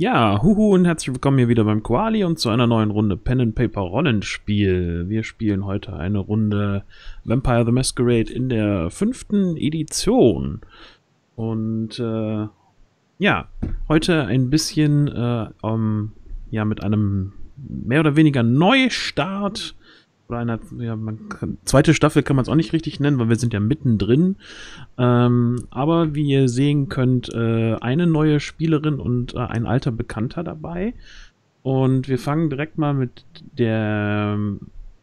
Ja, huhu und herzlich willkommen hier wieder beim Koali und zu einer neuen Runde Pen and Paper Rollenspiel. Wir spielen heute eine Runde Vampire the Masquerade in der 5. Edition. Und ja, heute ein bisschen ja, mit einem mehr oder weniger Neustart. Oder einer, ja, zweite Staffel kann man es auch nicht richtig nennen, weil wir sind ja mittendrin. Aber wie ihr sehen könnt, eine neue Spielerin und ein alter Bekannter dabei. Und wir fangen direkt mal mit der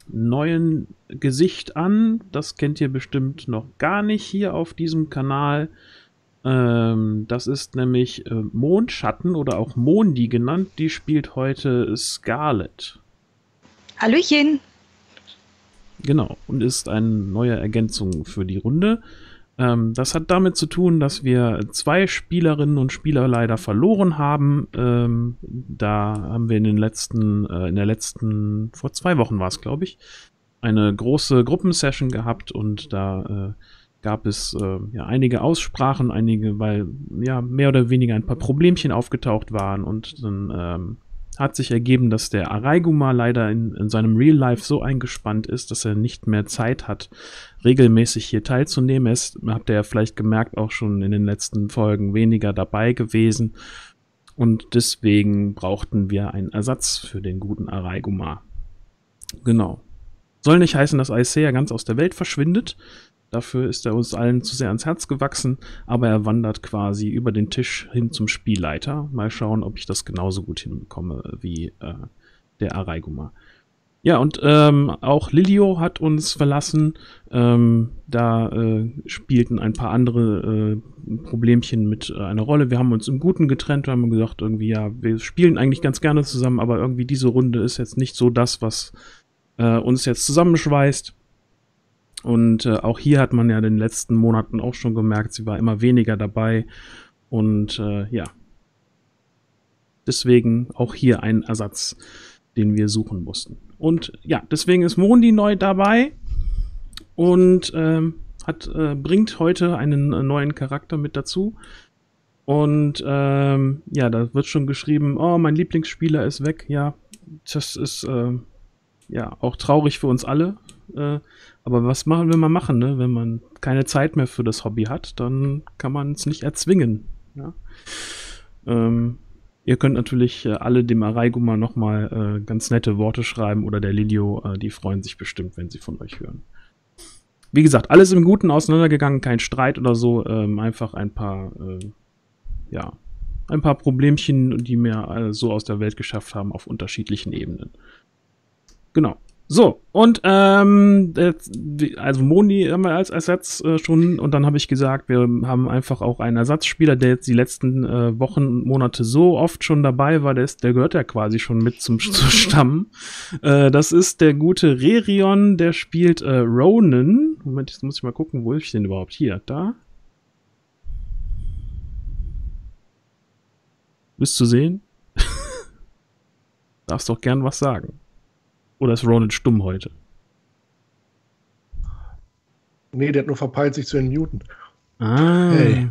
neuen Gesicht an. Das kennt ihr bestimmt noch gar nicht hier auf diesem Kanal. Das ist nämlich Mondschatten oder auch Mondi genannt. Die spielt heute Scarlett. Hallöchen! Genau, und ist eine neue Ergänzung für die Runde. Das hat damit zu tun, dass wir 2 Spielerinnen und Spieler leider verloren haben. Da haben wir vor 2 Wochen war es, glaube ich, eine große Gruppensession gehabt und da gab es ja, einige Aussprachen, weil ja mehr oder weniger ein paar Problemchen aufgetaucht waren und dann hat sich ergeben, dass der Araiguma leider in seinem Real Life so eingespannt ist, dass er nicht mehr Zeit hat, regelmäßig hier teilzunehmen. Habt ihr ja vielleicht gemerkt, auch schon in den letzten Folgen weniger dabei gewesen. Und deswegen brauchten wir einen Ersatz für den guten Araiguma. Genau. Soll nicht heißen, dass Aisea ganz aus der Welt verschwindet. Dafür ist er uns allen zu sehr ans Herz gewachsen. Aber er wandert quasi über den Tisch hin zum Spielleiter. Mal schauen, ob ich das genauso gut hinbekomme wie der Araiguma. Ja, und auch Lilio hat uns verlassen. Da spielten ein paar andere Problemchen mit einer Rolle. Wir haben uns im Guten getrennt. Wir haben gesagt, irgendwie, ja, wir spielen eigentlich ganz gerne zusammen. Aber irgendwie diese Runde ist jetzt nicht so das, was uns jetzt zusammenschweißt. Und auch hier hat man ja in den letzten Monaten auch schon gemerkt, sie war immer weniger dabei. Und ja, deswegen auch hier ein Ersatz, den wir suchen mussten. Und ja, deswegen ist Mondi neu dabei und bringt heute einen neuen Charakter mit dazu. Und ja, da wird schon geschrieben, oh, mein Lieblingsspieler ist weg. Ja, das ist ja auch traurig für uns alle. Aber was will man machen, ne? Wenn man keine Zeit mehr für das Hobby hat, dann kann man es nicht erzwingen. Ja? Ihr könnt natürlich alle dem Araiguma nochmal ganz nette Worte schreiben oder der Lilio, die freuen sich bestimmt, wenn sie von euch hören. Wie gesagt, alles im Guten auseinandergegangen, kein Streit oder so, einfach ein paar Problemchen, die mir so aus der Welt geschafft haben auf unterschiedlichen Ebenen. Genau. So, und also Mondi haben wir als Ersatz schon und dann habe ich gesagt, wir haben einfach auch einen Ersatzspieler, der jetzt die letzten Wochen, Monate so oft schon dabei war, der gehört ja quasi schon mit zum Stamm. Das ist der gute Rerion, der spielt Ronan. Moment, jetzt muss ich mal gucken, wo ich den überhaupt hier, da. Bist du sehen? Darfst doch gern was sagen. Oder ist Ronan stumm heute? Nee, der hat nur verpeilt, sich zu entmuten. Ah. Hey.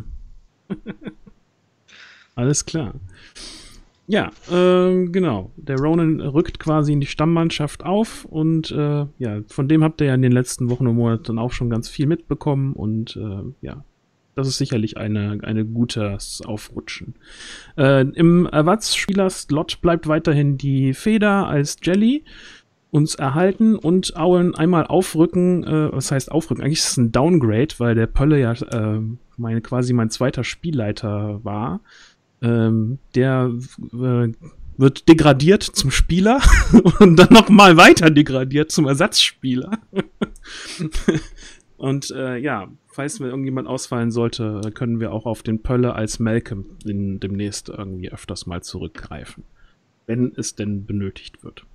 Alles klar. Ja, genau. Der Ronan rückt quasi in die Stammmannschaft auf und ja, von dem habt ihr ja in den letzten Wochen und Monaten auch schon ganz viel mitbekommen und ja. Das ist sicherlich ein gutes Aufrutschen. Im Ersatzspieler-Slot bleibt weiterhin die Feder als Jelly uns erhalten und einmal aufrücken, was heißt aufrücken? Eigentlich ist es ein Downgrade, weil der Pölle ja quasi mein zweiter Spielleiter war. Der wird degradiert zum Spieler und dann nochmal weiter degradiert zum Ersatzspieler. Und ja, falls mir irgendjemand ausfallen sollte, können wir auch auf den Pölle als Malcolm demnächst irgendwie öfters mal zurückgreifen. Wenn es denn benötigt wird.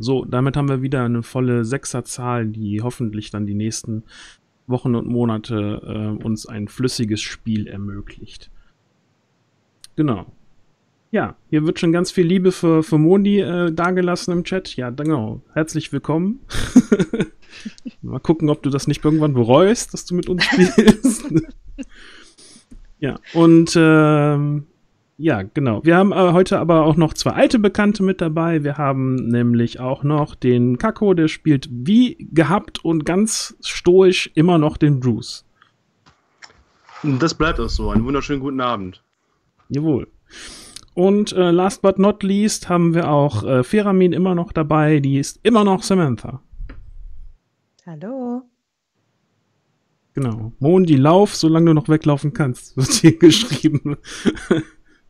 So, damit haben wir wieder eine volle 6er-Zahl, die hoffentlich dann die nächsten Wochen und Monate uns ein flüssiges Spiel ermöglicht. Genau. Ja, hier wird schon ganz viel Liebe für Mondi dagelassen im Chat. Ja, genau. Herzlich willkommen. Mal gucken, ob du das nicht irgendwann bereust, dass du mit uns spielst. Ja, und Ja, genau. Wir haben heute aber auch noch zwei alte Bekannte mit dabei. Wir haben nämlich auch noch den Caco, der spielt wie gehabt und ganz stoisch immer noch den Bruce. Das bleibt auch so. Einen wunderschönen guten Abend. Jawohl. Und last but not least haben wir auch Feramin immer noch dabei. Die ist immer noch Samantha. Hallo. Genau. Mondi, lauf, solange du noch weglaufen kannst, wird hier geschrieben.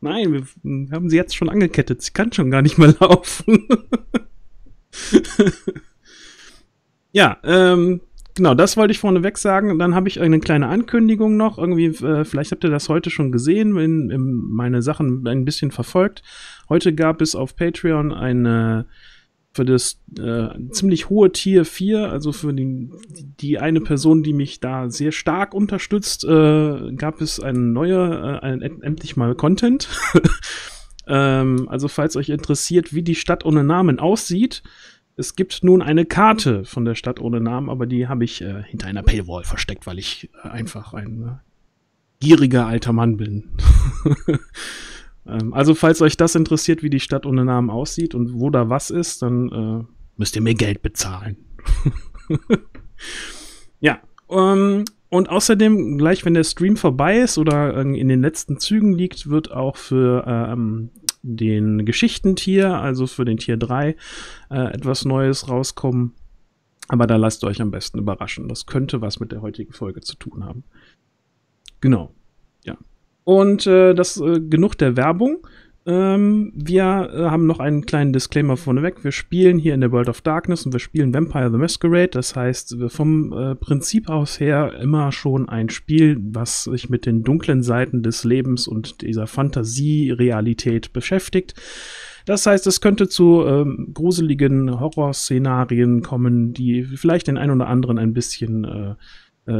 Nein, wir haben sie jetzt schon angekettet. Sie kann schon gar nicht mehr laufen. Ja, genau, das wollte ich vorneweg sagen. Dann habe ich eine kleine Ankündigung noch. Irgendwie, vielleicht habt ihr das heute schon gesehen, wenn meine Sachen ein bisschen verfolgt. Heute gab es auf Patreon eine für das ziemlich hohe Tier 4, also für die eine Person, die mich da sehr stark unterstützt, gab es eine neue, endlich mal Content. Also falls euch interessiert, wie die Stadt ohne Namen aussieht, es gibt nun eine Karte von der Stadt ohne Namen, aber die habe ich hinter einer Paywall versteckt, weil ich einfach ein gieriger alter Mann bin. Also falls euch das interessiert, wie die Stadt ohne Namen aussieht und wo da was ist, dann müsst ihr mir Geld bezahlen. Ja, und außerdem, gleich wenn der Stream vorbei ist oder in den letzten Zügen liegt, wird auch für den Geschichtentier, also für den Tier 3, etwas Neues rauskommen. Aber da lasst euch am besten überraschen. Das könnte was mit der heutigen Folge zu tun haben. Genau, ja. Und das genug der Werbung. Wir haben noch einen kleinen Disclaimer vorneweg. Wir spielen hier in der World of Darkness und wir spielen Vampire the Masquerade. Das heißt, wir vom Prinzip aus her immer schon ein Spiel, was sich mit den dunklen Seiten des Lebens und dieser Fantasie-Realität beschäftigt. Das heißt, es könnte zu gruseligen Horrorszenarien kommen, die vielleicht den einen oder anderen ein bisschen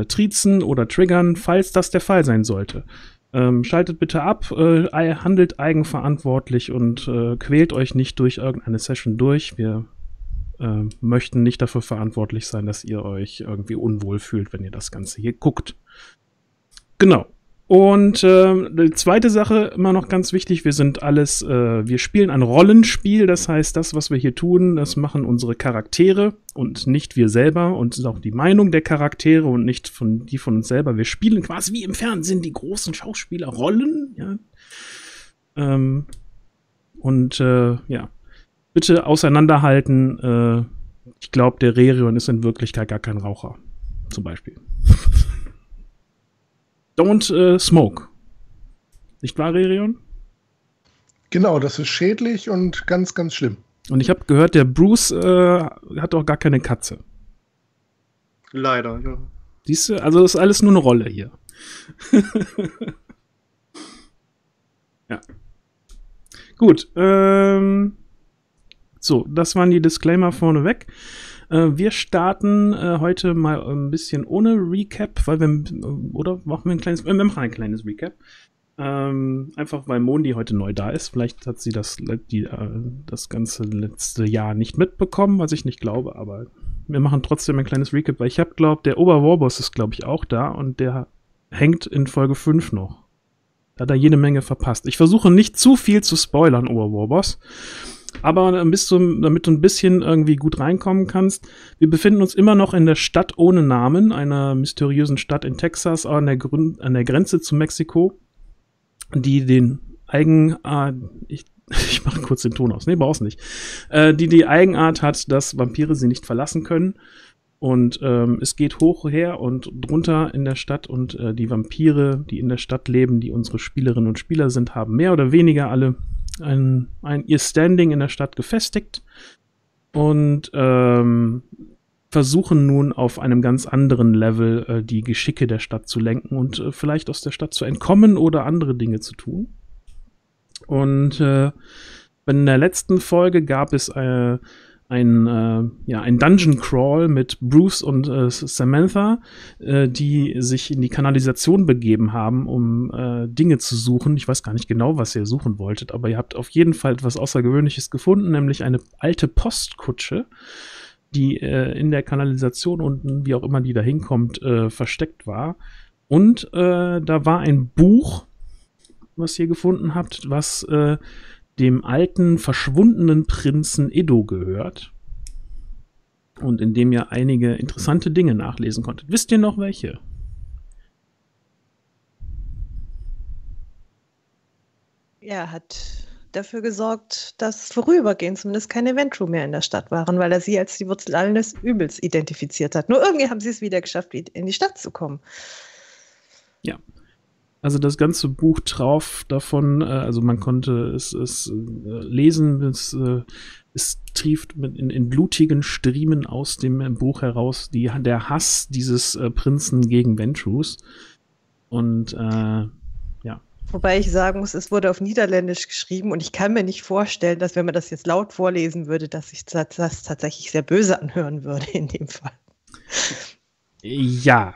triezen oder triggern, falls das der Fall sein sollte. Schaltet bitte ab, handelt eigenverantwortlich und quält euch nicht durch irgendeine Session durch. Wir möchten nicht dafür verantwortlich sein, dass ihr euch irgendwie unwohl fühlt, wenn ihr das Ganze hier guckt. Genau. Und die zweite Sache, immer noch ganz wichtig, wir spielen ein Rollenspiel, das heißt, das, was wir hier tun, das machen unsere Charaktere und nicht wir selber und auch die Meinung der Charaktere und nicht die von uns selber. Wir spielen quasi wie im Fernsehen die großen Schauspieler Rollen, ja. Ja, bitte auseinanderhalten. Ich glaube, der Rerion ist in Wirklichkeit gar kein Raucher, zum Beispiel. Don't smoke. Nicht wahr, Rerion? Genau, das ist schädlich und ganz, ganz schlimm. Und ich habe gehört, der Bruce hat auch gar keine Katze. Leider, ja. Siehst du, also ist alles nur eine Rolle hier. Ja. Gut. So, das waren die Disclaimer vorneweg. Wir starten heute mal ein bisschen ohne Recap, weil wir machen ein kleines Recap. Einfach weil Mondi heute neu da ist. Vielleicht hat sie das ganze letzte Jahr nicht mitbekommen, was ich nicht glaube, aber wir machen trotzdem ein kleines Recap, weil ich habe glaube, der Oberwarboss ist glaube ich auch da und der hängt in Folge 5 noch. Da hat er jede Menge verpasst. Ich versuche nicht zu viel zu spoilern, Oberwarboss. Aber damit du ein bisschen irgendwie gut reinkommen kannst, wir befinden uns immer noch in der Stadt ohne Namen, einer mysteriösen Stadt in Texas, an der Grenze zu Mexiko, die den Eigenart, ich mache kurz den Ton aus, nee, brauchst nicht, die Eigenart hat, dass Vampire sie nicht verlassen können. Und es geht hoch her und drunter in der Stadt und die Vampire, die in der Stadt leben, die unsere Spielerinnen und Spieler sind, haben mehr oder weniger alle ihr Standing in der Stadt gefestigt und versuchen nun auf einem ganz anderen Level die Geschicke der Stadt zu lenken und vielleicht aus der Stadt zu entkommen oder andere Dinge zu tun. Und in der letzten Folge gab es ein Dungeon Crawl mit Bruce und Samantha, die sich in die Kanalisation begeben haben, um Dinge zu suchen. Ich weiß gar nicht genau, was ihr suchen wolltet, aber ihr habt auf jeden Fall etwas Außergewöhnliches gefunden, nämlich eine alte Postkutsche, die in der Kanalisation unten, wie auch immer die da hinkommt, versteckt war. Und da war ein Buch was ihr gefunden habt, was dem alten, verschwundenen Prinzen Edo gehört. Und in dem ihr einige interessante Dinge nachlesen konntet. Wisst ihr noch welche? Er hat dafür gesorgt, dass vorübergehend zumindest keine Ventrue mehr in der Stadt waren, weil er sie als die Wurzel allen des Übels identifiziert hat. Nur irgendwie haben sie es wieder geschafft, in die Stadt zu kommen. Ja. Also das ganze Buch traf davon, also man konnte es lesen, es trieft in blutigen Striemen aus dem Buch heraus der Hass dieses Prinzen gegen Ventrues. Und ja. Wobei ich sagen muss, es wurde auf Niederländisch geschrieben und ich kann mir nicht vorstellen, dass wenn man das jetzt laut vorlesen würde, dass sich das tatsächlich sehr böse anhören würde in dem Fall. Ja.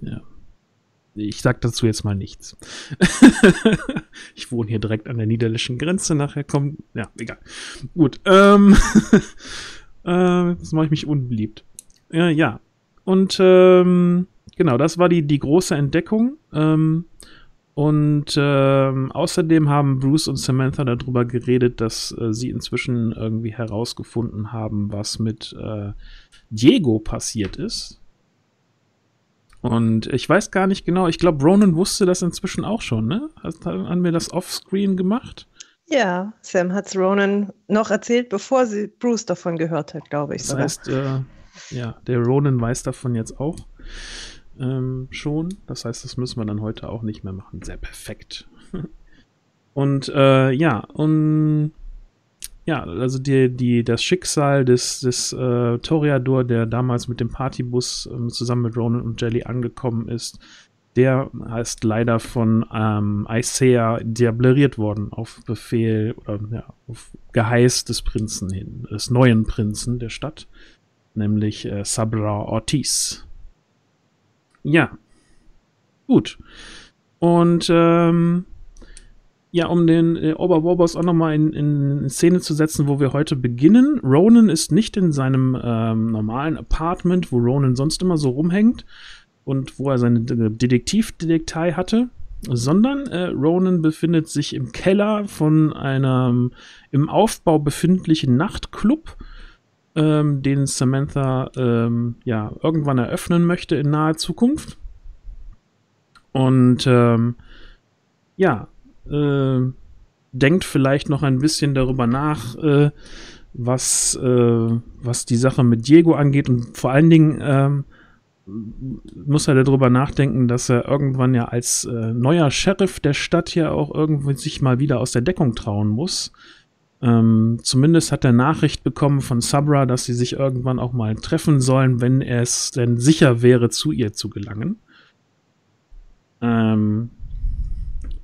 Ja. Ich sag dazu jetzt mal nichts. Ich wohne hier direkt an der niederländischen Grenze. Nachher kommt... Ja, egal. Gut. Jetzt mache ich mich unbeliebt. Ja. Und genau, das war die große Entdeckung. Und außerdem haben Bruce und Samantha darüber geredet, dass sie inzwischen irgendwie herausgefunden haben, was mit Diego passiert ist. Und ich weiß gar nicht genau, ich glaube, Ronan wusste das inzwischen auch schon, ne? Haben wir das offscreen gemacht? Ja, Sam hat es Ronan noch erzählt, bevor sie Bruce davon gehört hat, glaube ich. Das heißt, ja, der Ronan weiß davon jetzt auch schon. Das heißt, das müssen wir dann heute auch nicht mehr machen. Sehr perfekt. Und ja, also das Schicksal des Toreador, der damals mit dem Partybus zusammen mit Ronan und Jelly angekommen ist, der ist leider von Isaiah diableriert worden auf Befehl, ja, auf Geheiß des Prinzen hin, des neuen Prinzen der Stadt, nämlich Sabra Ortiz. Ja, gut. Und ja, um den Oberwarboss auch nochmal in Szene zu setzen, wo wir heute beginnen. Ronan ist nicht in seinem normalen Apartment, wo Ronan sonst immer so rumhängt und wo er seine Detektivdetektei hatte, sondern Ronan befindet sich im Keller von einem im Aufbau befindlichen Nachtclub, den Samantha ja, irgendwann eröffnen möchte in naher Zukunft. Und ja, denkt vielleicht noch ein bisschen darüber nach, was die Sache mit Diego angeht. Und vor allen Dingen muss er darüber nachdenken, dass er irgendwann ja als neuer Sheriff der Stadt ja auch irgendwie sich mal wieder aus der Deckung trauen muss. Zumindest hat er Nachricht bekommen von Sabra, dass sie sich irgendwann auch mal treffen sollen, wenn es denn sicher wäre, zu ihr zu gelangen.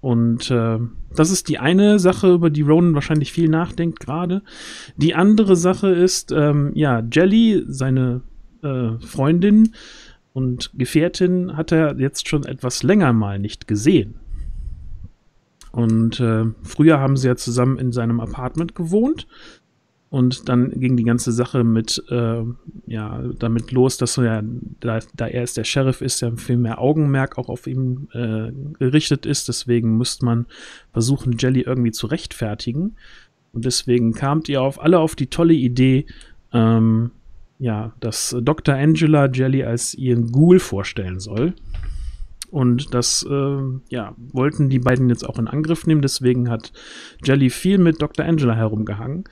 Und das ist die eine Sache, über die Ronan wahrscheinlich viel nachdenkt gerade. Die andere Sache ist, ja, Jelly, seine Freundin und Gefährtin, hat er jetzt schon etwas länger mal nicht gesehen. Und früher haben sie ja zusammen in seinem Apartment gewohnt. Und dann ging die ganze Sache mit, ja, damit los, dass er, da er jetzt der Sheriff ist, ja viel mehr Augenmerk auch auf ihn gerichtet ist. Deswegen müsste man versuchen, Jelly irgendwie zu rechtfertigen. Und deswegen kamt ihr alle auf die tolle Idee, ja, dass Dr. Angela Jelly als ihren Ghoul vorstellen soll. Und das ja, wollten die beiden jetzt auch in Angriff nehmen. Deswegen hat Jelly viel mit Dr. Angela herumgehangen.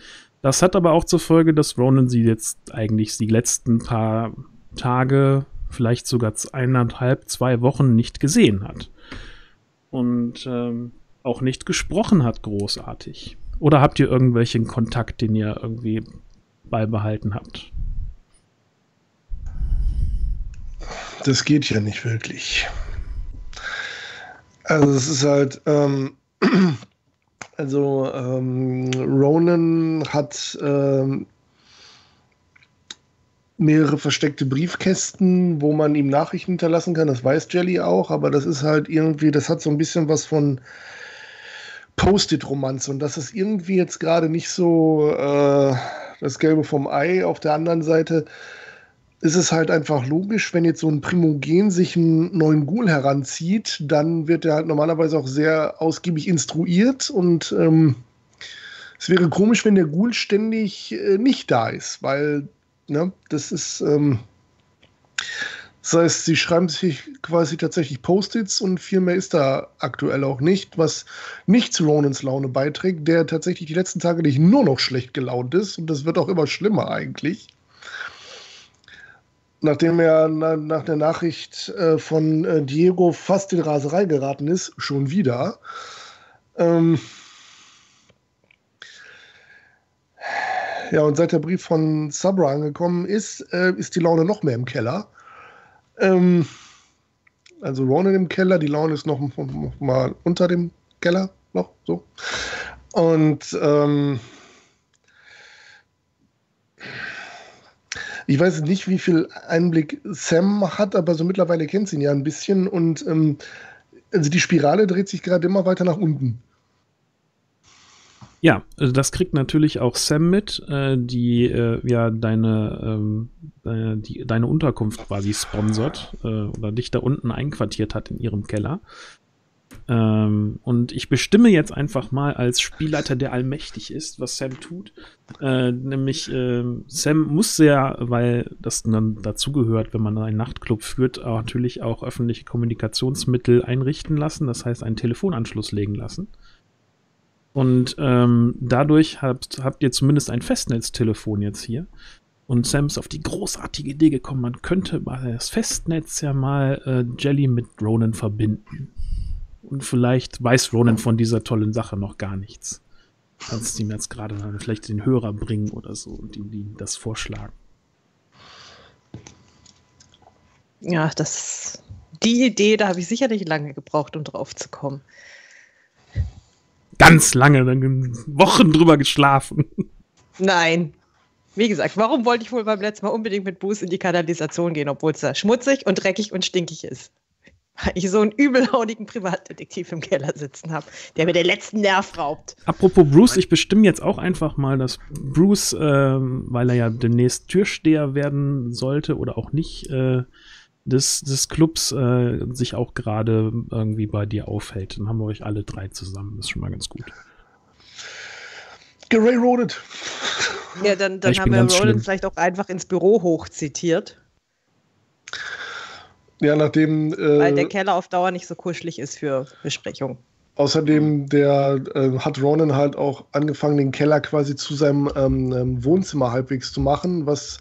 Das hat aber auch zur Folge, dass Ronan sie jetzt eigentlich die letzten paar Tage, vielleicht sogar 1,5, 2 Wochen nicht gesehen hat. Und auch nicht gesprochen hat großartig. Oder habt ihr irgendwelchen Kontakt, den ihr irgendwie beibehalten habt? Das geht ja nicht wirklich. Also es ist halt... Also Ronan hat mehrere versteckte Briefkästen, wo man ihm Nachrichten hinterlassen kann. Das weiß Jelly auch, aber das ist halt irgendwie, das hat so ein bisschen was von Post-it-Romanze. Und das ist irgendwie jetzt gerade nicht so das Gelbe vom Ei. Auf der anderen Seite ist es halt einfach logisch, wenn jetzt so ein Primogen sich einen neuen Ghoul heranzieht, dann wird er halt normalerweise auch sehr ausgiebig instruiert und es wäre komisch, wenn der Ghoul ständig nicht da ist, weil, ne, das ist, das heißt, sie schreiben sich quasi tatsächlich Post-its und viel mehr ist da aktuell auch nicht, was nicht zu Ronans Laune beiträgt, der tatsächlich die letzten Tage nicht nur noch schlecht gelaunt ist und das wird auch immer schlimmer eigentlich. Nachdem er nach der Nachricht von Diego fast in Raserei geraten ist, schon wieder. Ja, und seit der Brief von Sabra angekommen ist, ist die Laune noch mehr im Keller. Also Ronan im Keller, die Laune ist noch mal unter dem Keller, noch so. Und ich weiß nicht, wie viel Einblick Sam hat, aber so mittlerweile kennt sie ihn ja ein bisschen. Und also die Spirale dreht sich gerade immer weiter nach unten. Ja, das kriegt natürlich auch Sam mit, die ja deine Unterkunft quasi sponsert oder dich da unten einquartiert hat in ihrem Keller. Und ich bestimme jetzt einfach mal als Spielleiter, der allmächtig ist, was Sam tut. Nämlich, Sam muss ja, weil das dann dazugehört, wenn man einen Nachtclub führt, auch natürlich auch öffentliche Kommunikationsmittel einrichten lassen, das heißt einen Telefonanschluss legen lassen. Und dadurch habt ihr zumindest ein Festnetztelefon jetzt hier. Und Sam ist auf die großartige Idee gekommen, man könnte mal das Festnetz ja mal Jelly mit Ronan verbinden. Und vielleicht weiß Ronan von dieser tollen Sache noch gar nichts. Kannst du ihm jetzt gerade vielleicht den Hörer bringen oder so und ihm das vorschlagen. Ja, die Idee, da habe ich sicherlich lange gebraucht, um drauf zu kommen. Ganz lange, dann Wochen drüber geschlafen. Nein. Wie gesagt, warum wollte ich wohl beim letzten Mal unbedingt mit Bruce in die Kanalisation gehen, obwohl es da schmutzig und dreckig und stinkig ist? Weil ich so einen übellaunigen Privatdetektiv im Keller sitzen habe, der mir den letzten Nerv raubt. Apropos Bruce, ich bestimme jetzt auch einfach mal, dass Bruce, weil er ja demnächst Türsteher werden sollte oder auch nicht, des Clubs sich auch gerade irgendwie bei dir aufhält. Dann haben wir euch alle drei zusammen. Das ist schon mal ganz gut. Gerailroadet. Ja, dann haben wir Roland vielleicht auch einfach ins Büro hochzitiert. Ja, nachdem... weil der Keller auf Dauer nicht so kuschelig ist für Besprechungen. Außerdem hat Ronan halt auch angefangen, den Keller quasi zu seinem Wohnzimmer halbwegs zu machen, was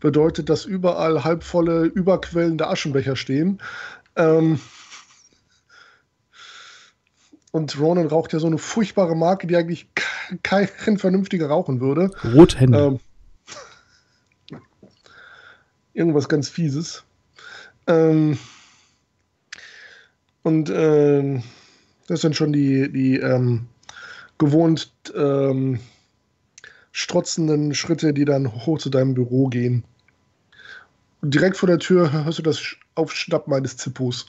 bedeutet, dass überall halbvolle, überquellende Aschenbecher stehen. Und Ronan raucht ja so eine furchtbare Marke, die eigentlich kein Vernünftiger rauchen würde. Rothände. Irgendwas ganz Fieses. Das sind schon die gewohnt strotzenden Schritte, die dann hoch zu deinem Büro gehen. Und direkt vor der Tür hörst du das Aufschnappen meines Zippos.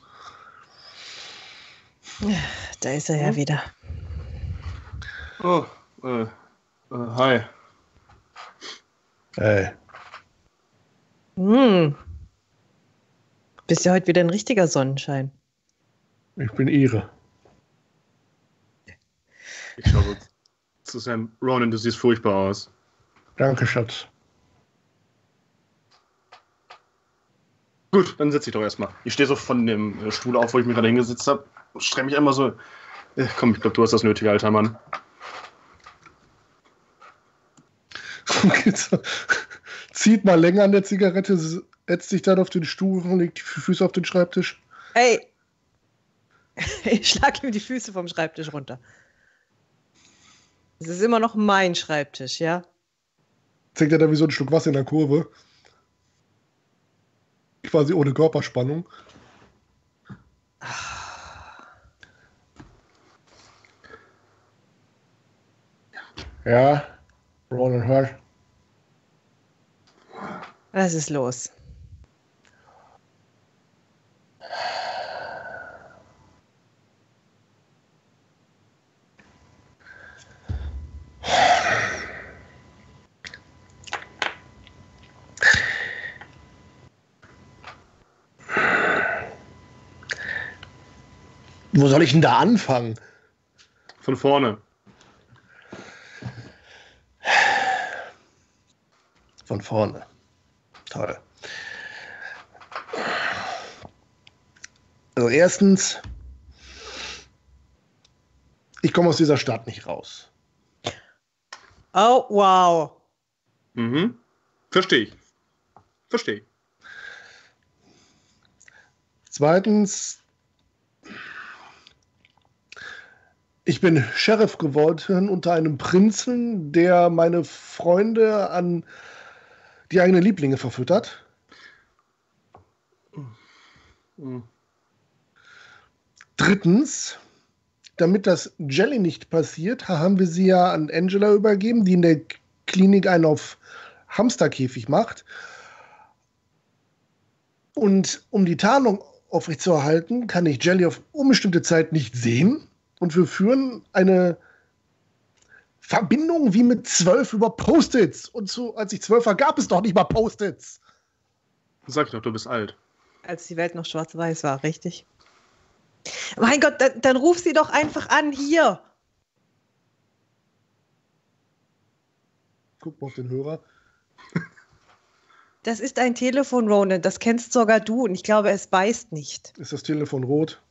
Da ist er ja wieder. Oh, hi. Hey. Bist ja heute wieder ein richtiger Sonnenschein. Ich bin Ehre. Ich schaue zu Sam. Ronan, du siehst furchtbar aus. Danke, Schatz. Gut, dann sitze ich doch erstmal. Ich stehe so von dem Stuhl auf, wo ich mich gerade hingesetzt habe. Strecke mich einmal so. Komm, ich glaube, du hast das nötige, alter Mann. Zieht mal länger an der Zigarette. Setzt dich dann auf den Stuhl und legt die Füße auf den Schreibtisch. Hey! Ich schlag ihm die Füße vom Schreibtisch runter. Es ist immer noch mein Schreibtisch, ja? Zeigt er da wie so ein Schluck Wasser in der Kurve. Quasi ohne Körperspannung. Ja, Ronan hört. Was ist los? Wo soll ich denn da anfangen? Von vorne. Von vorne. Toll. Also erstens, ich komme aus dieser Stadt nicht raus. Oh, wow. Mhm. Verstehe ich. Verstehe ich. Zweitens, ich bin Sheriff geworden unter einem Prinzen, der meine Freunde an die eigenen Lieblinge verfüttert. Mhm. Drittens, damit das Jelly nicht passiert, haben wir sie ja an Angela übergeben, die in der Klinik einen auf Hamsterkäfig macht. Und um die Tarnung aufrechtzuerhalten, kann ich Jelly auf unbestimmte Zeit nicht sehen. Und wir führen eine Verbindung wie mit 12 über Post-its. Und so, als ich 12 war, gab es doch nicht mal Post-its. Sag ich doch, du bist alt. Als die Welt noch schwarz-weiß war, richtig? Mein Gott, dann ruf sie doch einfach an, hier. Guck mal auf den Hörer. Das ist ein Telefon, Ronan. Das kennst sogar du. Und ich glaube, es beißt nicht. Ist das Telefon rot?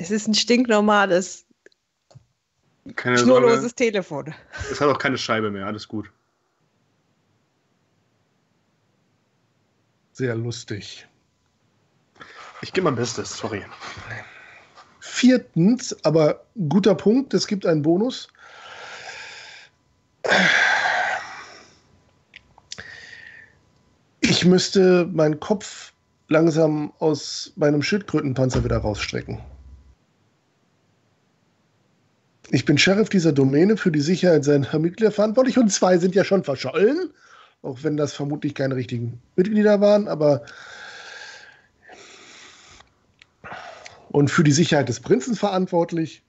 Es ist ein stinknormales, schnurloses Telefon. Es hat auch keine Scheibe mehr. Alles gut. Sehr lustig. Ich gebe mein Bestes, sorry. Viertens, aber guter Punkt, es gibt einen Bonus. Ich müsste meinen Kopf langsam aus meinem Schildkrötenpanzer wieder rausstrecken. Ich bin Sheriff dieser Domäne, für die Sicherheit seiner Mitglieder verantwortlich und 2 sind ja schon verschollen, auch wenn das vermutlich keine richtigen Mitglieder waren, aber... Und für die Sicherheit des Prinzen verantwortlich.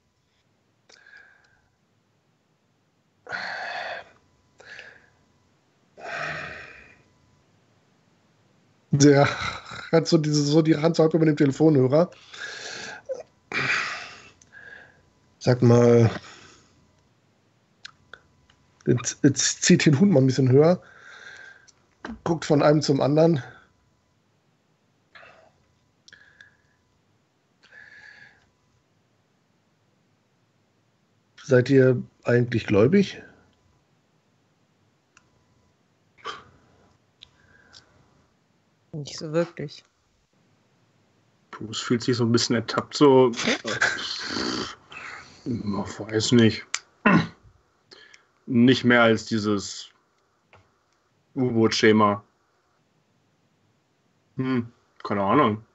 Der hat so die Hand so halb über dem Telefonhörer. Sag mal, jetzt zieht den Hund mal ein bisschen höher. Guckt von einem zum anderen. Seid ihr eigentlich gläubig? Nicht so wirklich. Bruce fühlt sich so ein bisschen ertappt, so... Ich weiß nicht. Nicht mehr als dieses U-Boot-Schema. Keine Ahnung.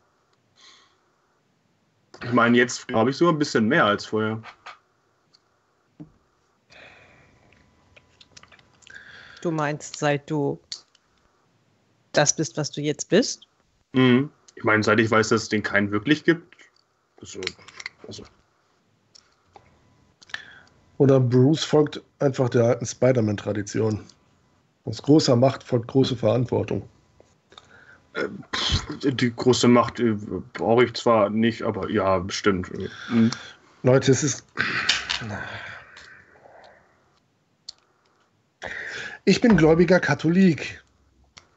Ich meine, jetzt glaube ich sogar ein bisschen mehr als vorher. Du meinst, seit du das bist, was du jetzt bist? Mhm. Ich meine, seit ich weiß, dass es den keinen wirklich gibt. Also. Oder Bruce folgt einfach der alten Spider-Man-Tradition. Aus großer Macht folgt große Verantwortung. Die große Macht brauche ich zwar nicht, aber ja, bestimmt. Mhm. Leute, es ist... Ich bin gläubiger Katholik.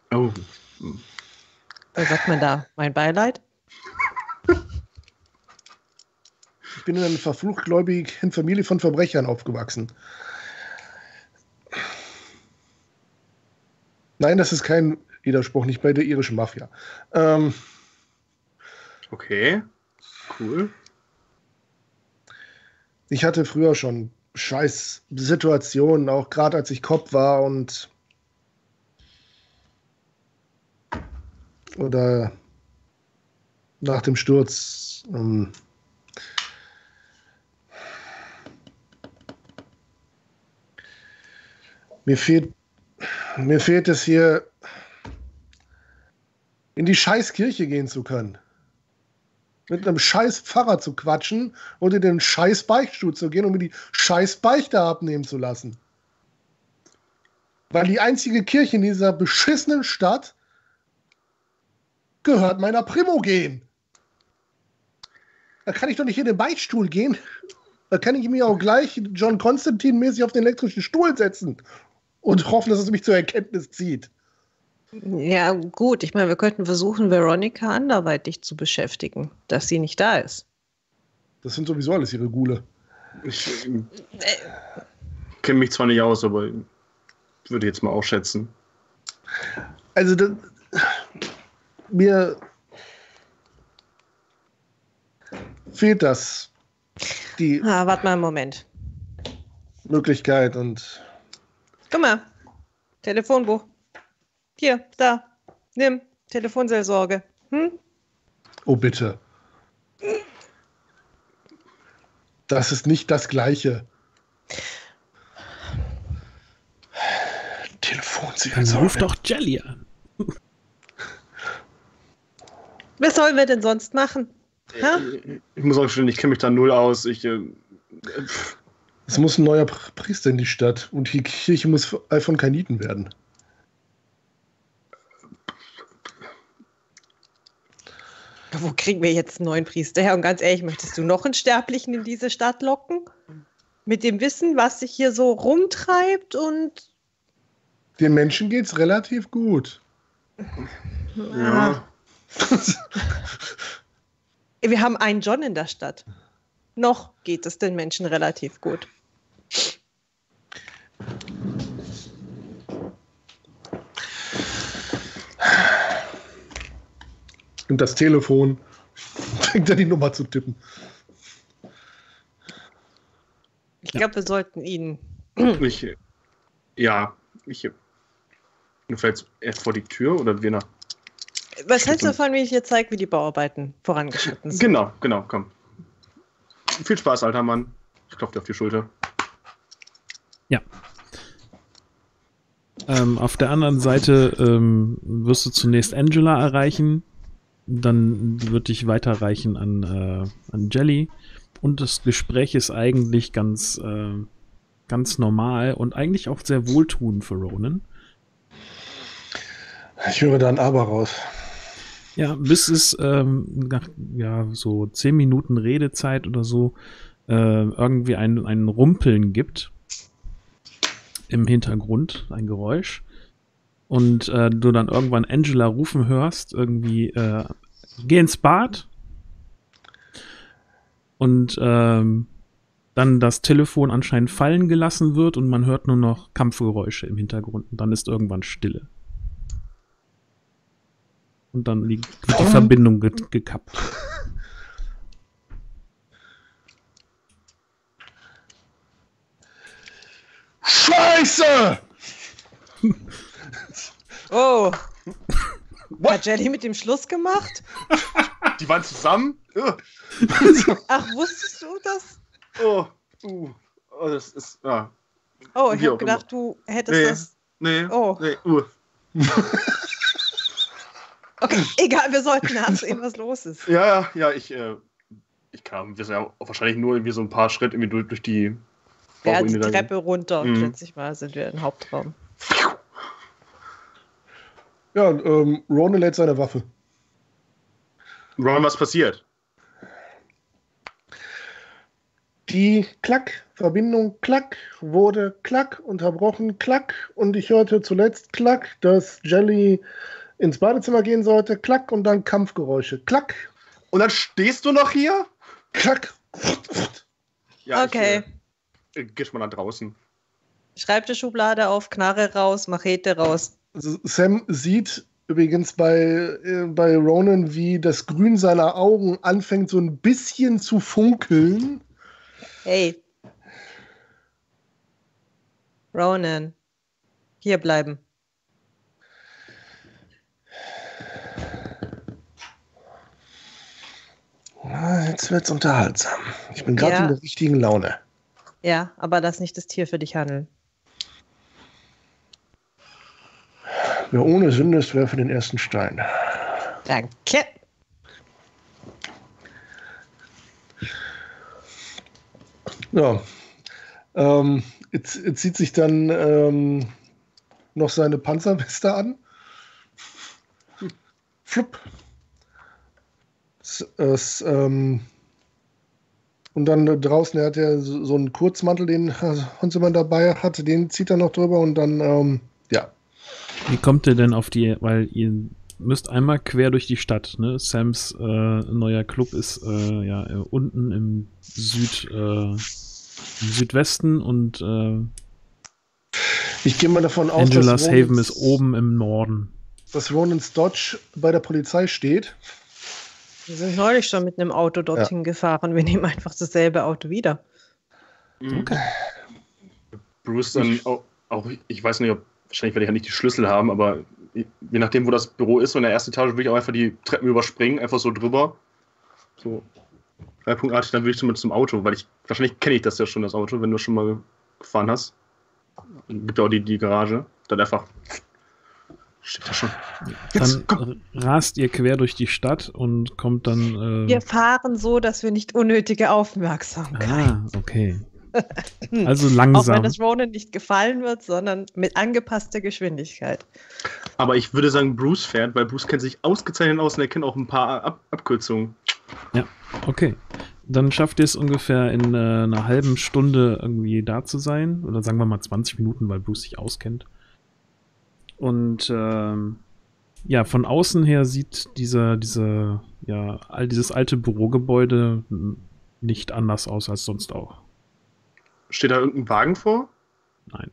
Oh. Was sagt man da? Mein Beileid? Ich bin in einer verfluchtgläubigen Familie von Verbrechern aufgewachsen. Nein, das ist kein Widerspruch, nicht bei der irischen Mafia. Okay, cool. Ich hatte früher schon scheiß Situationen, auch gerade als ich Cop war und oder nach dem Sturz. Mir fehlt es hier, in die scheiß Kirche gehen zu können. Mit einem scheiß Pfarrer zu quatschen und in den scheiß Beichtstuhl zu gehen, um mir die scheiß Beichte abnehmen zu lassen. Weil die einzige Kirche in dieser beschissenen Stadt gehört meiner Primogen. Da kann ich doch nicht in den Beichtstuhl gehen. Da kann ich mich auch gleich John Constantine-mäßig auf den elektrischen Stuhl setzen und hoffen, dass es mich zur Erkenntnis zieht. Ja, gut. Ich meine, wir könnten versuchen, Veronica anderweitig zu beschäftigen, dass sie nicht da ist. Das sind sowieso alles ihre Gule. Ich kenne mich zwar nicht aus, aber würde jetzt mal auch schätzen. Also, das, mir fehlt das. Die warte mal einen Moment. Möglichkeit und... Guck mal, Telefonbuch. Hier, da, nimm, Telefonseelsorge. Hm? Oh, bitte. Das ist nicht das Gleiche. Telefonseelsorge. Ruf doch Jelly an. Was sollen wir denn sonst machen? Ha? Ich muss auch schon, ich kenne mich da null aus. Es muss ein neuer Priester in die Stadt und die Kirche muss von Kainiten werden. Wo kriegen wir jetzt einen neuen Priester her? Und ganz ehrlich, möchtest du noch einen Sterblichen in diese Stadt locken? Mit dem Wissen, was sich hier so rumtreibt und... Den Menschen geht's relativ gut. Ja. Wir haben einen John in der Stadt. Noch geht es den Menschen relativ gut. Und das Telefon fängt an, die Nummer zu tippen. Ich glaube, wir sollten ihn... Ich vielleicht erst vor die Tür oder wir nach... Was hältst du davon, wie ich dir zeige, wie die Bauarbeiten vorangeschritten sind? Genau, komm. Viel Spaß, alter Mann. Ich klopfe dir auf die Schulter. Ja. Auf der anderen Seite wirst du zunächst Angela erreichen. Dann wird dich weiterreichen an Jelly. Und das Gespräch ist eigentlich ganz normal und eigentlich auch sehr wohltuend für Ronan. Ich höre da ein Aber raus. Ja, bis es nach so 10 Minuten Redezeit oder so irgendwie ein Rumpeln gibt im Hintergrund, ein Geräusch. Und du dann irgendwann Angela rufen hörst, irgendwie geh ins Bad. Und dann das Telefon anscheinend fallen gelassen wird und man hört nur noch Kampfgeräusche im Hintergrund. Und dann ist irgendwann Stille. Und dann liegt die Verbindung gekappt. Scheiße! Oh. What? Hat Jelly mit dem Schluss gemacht? Die waren zusammen? Ach, wusstest du das? Oh, das ist... Ah. Oh, ich hab gedacht, du hättest das... Nee. Okay, egal, wir sollten nachsehen, was los ist. Ja, ich kam, wir sind ja wahrscheinlich nur irgendwie so ein paar Schritte irgendwie durch die Treppe runter und plötzlich mal sind wir im Hauptraum. Ja, und Ronan lädt seine Waffe. Ronan, was passiert? Die Verbindung wurde unterbrochen, und ich hörte zuletzt dass Jelly ins Badezimmer gehen sollte, und dann Kampfgeräusche, Und dann stehst du noch hier? Ja, okay. Geh schon mal nach draußen. Schreibtischschublade auf, Knarre raus, Machete raus. Sam sieht übrigens bei Ronan, wie das Grün seiner Augen anfängt, so ein bisschen zu funkeln. Hey. Ronan. Hier bleiben. Jetzt wird's unterhaltsam. Ich bin gerade in der richtigen Laune. Ja, aber lass nicht das Tier für dich handeln. Wer ohne Sünde ist, werfe den ersten Stein. Danke. Ja. Jetzt zieht sich dann noch seine Panzerweste an. Flupp. Und dann draußen, er hat ja so einen Kurzmantel, den Hunzemann dabei hatte, den zieht er noch drüber und dann, ja. Wie kommt ihr denn auf die, weil ihr müsst einmal quer durch die Stadt, ne? Sams neuer Club ist ja unten im Südwesten und ich gehe mal davon aus, Angelas dass Haven ist oben im Norden. Dass Ronans Dodge bei der Polizei steht. Wir sind neulich schon mit einem Auto dorthin gefahren. Wir nehmen einfach dasselbe Auto wieder. Okay. Bruce dann auch, ich weiß nicht, ob wahrscheinlich werde ich ja nicht die Schlüssel haben, aber je nachdem, wo das Büro ist, so in der ersten Etage würde ich auch einfach die Treppen überspringen, einfach so drüber. So dreipunktartig, dann würde ich zumindest zum Auto, weil wahrscheinlich kenne ich das ja schon, das Auto, wenn du schon mal gefahren hast. Gibt ja auch die Garage. Dann einfach. Steht da schon. Jetzt, dann rast ihr quer durch die Stadt und kommt dann. Wir fahren so, dass wir nicht unnötige Aufmerksamkeit. Ah, okay. Also langsam. Auch wenn das Ronan nicht gefallen wird, sondern mit angepasster Geschwindigkeit. Aber ich würde sagen, Bruce fährt, weil Bruce kennt sich ausgezeichnet aus und er kennt auch ein paar Abkürzungen. Ja, okay. Dann schafft ihr es ungefähr in einer halben Stunde irgendwie da zu sein. Oder sagen wir mal 20 Minuten, weil Bruce sich auskennt. Und ja, von außen her sieht dieses alte Bürogebäude nicht anders aus als sonst auch. Steht da irgendein Wagen vor? Nein.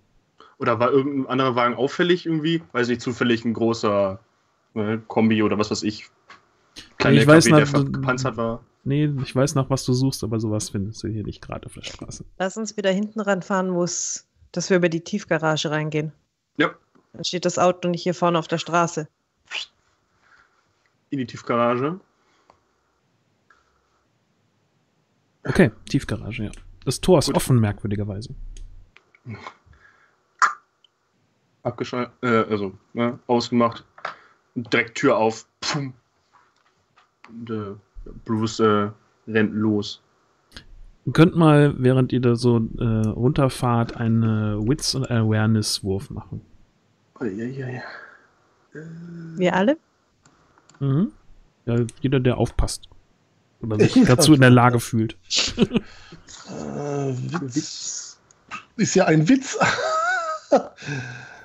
Oder war irgendein anderer Wagen auffällig irgendwie? Weiß nicht, zufällig ein großer Kombi oder was weiß ich. Kleiner Kombi, der verpanzert war. Nee, ich weiß nach, was du suchst, aber sowas findest du hier nicht gerade auf der Straße. Lass uns wieder hinten ranfahren, dass wir über die Tiefgarage reingehen. Ja. Dann steht das Auto nicht hier vorne auf der Straße. In die Tiefgarage. Okay, Tiefgarage, ja. Das Tor ist offen, merkwürdigerweise. Abgeschaltet, ausgemacht. Direkt Tür auf. Pum. Bruce rennt los. Ihr könnt mal, während ihr da so runterfahrt, einen Wits- und Awareness-Wurf machen. Ja. Wir alle? Mhm. Ja, jeder, der aufpasst. Oder sich dazu in der Lage fühlt. Witz. Ist ja ein Witz.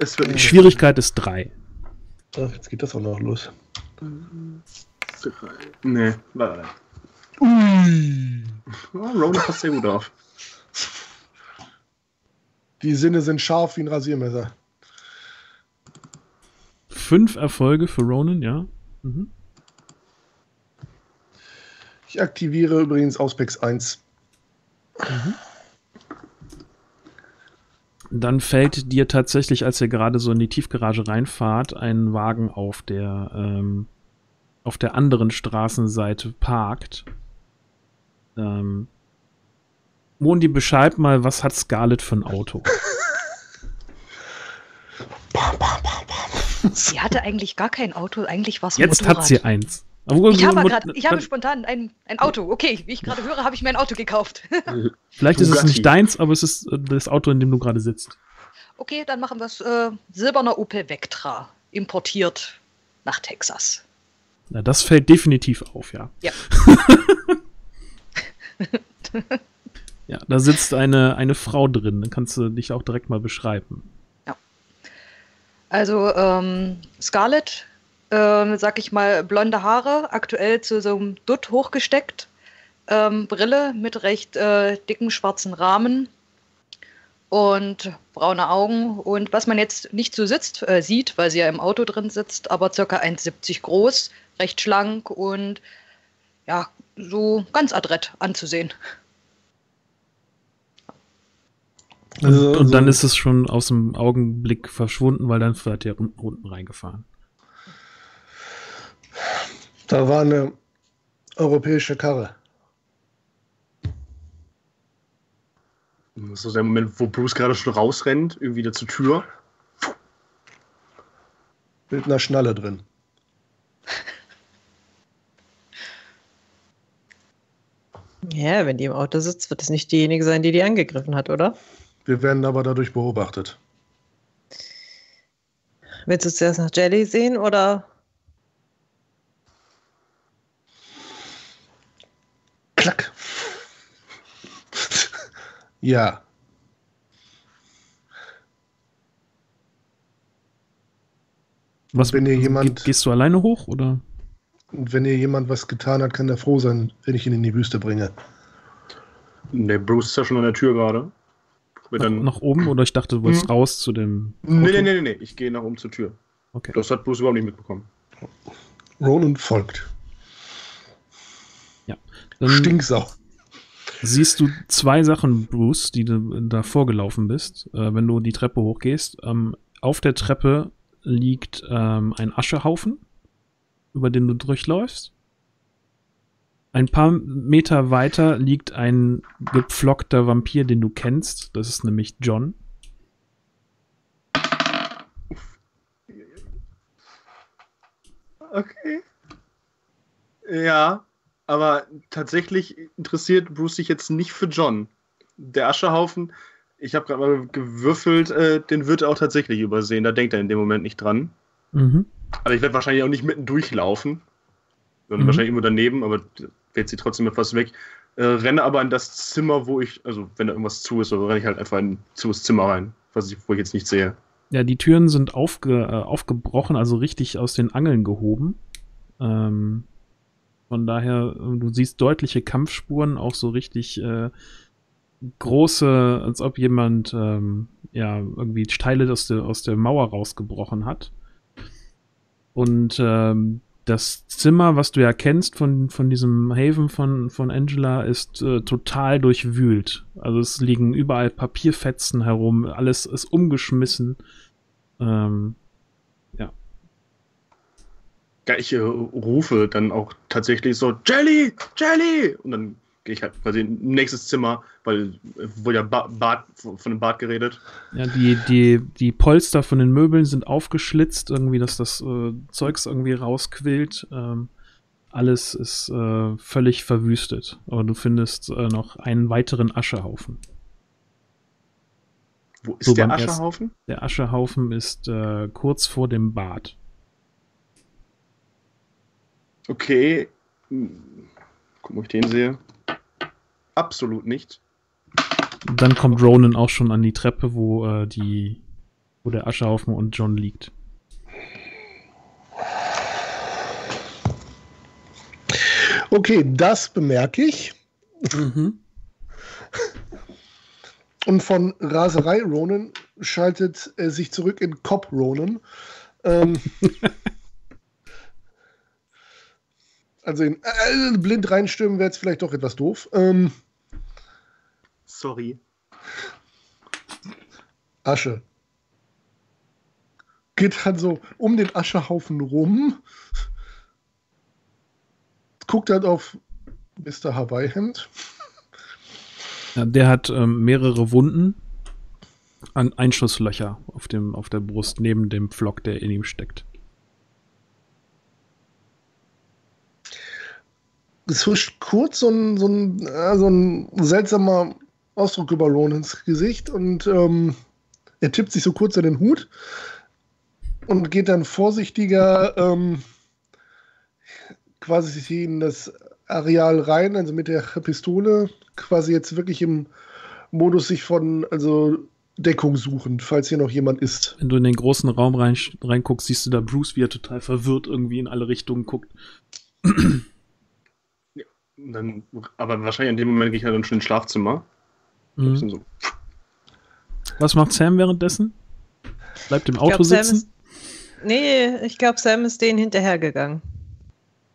Die Schwierigkeit ist 3. Ach, jetzt geht das auch noch los. 3. Nee, leider. Ui. Ronan passt sehr gut auf. Die Sinne sind scharf wie ein Rasiermesser. 5 Erfolge für Ronan, ja. Mhm. Ich aktiviere übrigens Auspex 1. Mhm. Dann fällt dir tatsächlich, als ihr gerade so in die Tiefgarage reinfahrt, ein Wagen auf, der auf der anderen Straßenseite parkt. Mondi, beschreib mal, was hat Scarlett für ein Auto? Sie hatte eigentlich gar kein Auto, eigentlich war es ein Motorrad. Jetzt hat sie eins. Ich habe spontan ein Auto. Okay, wie ich gerade höre, habe ich mir ein Auto gekauft. Vielleicht ist es nicht deins, aber es ist das Auto, in dem du gerade sitzt. Okay, dann machen wir es. Silberner Opel Vectra, importiert nach Texas. Na, das fällt definitiv auf, ja. Ja. Ja, da sitzt eine Frau drin. Dann kannst du dich auch direkt mal beschreiben. Ja. Also, Scarlett... sag ich mal, blonde Haare, aktuell zu so einem Dutt hochgesteckt, Brille mit recht dicken schwarzen Rahmen und braune Augen und was man jetzt nicht so sieht, weil sie ja im Auto drin sitzt, aber ca. 1,70 groß, recht schlank und ja, so ganz adrett anzusehen. Und dann ist es schon aus dem Augenblick verschwunden, weil dann fährt ihr unten reingefahren. Da war eine europäische Karre. Das ist der Moment, wo Bruce gerade schon rausrennt, irgendwie da zur Tür. Mit einer Schnalle drin. Ja, wenn die im Auto sitzt, wird es nicht diejenige sein, die angegriffen hat, oder? Wir werden aber dadurch beobachtet. Willst du zuerst nach Jelly sehen, oder... Klack. Ja. Was, wenn dir jemand, gehst du alleine hoch, oder? Wenn dir jemand was getan hat, kann der froh sein, wenn ich ihn in die Wüste bringe. Der Bruce ist ja schon an der Tür gerade. Nach oben, oder ich dachte, du wolltest raus zu dem Auto? Nee, ich gehe nach oben zur Tür. Okay. Das hat Bruce überhaupt nicht mitbekommen. Ronan folgt. Ja. Dann Stinksau. Siehst du zwei Sachen, Bruce, die du da vorgelaufen bist, wenn du die Treppe hochgehst. Auf der Treppe liegt ein Aschehaufen, über den du durchläufst. Ein paar Meter weiter liegt ein gepflockter Vampir, den du kennst. Das ist nämlich John. Okay. Ja, aber tatsächlich interessiert Bruce sich jetzt nicht für John. Der Aschehaufen, ich habe gerade mal gewürfelt, den wird er auch tatsächlich übersehen. Da denkt er in dem Moment nicht dran. Mhm. Also ich werde wahrscheinlich auch nicht mitten durchlaufen, sondern wahrscheinlich irgendwo daneben, aber jetzt zieht trotzdem etwas weg. Renne aber in das Zimmer, wo ich, also wenn da irgendwas zu ist, renne ich halt einfach in ein zues Zimmer rein, wo ich jetzt nicht sehe. Ja, die Türen sind aufgebrochen, also richtig aus den Angeln gehoben. Von daher, du siehst deutliche Kampfspuren, auch so richtig große, als ob jemand irgendwie Teile aus der Mauer rausgebrochen hat. Und das Zimmer, was du ja kennst von diesem Haven von Angela, ist total durchwühlt. Also es liegen überall Papierfetzen herum, alles ist umgeschmissen. Ja, ich rufe dann auch tatsächlich so, Jelly, Jelly! Und dann gehe ich halt quasi in nächstes Zimmer, weil wurde ja von dem Bad geredet. Ja, die Polster von den Möbeln sind aufgeschlitzt, irgendwie, dass das Zeugs irgendwie rausquillt. Alles ist völlig verwüstet. Aber du findest noch einen weiteren Aschehaufen. Wo ist so, der Aschehaufen? Der Aschehaufen ist kurz vor dem Bad. Okay. Guck mal, ob ich den sehe. Absolut nicht. Dann kommt Ronan auch schon an die Treppe, wo der Aschehaufen und John liegt. Okay, das bemerke ich. Mhm. Und von Raserei Ronan schaltet er sich zurück in Cop Ronan. Also in, blind reinstimmen wäre jetzt vielleicht doch etwas doof. Sorry. Asche. Geht halt so um den Aschehaufen rum. Guckt halt auf Mr. Hawaii-Hemd. Ja, der hat mehrere Wunden an Einschusslöcher auf der Brust, neben dem Pflock, der in ihm steckt. Es huscht kurz so ein seltsamer Ausdruck über Ronans Gesicht und er tippt sich so kurz an den Hut und geht dann vorsichtiger quasi in das Areal rein, also mit der Pistole, quasi jetzt wirklich im Modus sich Deckung suchen, falls hier noch jemand ist. Wenn du in den großen Raum reinguckst, siehst du da Bruce, wie er total verwirrt irgendwie in alle Richtungen guckt. Dann, aber wahrscheinlich in dem Moment gehe ich ja dann schon ins Schlafzimmer. So. Was macht Sam währenddessen? Bleibt im Auto sitzen? Ich glaube, Sam ist denen hinterhergegangen.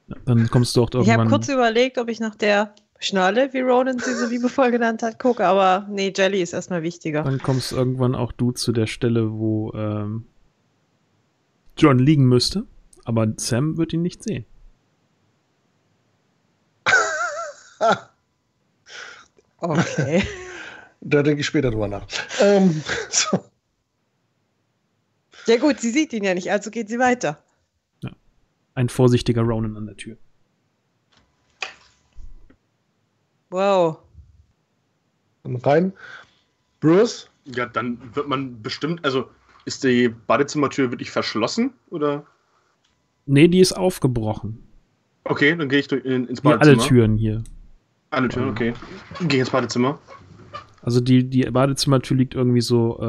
Ja, dann kommst du auch irgendwann. Ich habe kurz überlegt, ob ich nach der Schnalle, wie Ronan sie so liebevoll genannt hat, gucke, aber nee, Jelly ist erstmal wichtiger. Dann kommst irgendwann auch du zu der Stelle, wo John liegen müsste, aber Sam wird ihn nicht sehen. Okay. Da denke ich später drüber nach. So. Ja gut, sie sieht ihn ja nicht, also geht sie weiter. Ja. Ein vorsichtiger Ronan an der Tür. Wow. Und rein. Bruce? Ja, dann wird man bestimmt, also ist die Badezimmertür wirklich verschlossen, oder? Nee, die ist aufgebrochen. Okay, dann gehe ich ins Badezimmer. Alle Türen hier. Alle Türen, okay. Gehe ins Badezimmer. Also die Badezimmertür liegt irgendwie so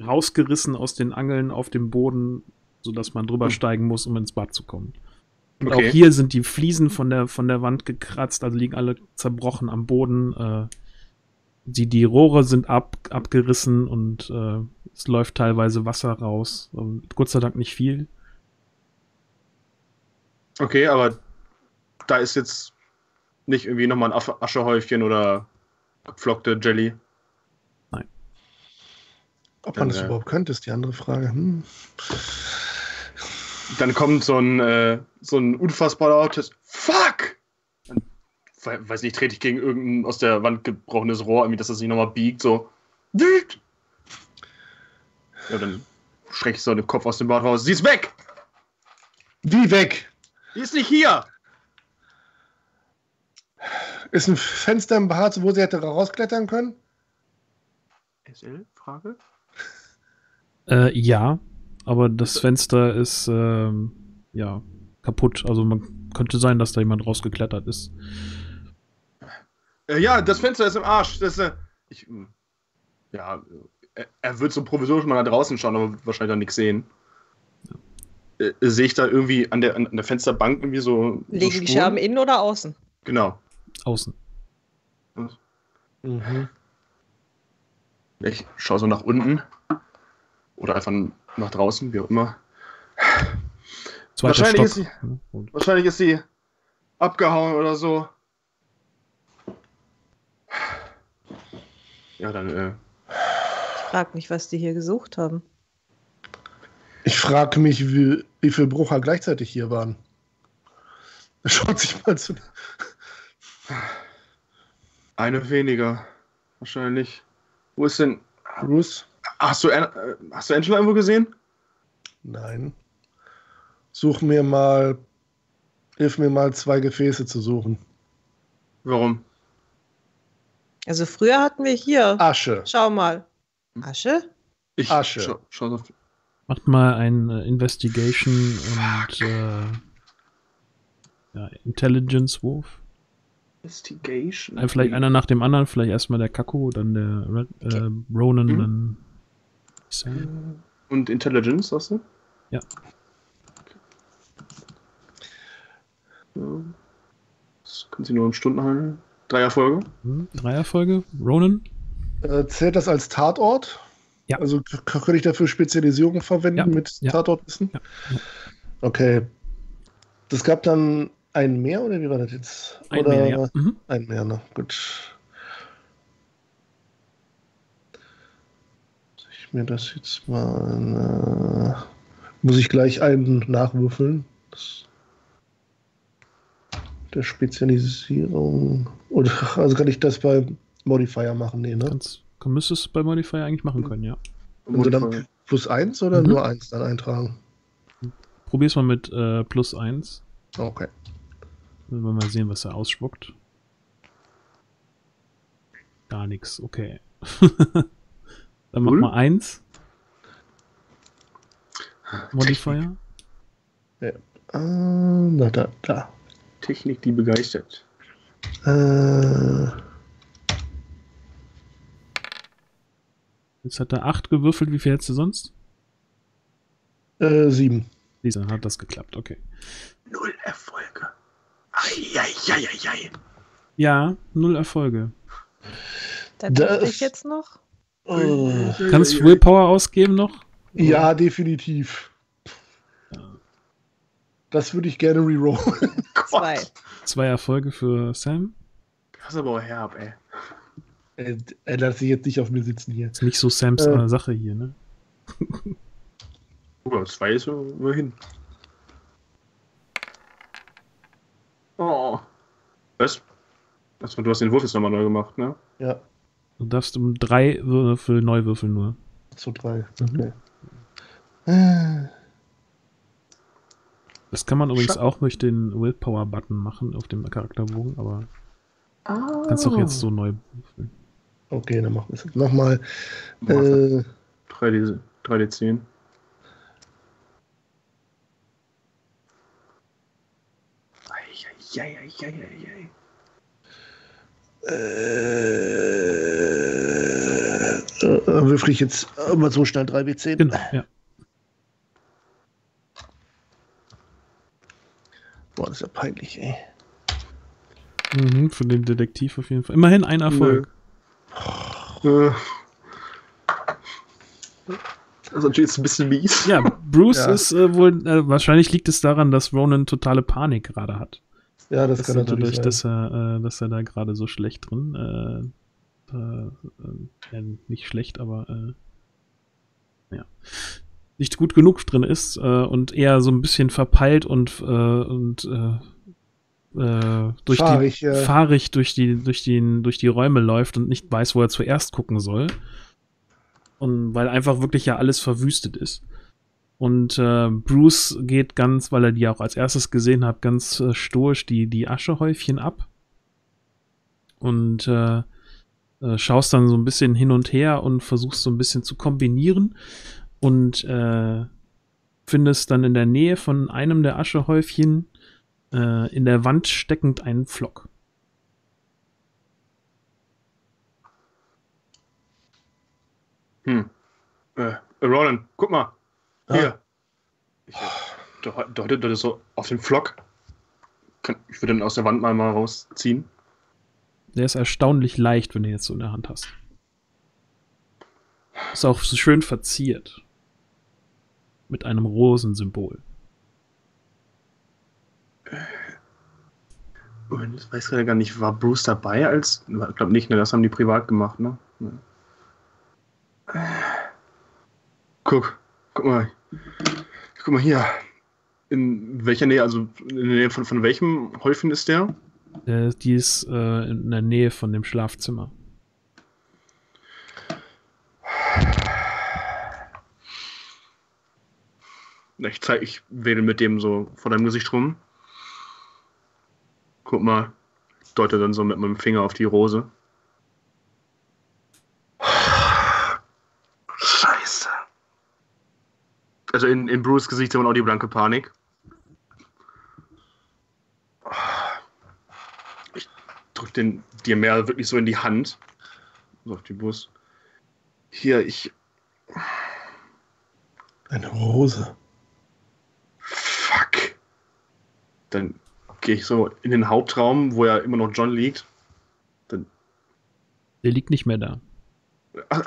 rausgerissen aus den Angeln auf dem Boden, sodass man drüber steigen muss, um ins Bad zu kommen. Und okay. Auch hier sind die Fliesen von der Wand gekratzt, also liegen alle zerbrochen am Boden. Die Rohre sind abgerissen und es läuft teilweise Wasser raus. Gott sei Dank nicht viel. Okay, aber da ist jetzt nicht irgendwie nochmal ein Aschehäufchen oder gepflockte Jelly. Nein. Ob man das überhaupt könnte, ist die andere Frage. Dann kommt so ein unfassbar lautes Fuck! Dann, weiß nicht, trete ich gegen irgendein aus der Wand gebrochenes Rohr, irgendwie, dass das nicht nochmal biegt, so. Ja, dann schrecke ich so den Kopf aus dem Bad raus. Sie ist weg! Wie weg? Die ist nicht hier! Ist ein Fenster im Bad, wo sie hätte rausklettern können? SL-Frage? Ja, aber das Fenster ist ja kaputt. Also man könnte sein, dass da jemand rausgeklettert ist. Ja, das Fenster ist im Arsch. Das, er wird so provisorisch mal nach draußen schauen, aber wahrscheinlich dann nichts sehen. Ja. Sehe ich da irgendwie an der Fensterbank irgendwie so. Liegen die Scherben innen oder außen? Genau. Außen. Mhm. Ich schaue so nach unten. Oder einfach nach draußen, wie auch immer. Wahrscheinlich ist sie abgehauen oder so. Ja, dann. Ich frage mich, was die hier gesucht haben. Ich frage mich, wie viele Brujah gleichzeitig hier waren. Schaut sich mal zu. Eine weniger. Wahrscheinlich. Wo ist denn Bruce? Hast du Angela irgendwo gesehen? Nein. Hilf mir mal, zwei Gefäße zu suchen. Warum? Also früher hatten wir hier Asche. Schau mal. Asche? Asche. Schau auf. Macht mal ein Investigation und Intelligence-Wurf. Investigation. Vielleicht einer nach dem anderen, vielleicht erstmal der Caco, dann der Ronan, dann. Und Intelligence, hast du? Ja. Okay. Das können Sie nur im Stundenhandel. 3 Erfolge. 3 Erfolge. Ronan? Zählt das als Tatort? Ja. Also könnte ich dafür Spezialisierung verwenden mit Tatortwissen? Ja. Ja. Okay. Das gab dann. Ein mehr oder wie war das jetzt? Mehr, ja. Ein mehr, ne? Gut. Ich mir das jetzt mal. Muss ich gleich einen nachwürfeln? Der Spezialisierung. Oder, also kann ich das bei Modifier machen? Nee, ne? Müsstest du bei Modifier eigentlich machen können, ja. Also dann +1 oder nur 1 dann eintragen? Probier's mal mit +1. Okay. Wenn wir mal sehen, was er ausspuckt. Gar nichts, okay. Dann machen wir 1. Modifier. Ja. Da. Technik, die begeistert. Jetzt hat er 8 gewürfelt, wie viel hättest du sonst? 7. Dann hat das geklappt, okay. 0 Erfolge. Eieieiei. Ja, 0 Erfolge. Da ich jetzt noch. Kannst du Willpower ausgeben noch? Ja, definitiv. Ja. Das würde ich gerne rerollen. 2 Erfolge für Sam. Das ist aber auch herb, ey. Er lässt sich jetzt nicht auf mir sitzen hier. Ist nicht so Sams Sache hier, ne? 2 ist immerhin. Oh. Was? Also, du hast den Wurf jetzt nochmal neu gemacht, ne? Ja. Du darfst um 3 Würfel neu würfeln nur. Zu 3, okay. Das kann man übrigens auch durch den Willpower-Button machen auf dem Charakterbogen, aber kannst doch jetzt so neu würfeln. Okay, dann machen wir es jetzt nochmal. 3D10. Würfel ich jetzt mal so schnell 3W10. Genau, ja. Boah, das ist ja peinlich, ey. Mhm, für den Detektiv auf jeden Fall. Immerhin ein Erfolg. Nö. Das ist natürlich ein bisschen mies. Ja, Bruce ist wohl, wahrscheinlich liegt es daran, dass Ronan totale Panik gerade hat. Ja, das kann natürlich dadurch sein. Dass er da gerade so schlecht drin, nicht schlecht, aber ja, nicht gut genug drin ist und eher so ein bisschen verpeilt und fahrig durch die Räume läuft und nicht weiß, wo er zuerst gucken soll. Und weil einfach wirklich ja alles verwüstet ist. Und Bruce geht ganz, weil er die auch als erstes gesehen hat, ganz stoisch die Aschehäufchen ab. Und schaust dann so ein bisschen hin und her und versuchst so ein bisschen zu kombinieren. Und findest dann in der Nähe von einem der Aschehäufchen in der Wand steckend einen Pflock. Ronan, guck mal. Hier. Ja. Deutet so auf den Pflock. Ich würde ihn aus der Wand mal rausziehen. Der ist erstaunlich leicht, wenn du jetzt so in der Hand hast. Ist auch so schön verziert. Mit einem Rosensymbol. Ich weiß gerade gar nicht, war Bruce dabei als... Ich glaube nicht, ne? Das haben die privat gemacht, ne? Guck mal hier. In welcher Nähe, also in der Nähe von welchem Häufchen ist der? Die ist in der Nähe von dem Schlafzimmer. Ich wedel mit dem so vor deinem Gesicht rum. Guck mal. Ich deute dann so mit meinem Finger auf die Rose. Scheiße. Also in Bruce' Gesicht sieht man auch die blanke Panik. Ich drück den dir mehr wirklich so in die Hand. So auf die Brust. Hier, ich... Eine Rose. Fuck. Dann gehe ich so in den Hauptraum, wo ja immer noch John liegt. Dann der liegt nicht mehr da. Ach,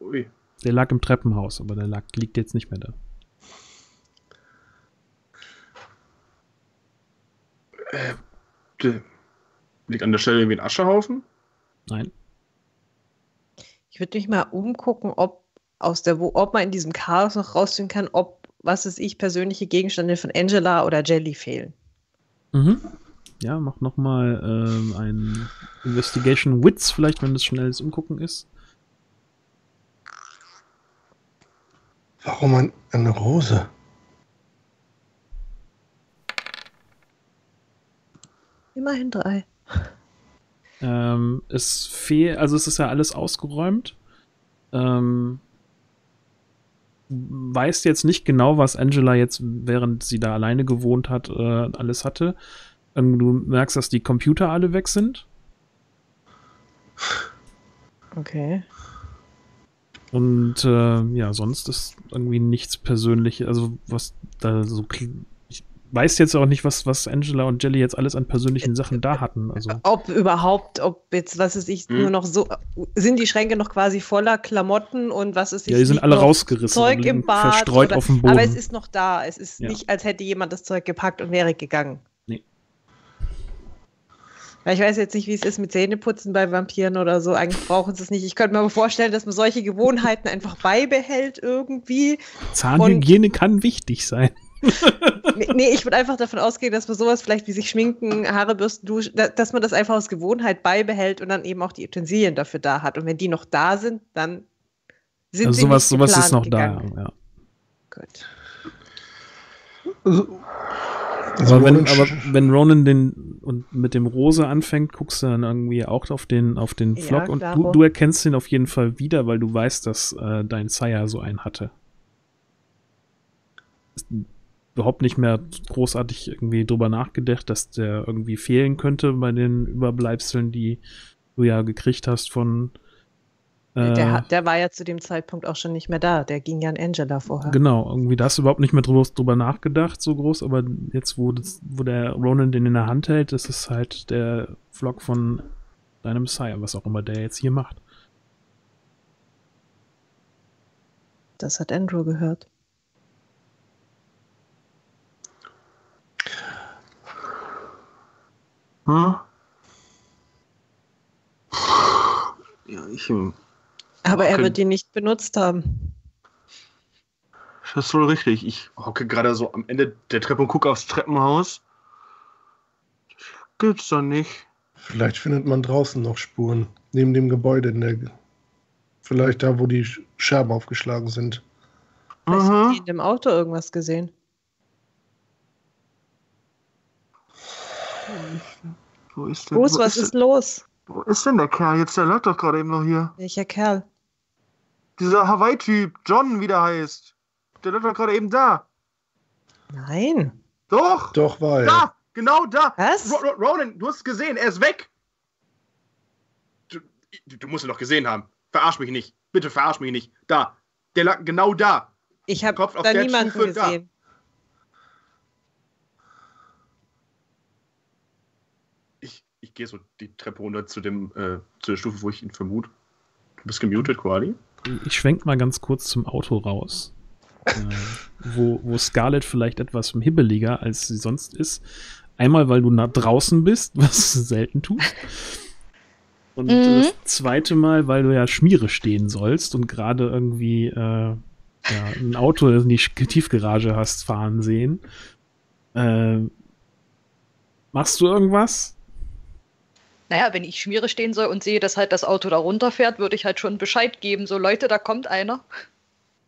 Ui. Der lag im Treppenhaus, aber liegt jetzt nicht mehr da. Liegt an der Stelle irgendwie ein Aschehaufen? Nein. Ich würde mich mal umgucken, ob man in diesem Chaos noch rausfinden kann, ob, was weiß ich, persönliche Gegenstände von Angela oder Jelly fehlen. Mhm. Ja, mach nochmal ein Investigation Wits, vielleicht, wenn das schnelles Umgucken ist. Warum eine Rose? Immerhin 3. Es ist ja alles ausgeräumt. Weiß jetzt nicht genau, was Angela jetzt, während sie da alleine gewohnt hat, alles hatte. Du merkst, dass die Computer alle weg sind. Okay. Und ja, sonst ist irgendwie nichts Persönliches. Also was da so... Ich weiß jetzt auch nicht, was Angela und Jelly jetzt alles an persönlichen Sachen da hatten. Also. Ob überhaupt, ob jetzt, was ist ich, nur noch so... Sind die Schränke noch quasi voller Klamotten und was ist... Ja, die sind alle rausgerissen. Zeug im Bad. Verstreut auf dem Boden. Aber es ist noch da. Es ist nicht, als hätte jemand das Zeug gepackt und wäre gegangen. Nee. Ja, ich weiß jetzt nicht, wie es ist mit Zähneputzen bei Vampiren oder so. Eigentlich brauchen sie es nicht. Ich könnte mir aber vorstellen, dass man solche Gewohnheiten einfach beibehält irgendwie. Zahnhygiene kann wichtig sein. Nee, ich würde einfach davon ausgehen, dass man sowas vielleicht wie sich schminken, Haare bürsten, duschen, dass man das einfach aus Gewohnheit beibehält und dann eben auch die Utensilien dafür da hat. Und wenn die noch da sind, dann sind also sie sowas, nicht sowas ist noch gegangen. Da, ja. Gut. Aber wenn Ronan mit dem Rose anfängt, guckst du dann irgendwie auch auf den Vlog und du erkennst ihn auf jeden Fall wieder, weil du weißt, dass dein Sire so einen hatte. überhaupt nicht mehr großartig irgendwie drüber nachgedacht, dass der irgendwie fehlen könnte bei den Überbleibseln, die du ja gekriegt hast von... Der war ja zu dem Zeitpunkt auch schon nicht mehr da. Der ging ja an Angela vorher. Genau, irgendwie da hast du überhaupt nicht mehr drüber nachgedacht, so groß. Aber jetzt, wo der Ronan den in der Hand hält, das ist halt der Vlog von deinem Sire, was auch immer der jetzt hier macht. Das hat Andrew gehört. Hm? Ja, ich... Aber er wird die nicht benutzt haben. Das ist wohl richtig. Ich hocke gerade so am Ende der Treppe und gucke aufs Treppenhaus. Das gibt's doch nicht. Vielleicht findet man draußen noch Spuren. Neben dem Gebäude. Vielleicht da, wo die Scherben aufgeschlagen sind. Vielleicht haben die in dem Auto irgendwas gesehen. Wo ist denn? Bruce, was ist los? Wo ist denn der Kerl jetzt? Der lag doch gerade eben noch hier. Welcher Kerl? Dieser Hawaii-Typ, John, wie der heißt. Der lag doch gerade eben da. Nein. Doch. Doch, war er. Da, genau da. Was? Ronan, du hast gesehen, er ist weg. Du musst ihn doch gesehen haben. Verarsch mich nicht. Bitte verarsch mich nicht. Da. Der lag genau da. Ich habe da niemanden Stufe gesehen. Da. Ich gehe so die Treppe runter zu der Stufe, wo ich ihn vermute. Du bist gemutet, Koali. Ich schwenke mal ganz kurz zum Auto raus. Wo Scarlett vielleicht etwas hibbeliger, als sie sonst ist. Einmal, weil du nach draußen bist, was du selten tust. Und das zweite Mal, weil du ja Schmiere stehen sollst und gerade irgendwie ein Auto in die Tiefgarage hast fahren sehen. Machst du irgendwas? Naja, wenn ich Schmiere stehen soll und sehe, dass halt das Auto da runterfährt, würde ich halt schon Bescheid geben. So, Leute, da kommt einer.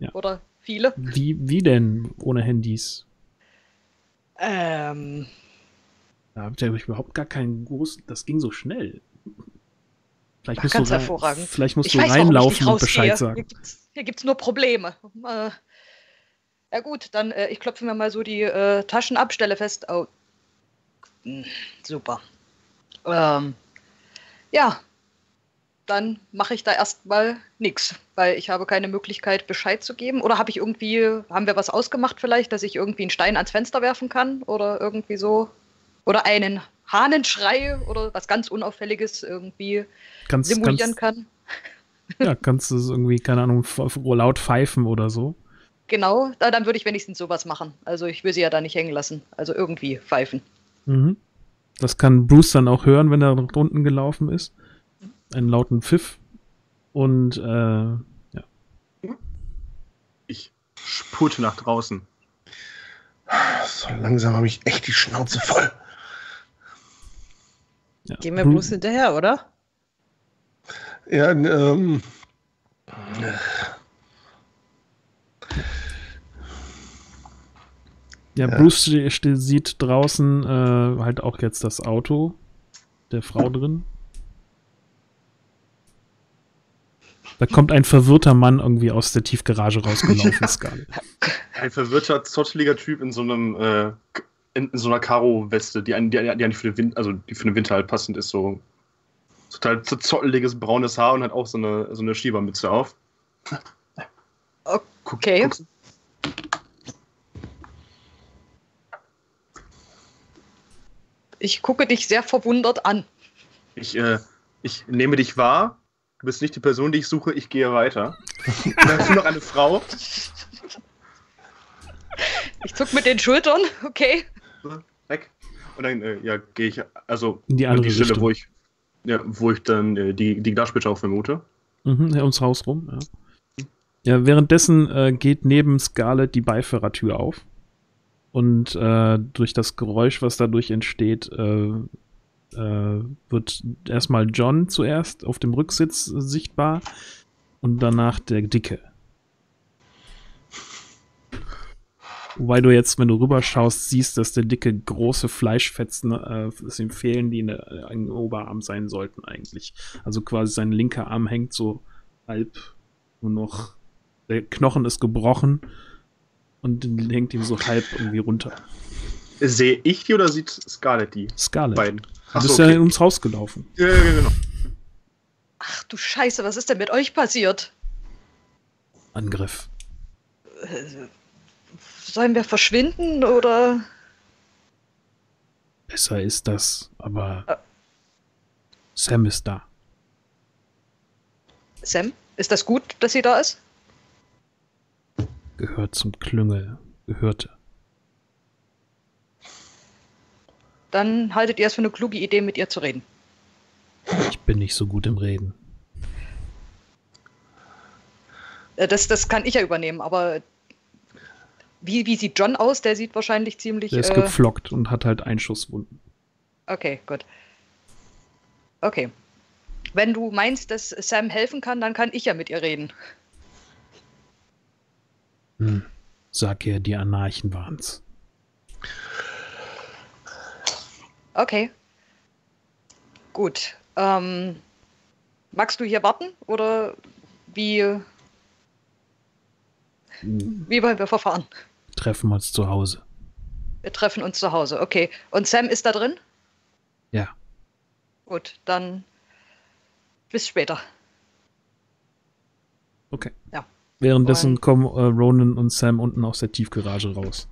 Ja. Oder viele. Wie denn ohne Handys? Da habt ihr überhaupt gar keinen großen... Das ging so schnell. Vielleicht musst ganz hervorragend. Vielleicht musst du reinlaufen und Bescheid sagen. Hier gibt's nur Probleme. Ja gut, dann ich klopfe mir mal so die Taschen ab, stelle fest. Oh. Super. Ja, dann mache ich da erstmal nichts, weil ich habe keine Möglichkeit, Bescheid zu geben. Oder haben wir was ausgemacht vielleicht, dass ich irgendwie einen Stein ans Fenster werfen kann oder irgendwie so? Oder einen Hahnenschrei oder was ganz Unauffälliges irgendwie simulieren kann? Ja, kannst du es irgendwie, keine Ahnung, laut pfeifen oder so? Genau, dann würde ich wenigstens sowas machen. Also ich will sie ja da nicht hängen lassen. Also irgendwie pfeifen. Mhm. Das kann Bruce dann auch hören, wenn er unten gelaufen ist. Einen lauten Pfiff. Und, ja. Ich spurte nach draußen. So langsam habe ich echt die Schnauze voll. Ja. Gehen wir Bruce hinterher, oder? Ja, Ja, Bruce sieht draußen halt auch jetzt das Auto der Frau drin. Da kommt ein verwirrter Mann irgendwie aus der Tiefgarage rausgelaufen. Ja. Scarlett. Ein verwirrter, zotteliger Typ in so einem in so einer Karo-Weste, die für den Winter, halt passend ist. So total zotteliges, braunes Haar und hat auch so eine Schiebermütze auf. Okay. Guck's. Ich gucke dich sehr verwundert an. Ich nehme dich wahr. Du bist nicht die Person, die ich suche. Ich gehe weiter. Hast du noch eine Frau? Ich zuck mit den Schultern. Okay. Weg. Und dann gehe ich in die andere Stelle, Richtung. wo ich dann die Glasspitze auch vermute. Mhm, ums Haus rum. Ja. Ja, währenddessen geht neben Scarlett die Beifahrertür auf. Und durch das Geräusch, was dadurch entsteht, wird erstmal John zuerst auf dem Rücksitz sichtbar und danach der Dicke. Wobei du jetzt, wenn du rüberschaust, siehst, dass der Dicke große Fleischfetzen es ihm fehlen, die im Oberarm sein sollten eigentlich. Also quasi sein linker Arm hängt so halb nur noch. Der Knochen ist gebrochen. und hängt ihm so halb irgendwie runter. Sehe ich die oder sieht Scarlett die? Scarlett. Beiden. Du bist ja in uns rausgelaufen. Ja, genau. Ach du Scheiße, was ist denn mit euch passiert? Angriff. Sollen wir verschwinden oder? Besser ist das, aber Sam ist da. Sam, ist das gut, dass sie da ist? Gehört zum Klüngel, gehörte. Dann haltet ihr es für eine kluge Idee, mit ihr zu reden. Ich bin nicht so gut im Reden. Das kann ich ja übernehmen, aber wie sieht John aus? Der sieht wahrscheinlich ziemlich... Der ist gepflockt und hat halt Einschusswunden. Okay, gut. Okay. Wenn du meinst, dass Sam helfen kann, dann kann ich ja mit ihr reden. Hm. Sag ihr, die Anarchen waren's. Okay. Gut. Magst du hier warten? Oder wie wollen wir verfahren? Treffen wir uns zu Hause. Wir treffen uns zu Hause, okay. Und Sam ist da drin? Ja. Gut, dann bis später. Okay. Ja. Währenddessen kommen Ronan und Sam unten aus der Tiefgarage raus.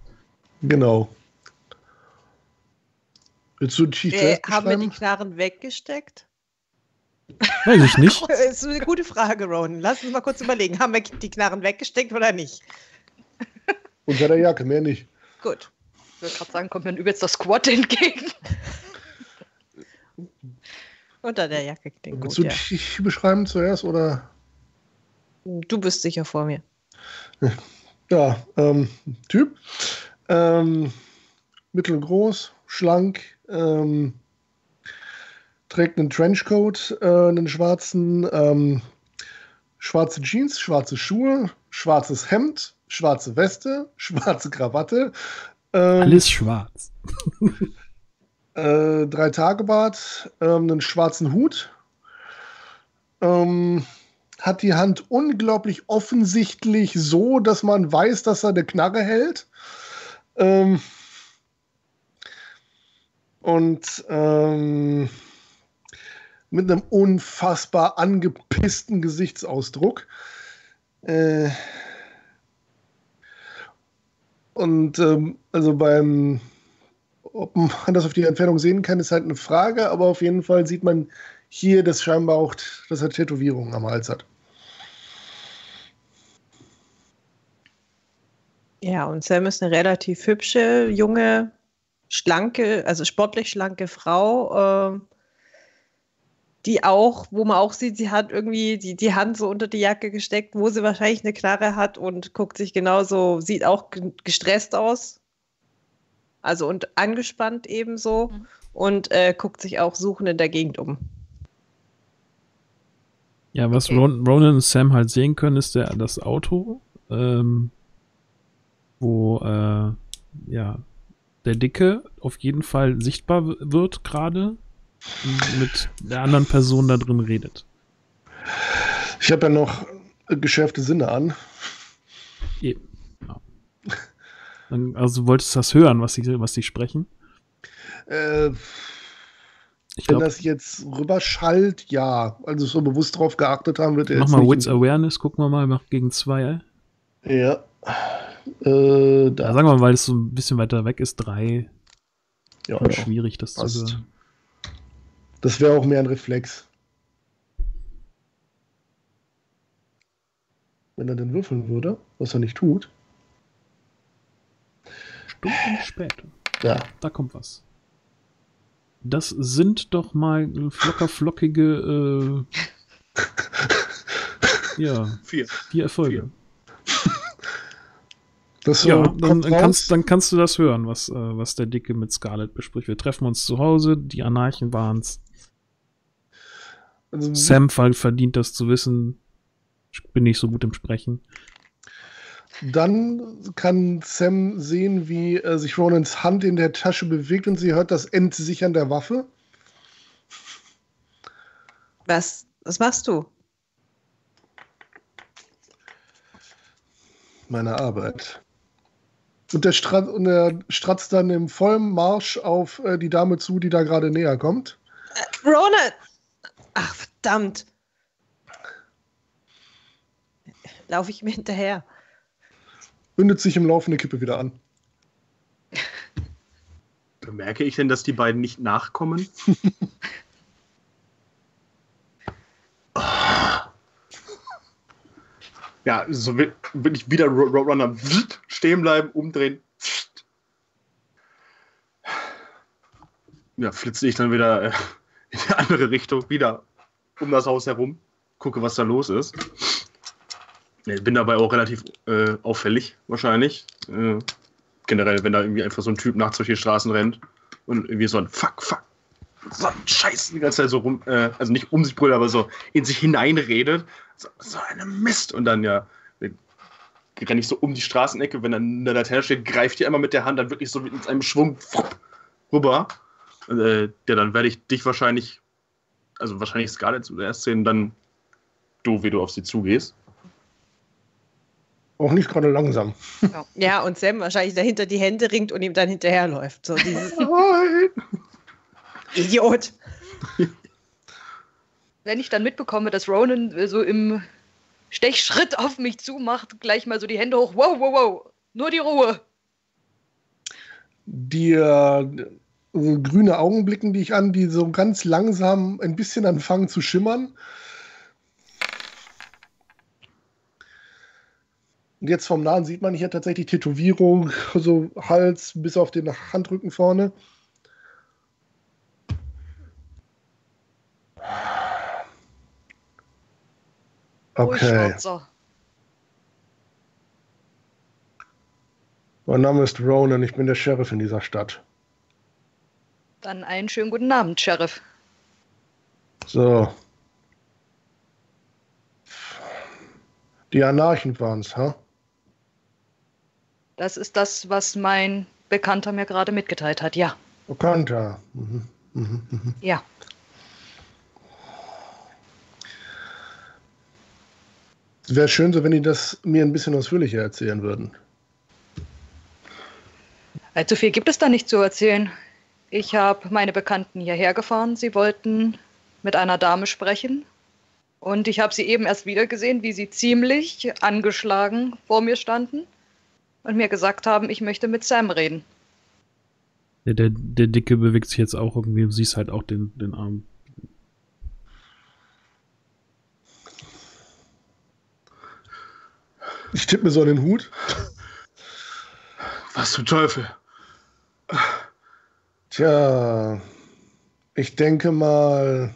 Genau. Willst du einen Chief Draft beschreiben? Haben wir die Knarren weggesteckt? Weiß ich nicht. Das ist eine gute Frage, Ronan. Lass uns mal kurz überlegen. Haben wir die Knarren weggesteckt oder nicht? Unter der Jacke, mehr nicht. Gut. Ich würde gerade sagen, kommt mir ein übelster Squad entgegen. Unter der Jacke klingt gut, ja. Willst du dich beschreiben zuerst, oder? Du bist sicher vor mir. Ja, Typ. Mittelgroß, schlank, trägt einen Trenchcoat, einen schwarzen, schwarze Jeans, schwarze Schuhe, schwarzes Hemd, schwarze Weste, schwarze Krawatte. Alles schwarz. 3-Tage-Bart, einen schwarzen Hut. Hat die Hand unglaublich offensichtlich so, dass man weiß, dass er eine Knarre hält. Und mit einem unfassbar angepissten Gesichtsausdruck. Also beim, ob man das auf die Entfernung sehen kann, ist halt eine Frage, aber auf jeden Fall sieht man hier, dass scheinbar auch, dass er Tätowierungen am Hals hat. Ja, und Sam ist eine relativ hübsche, junge, schlanke, also sportlich schlanke Frau, die auch, wo man auch sieht, sie hat irgendwie die Hand so unter die Jacke gesteckt, wo sie wahrscheinlich eine Knarre hat und guckt sich genauso, sieht auch gestresst aus, also und angespannt ebenso und guckt sich auch suchend in der Gegend um. Ja, was okay. Ronan und Sam halt sehen können, ist das Auto, wo, ja, der Dicke auf jeden Fall sichtbar wird gerade und mit der anderen Person da drin redet. Ich habe ja noch geschärfte Sinne an. Eben. Ja. Also wolltest du das hören, was sie sprechen? Wenn das jetzt rüberschallt, ja. Also so bewusst drauf geachtet haben, wird er jetzt. Mach mal Wits Awareness, gucken wir mal, macht gegen 2. Ja. Da sagen wir mal, weil es so ein bisschen weiter weg ist, 3. Ja, und schwierig, das passt. Zu hören. Das wäre auch mehr ein Reflex. Wenn er denn würfeln würde, was er nicht tut. Stunden später. Ja. Da kommt was. Das sind doch mal flockige. Ja. 4 Erfolge. 4. Das ja, dann kannst du das hören, was der Dicke mit Scarlett bespricht. Wir treffen uns zu Hause, die Anarchen waren's. Also, Sam verdient das zu wissen. Ich bin nicht so gut im Sprechen. Dann kann Sam sehen, wie sich Ronans Hand in der Tasche bewegt und sie hört das Entsichern der Waffe. Was machst du? Meine Arbeit. Und der stratzt dann im vollen Marsch auf die Dame zu, die da gerade näher kommt. Ronan! Ach, verdammt. Laufe ich mir hinterher. Bündet sich im Laufe eine Kippe wieder an. Bemerke ich denn, dass die beiden nicht nachkommen? Ja, so will ich wieder Roadrunner stehen bleiben, umdrehen. Ja, flitze ich dann wieder in die andere Richtung, wieder um das Haus herum, gucke, was da los ist. Ich bin dabei auch relativ auffällig, wahrscheinlich. Generell, wenn da irgendwie einfach so ein Typ nachts durch die Straßen rennt und irgendwie so ein Fuck, so ein Scheiß die ganze Zeit so rum, also nicht um sich brüllt, aber so in sich hineinredet. So eine Mist. Und dann ja, renne ich so um die Straßenecke, wenn dann eine Laterne steht, greift die einmal mit der Hand, dann wirklich so mit einem Schwung rüber. Und, ja, dann werde ich dich wahrscheinlich Scarlett zuerst sehen, dann du, wie du auf sie zugehst. Auch nicht gerade langsam. Ja, und Sam wahrscheinlich dahinter die Hände ringt und ihm dann hinterherläuft. So dieses Nein. Idiot. Wenn ich dann mitbekomme, dass Ronan so im Stechschritt auf mich zumacht, gleich mal so die Hände hoch. Wow, wow, wow. Nur die Ruhe. Die grünen Augen blicken dich an, die so ganz langsam ein bisschen anfangen zu schimmern. Und jetzt vom Nahen sieht man hier tatsächlich Tätowierung, also Hals bis auf den Handrücken vorne. Okay. Mein Name ist Ronan, ich bin der Sheriff in dieser Stadt. Dann einen schönen guten Abend, Sheriff. So. Die Anarchen waren's, ha? Das ist das, was mein Bekannter mir gerade mitgeteilt hat, ja. Bekannter? Mhm. Mhm. Mhm. Ja. Es wäre schön, so, wenn die das mir ein bisschen ausführlicher erzählen würden. Allzu viel gibt es da nicht zu erzählen. Ich habe meine Bekannten hierher gefahren. Sie wollten mit einer Dame sprechen. Und ich habe sie eben erst wieder gesehen, wie sie ziemlich angeschlagen vor mir standen. Und mir gesagt haben, ich möchte mit Sam reden. Der Dicke bewegt sich jetzt auch irgendwie und siehst halt auch den Arm. Ich tippe mir so an den Hut. Was zum Teufel? Tja, ich denke mal,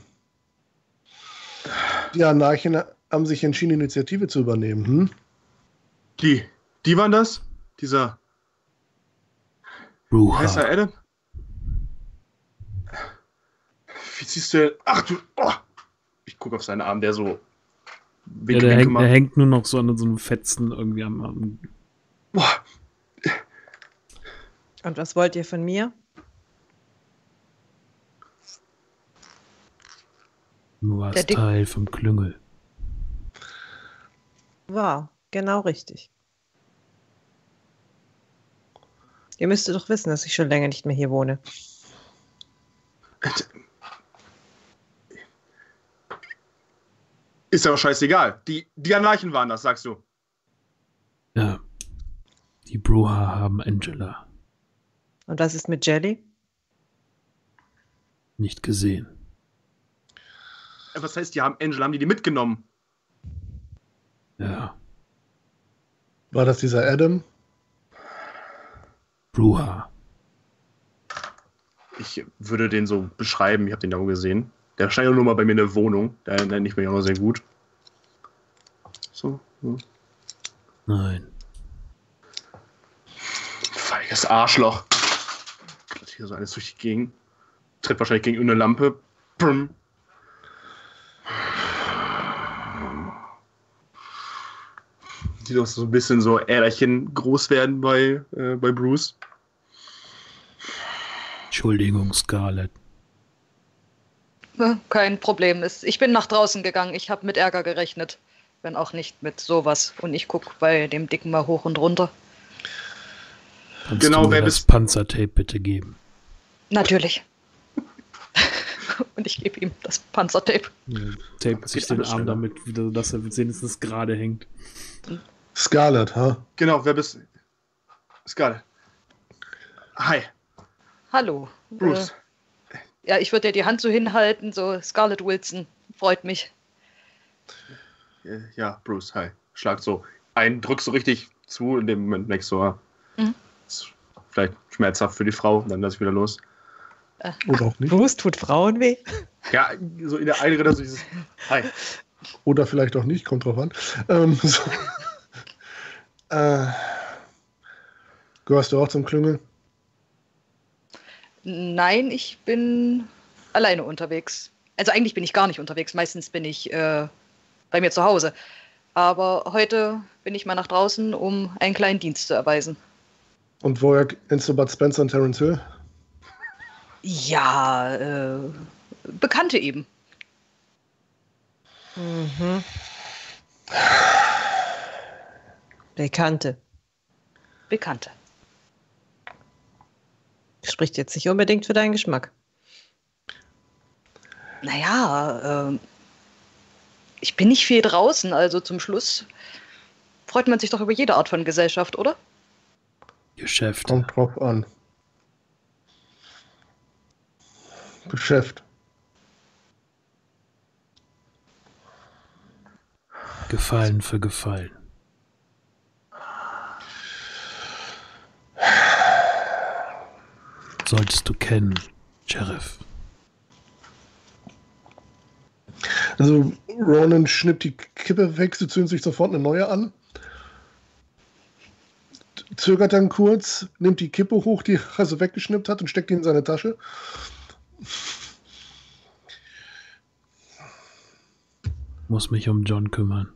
die Anarchen haben sich entschieden, Initiative zu übernehmen. Hm? Die waren das? Dieser Brujah. Adam? Wie siehst du? Ach du. Oh. Ich gucke auf seinen Arm, der so. Ja, der hängt nur noch so an so einem Fetzen irgendwie am Arm. Boah. Und was wollt ihr von mir? Du warst Teil vom Klüngel. Wow, genau richtig. Ihr müsstet doch wissen, dass ich schon länger nicht mehr hier wohne. Ist ja auch scheißegal. Die Anarchen waren das, sagst du. Ja. Die Brujah haben Angela. Und was ist mit Jelly? Nicht gesehen. Was heißt, die haben Angela? Haben die mitgenommen? Ja. War das dieser Adam? Brujah. Ich würde den so beschreiben, ich habe den da gesehen. Der scheint nur mal bei mir eine Wohnung, da erinnere ich mich auch sehr gut. So. Ja. Nein. Feiges Arschloch. Klatt hier so alles durch die Gegend. Tritt wahrscheinlich gegen eine Lampe. Brumm. Sieht auch so ein bisschen so Äderchen groß werden bei Bruce. Entschuldigung, Scarlett. Kein Problem. Ich bin nach draußen gegangen. Ich habe mit Ärger gerechnet. Wenn auch nicht mit sowas. Und ich gucke bei dem Dicken mal hoch und runter. Kannst genau, du mir das Panzertape bitte geben? Natürlich. Und ich gebe ihm das Panzertape. Ja, tape sich den Arm damit wieder, dass er wenigstens gerade hängt. Scarlett, ha? Huh? Genau, wer bist du? Scarlett. Hi. Hallo. Bruce. Ja, ich würde dir die Hand so hinhalten, so Scarlett Wilson, freut mich. Ja, Bruce, hi. Schlag so ein, drück so richtig zu, in dem Moment merkst du, vielleicht schmerzhaft für die Frau, und dann lass ich wieder los. Oder auch nicht. Bruce, tut Frauen weh? Ja, so in der Einrede so dieses Hi. Oder vielleicht auch nicht, kommt drauf an. So. Gehörst du auch zum Klüngel? Nein, ich bin alleine unterwegs. Also eigentlich bin ich gar nicht unterwegs. Meistens bin ich bei mir zu Hause. Aber heute bin ich mal nach draußen, um einen kleinen Dienst zu erweisen. Und woher kennst du Bud Spencer und Terence Hill? Ja, Bekannte eben. Mhm. Bekannte. Spricht jetzt nicht unbedingt für deinen Geschmack. Naja, ich bin nicht viel draußen, also zum Schluss freut man sich doch über jede Art von Gesellschaft, oder? Geschäft. Kommt drauf an. Geschäft. Gefallen für Gefallen. Solltest du kennen, Sheriff. Also Ronan schnippt die Kippe weg, sie zündet sich sofort eine neue an. Zögert dann kurz, nimmt die Kippe hoch, die er also weggeschnippt hat, und steckt die in seine Tasche. Muss mich um John kümmern.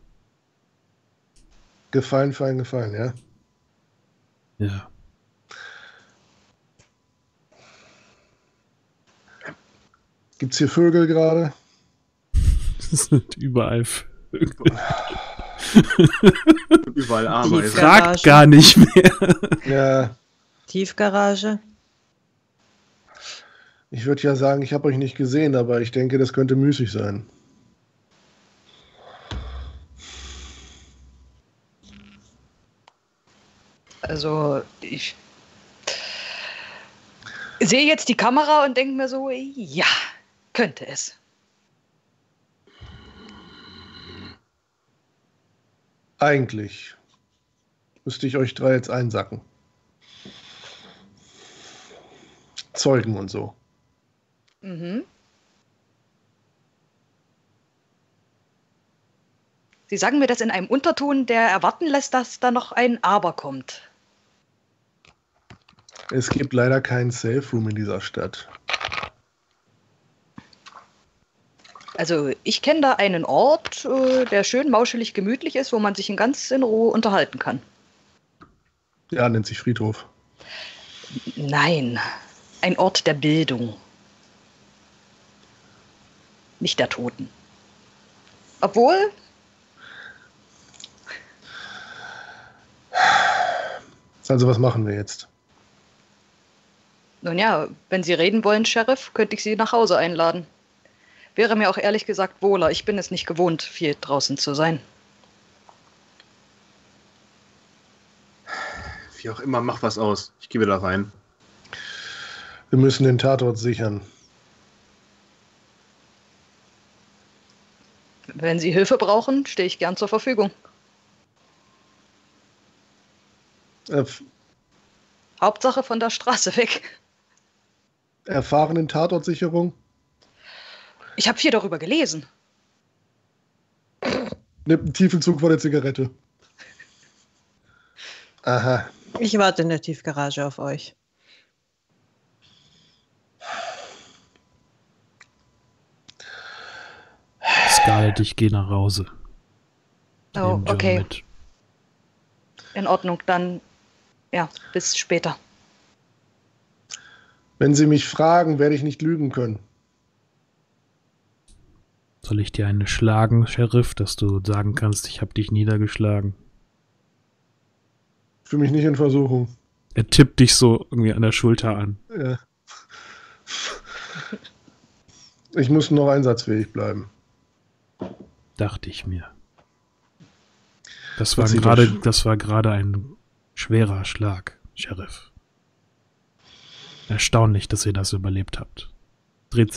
Gefallen für einen Gefallen, ja? Ja. Gibt's hier Vögel gerade? Es sind überall Vögel. Überall Ameisen. Fragt gar nicht mehr. Ja. Tiefgarage? Ich würde ja sagen, ich habe euch nicht gesehen, aber ich denke, das könnte müßig sein. Also, ich sehe jetzt die Kamera und denke mir so, ja, könnte es. Eigentlich müsste ich euch drei jetzt einsacken. Zeugen und so. Mhm. Sie sagen mir das in einem Unterton, der erwarten lässt, dass da noch ein Aber kommt. Es gibt leider keinen Safe Room in dieser Stadt. Also ich kenne da einen Ort, der schön mauschelig gemütlich ist, wo man sich in Ruhe unterhalten kann. Ja, nennt sich Friedhof. Nein, ein Ort der Bildung. Nicht der Toten. Obwohl... Also was machen wir jetzt? Nun ja, wenn Sie reden wollen, Sheriff, könnte ich Sie nach Hause einladen. Wäre mir auch ehrlich gesagt wohler. Ich bin es nicht gewohnt, viel draußen zu sein. Wie auch immer, mach was aus. Ich gehe wieder rein. Wir müssen den Tatort sichern. Wenn Sie Hilfe brauchen, stehe ich gern zur Verfügung. Hauptsache von der Straße weg. Erfahrenen Tatortsicherung? Ich habe viel darüber gelesen. Nimmt einen tiefen Zug von der Zigarette. Aha. Ich warte in der Tiefgarage auf euch. Scarlett, ich gehe nach Hause. Oh, okay. Mit. In Ordnung, dann ja, bis später. Wenn Sie mich fragen, werde ich nicht lügen können. Soll ich dir eine schlagen, Sheriff, dass du sagen kannst, ich habe dich niedergeschlagen? Für mich nicht in Versuchung. Er tippt dich so irgendwie an der Schulter an. Ja. Ich muss noch einsatzfähig bleiben. Dachte ich mir. Das war gerade ein schwerer Schlag, Sheriff. Erstaunlich, dass ihr das überlebt habt. Dreht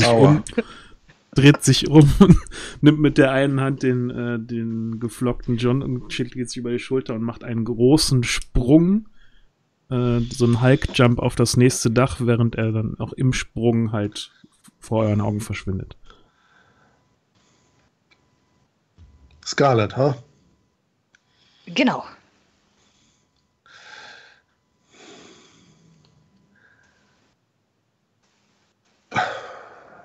sich um und nimmt mit der einen Hand den geflockten John und schickt jetzt über die Schulter und macht einen großen Sprung, so einen Hulk-Jump auf das nächste Dach, während er dann auch im Sprung halt vor euren Augen verschwindet. Scarlett, ha? Genau.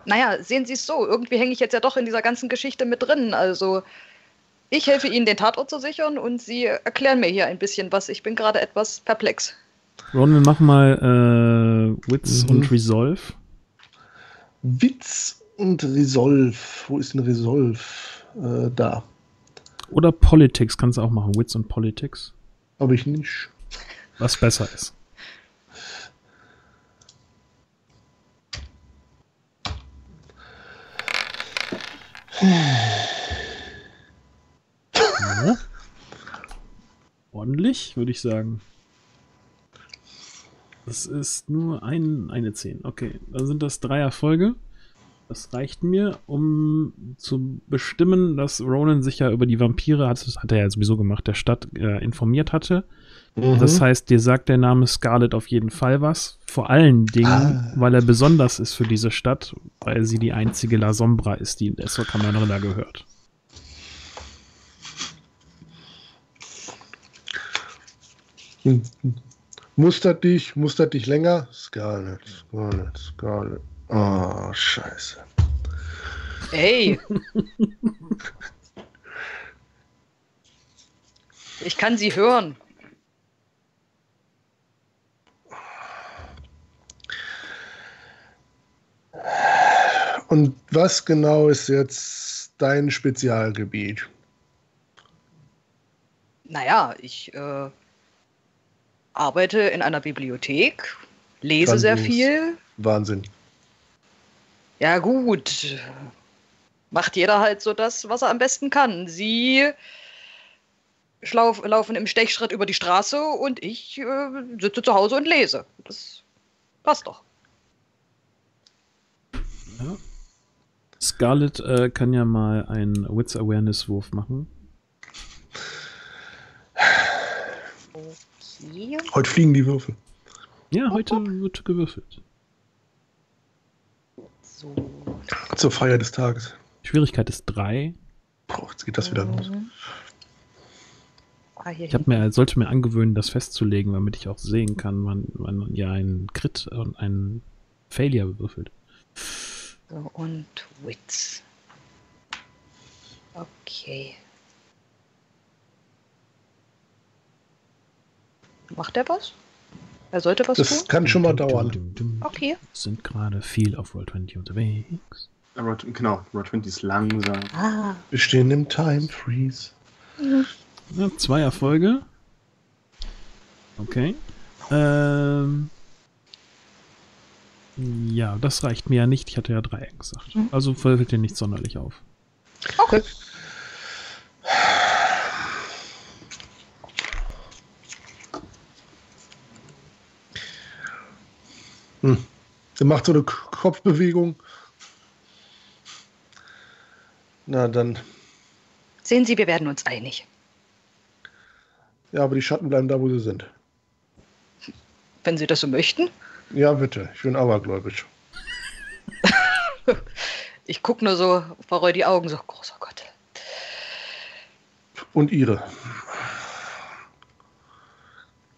Naja, sehen Sie es so, irgendwie hänge ich jetzt ja doch in dieser ganzen Geschichte mit drin, also ich helfe Ihnen, den Tatort zu sichern und Sie erklären mir hier ein bisschen was, ich bin gerade etwas perplex. Ronan, mach mal Witz und Resolve. Witz und Resolve, wo ist denn Resolve? Da. Oder Politics kannst du auch machen, Witz und Politics. Hab ich nicht. Was besser ist. Ja. Ordentlich, würde ich sagen. Das ist nur eine 10. Okay, dann sind das 3 Erfolge. Das reicht mir, um zu bestimmen, dass Ronan sich ja über die Vampire, das hat er ja sowieso gemacht, der Stadt informiert hatte. Mhm. Das heißt, dir sagt der Name Scarlett auf jeden Fall was. Vor allen Dingen, weil er besonders ist für diese Stadt, weil sie die einzige La Sombra ist, die in Esser Camerilla gehört. Mhm. Mustert dich länger. Scarlett. Oh, scheiße. Ey! Ich kann sie hören. Und was genau ist jetzt dein Spezialgebiet? Naja, ich arbeite in einer Bibliothek, lese Wahnsinn. Sehr viel. Wahnsinn. Ja gut, macht jeder halt so das, was er am besten kann. Sie laufen im Stechschritt über die Straße und ich sitze zu Hause und lese. Das passt doch. Ja. Scarlett kann ja mal einen Wits-Awareness-Wurf machen. Okay. Heute fliegen die Würfel. Ja, heute wird gewürfelt. So. Zur Feier des Tages. Schwierigkeit ist 3. Boah, jetzt geht das wieder los. Ich sollte mir angewöhnen, das festzulegen, damit ich auch sehen kann, wann man ja einen Crit und einen Failure bewürfelt. So, und Witz. Okay. Macht er was? Er sollte was tun? Das kann schon mal dauern. Okay. Sind gerade viel auf Roll20 unterwegs. Genau, Roll20 ist langsam. Wir stehen im Time Freeze. Ja, 2 Erfolge. Okay. Ja, das reicht mir ja nicht. Ich hatte ja 3 gesagt. Also fällt dir nicht sonderlich auf. Okay. Er macht so eine Kopfbewegung. Na dann. Sehen Sie, wir werden uns einig. Ja, aber die Schatten bleiben da, wo sie sind. Wenn Sie das so möchten? Ja, bitte. Ich bin abergläubisch. Ich gucke nur so, verroll die Augen so, großer Gott. Und Ihre.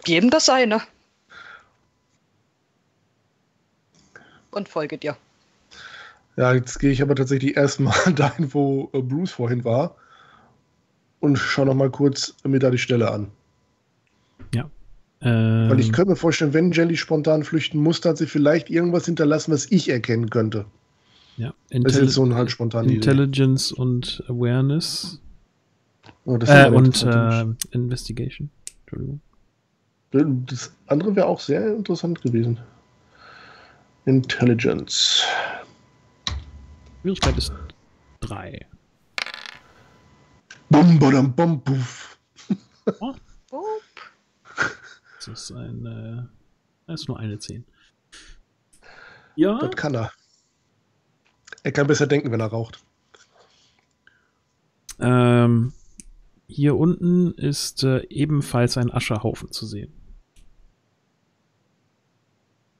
Jedem das seine. Und folge dir. Ja, jetzt gehe ich aber tatsächlich erstmal dahin, wo Bruce vorhin war und schau noch mal kurz mir da die Stelle an. Ja. Weil ich könnte mir vorstellen, wenn Jelly spontan flüchten muss, hat sie vielleicht irgendwas hinterlassen, was ich erkennen könnte. Ja. Das ist jetzt so ein halt spontan Intelligence Idee. Und Awareness. Oh, das und Investigation. Entschuldigung. Das andere wäre auch sehr interessant gewesen. Intelligence. Schwierigkeit ist 3. Bum, badam, bum, buff. Das ist ein... Das ist nur eine 10. Ja. Das kann er. Er kann besser denken, wenn er raucht. Hier unten ist ebenfalls ein Ascherhaufen zu sehen.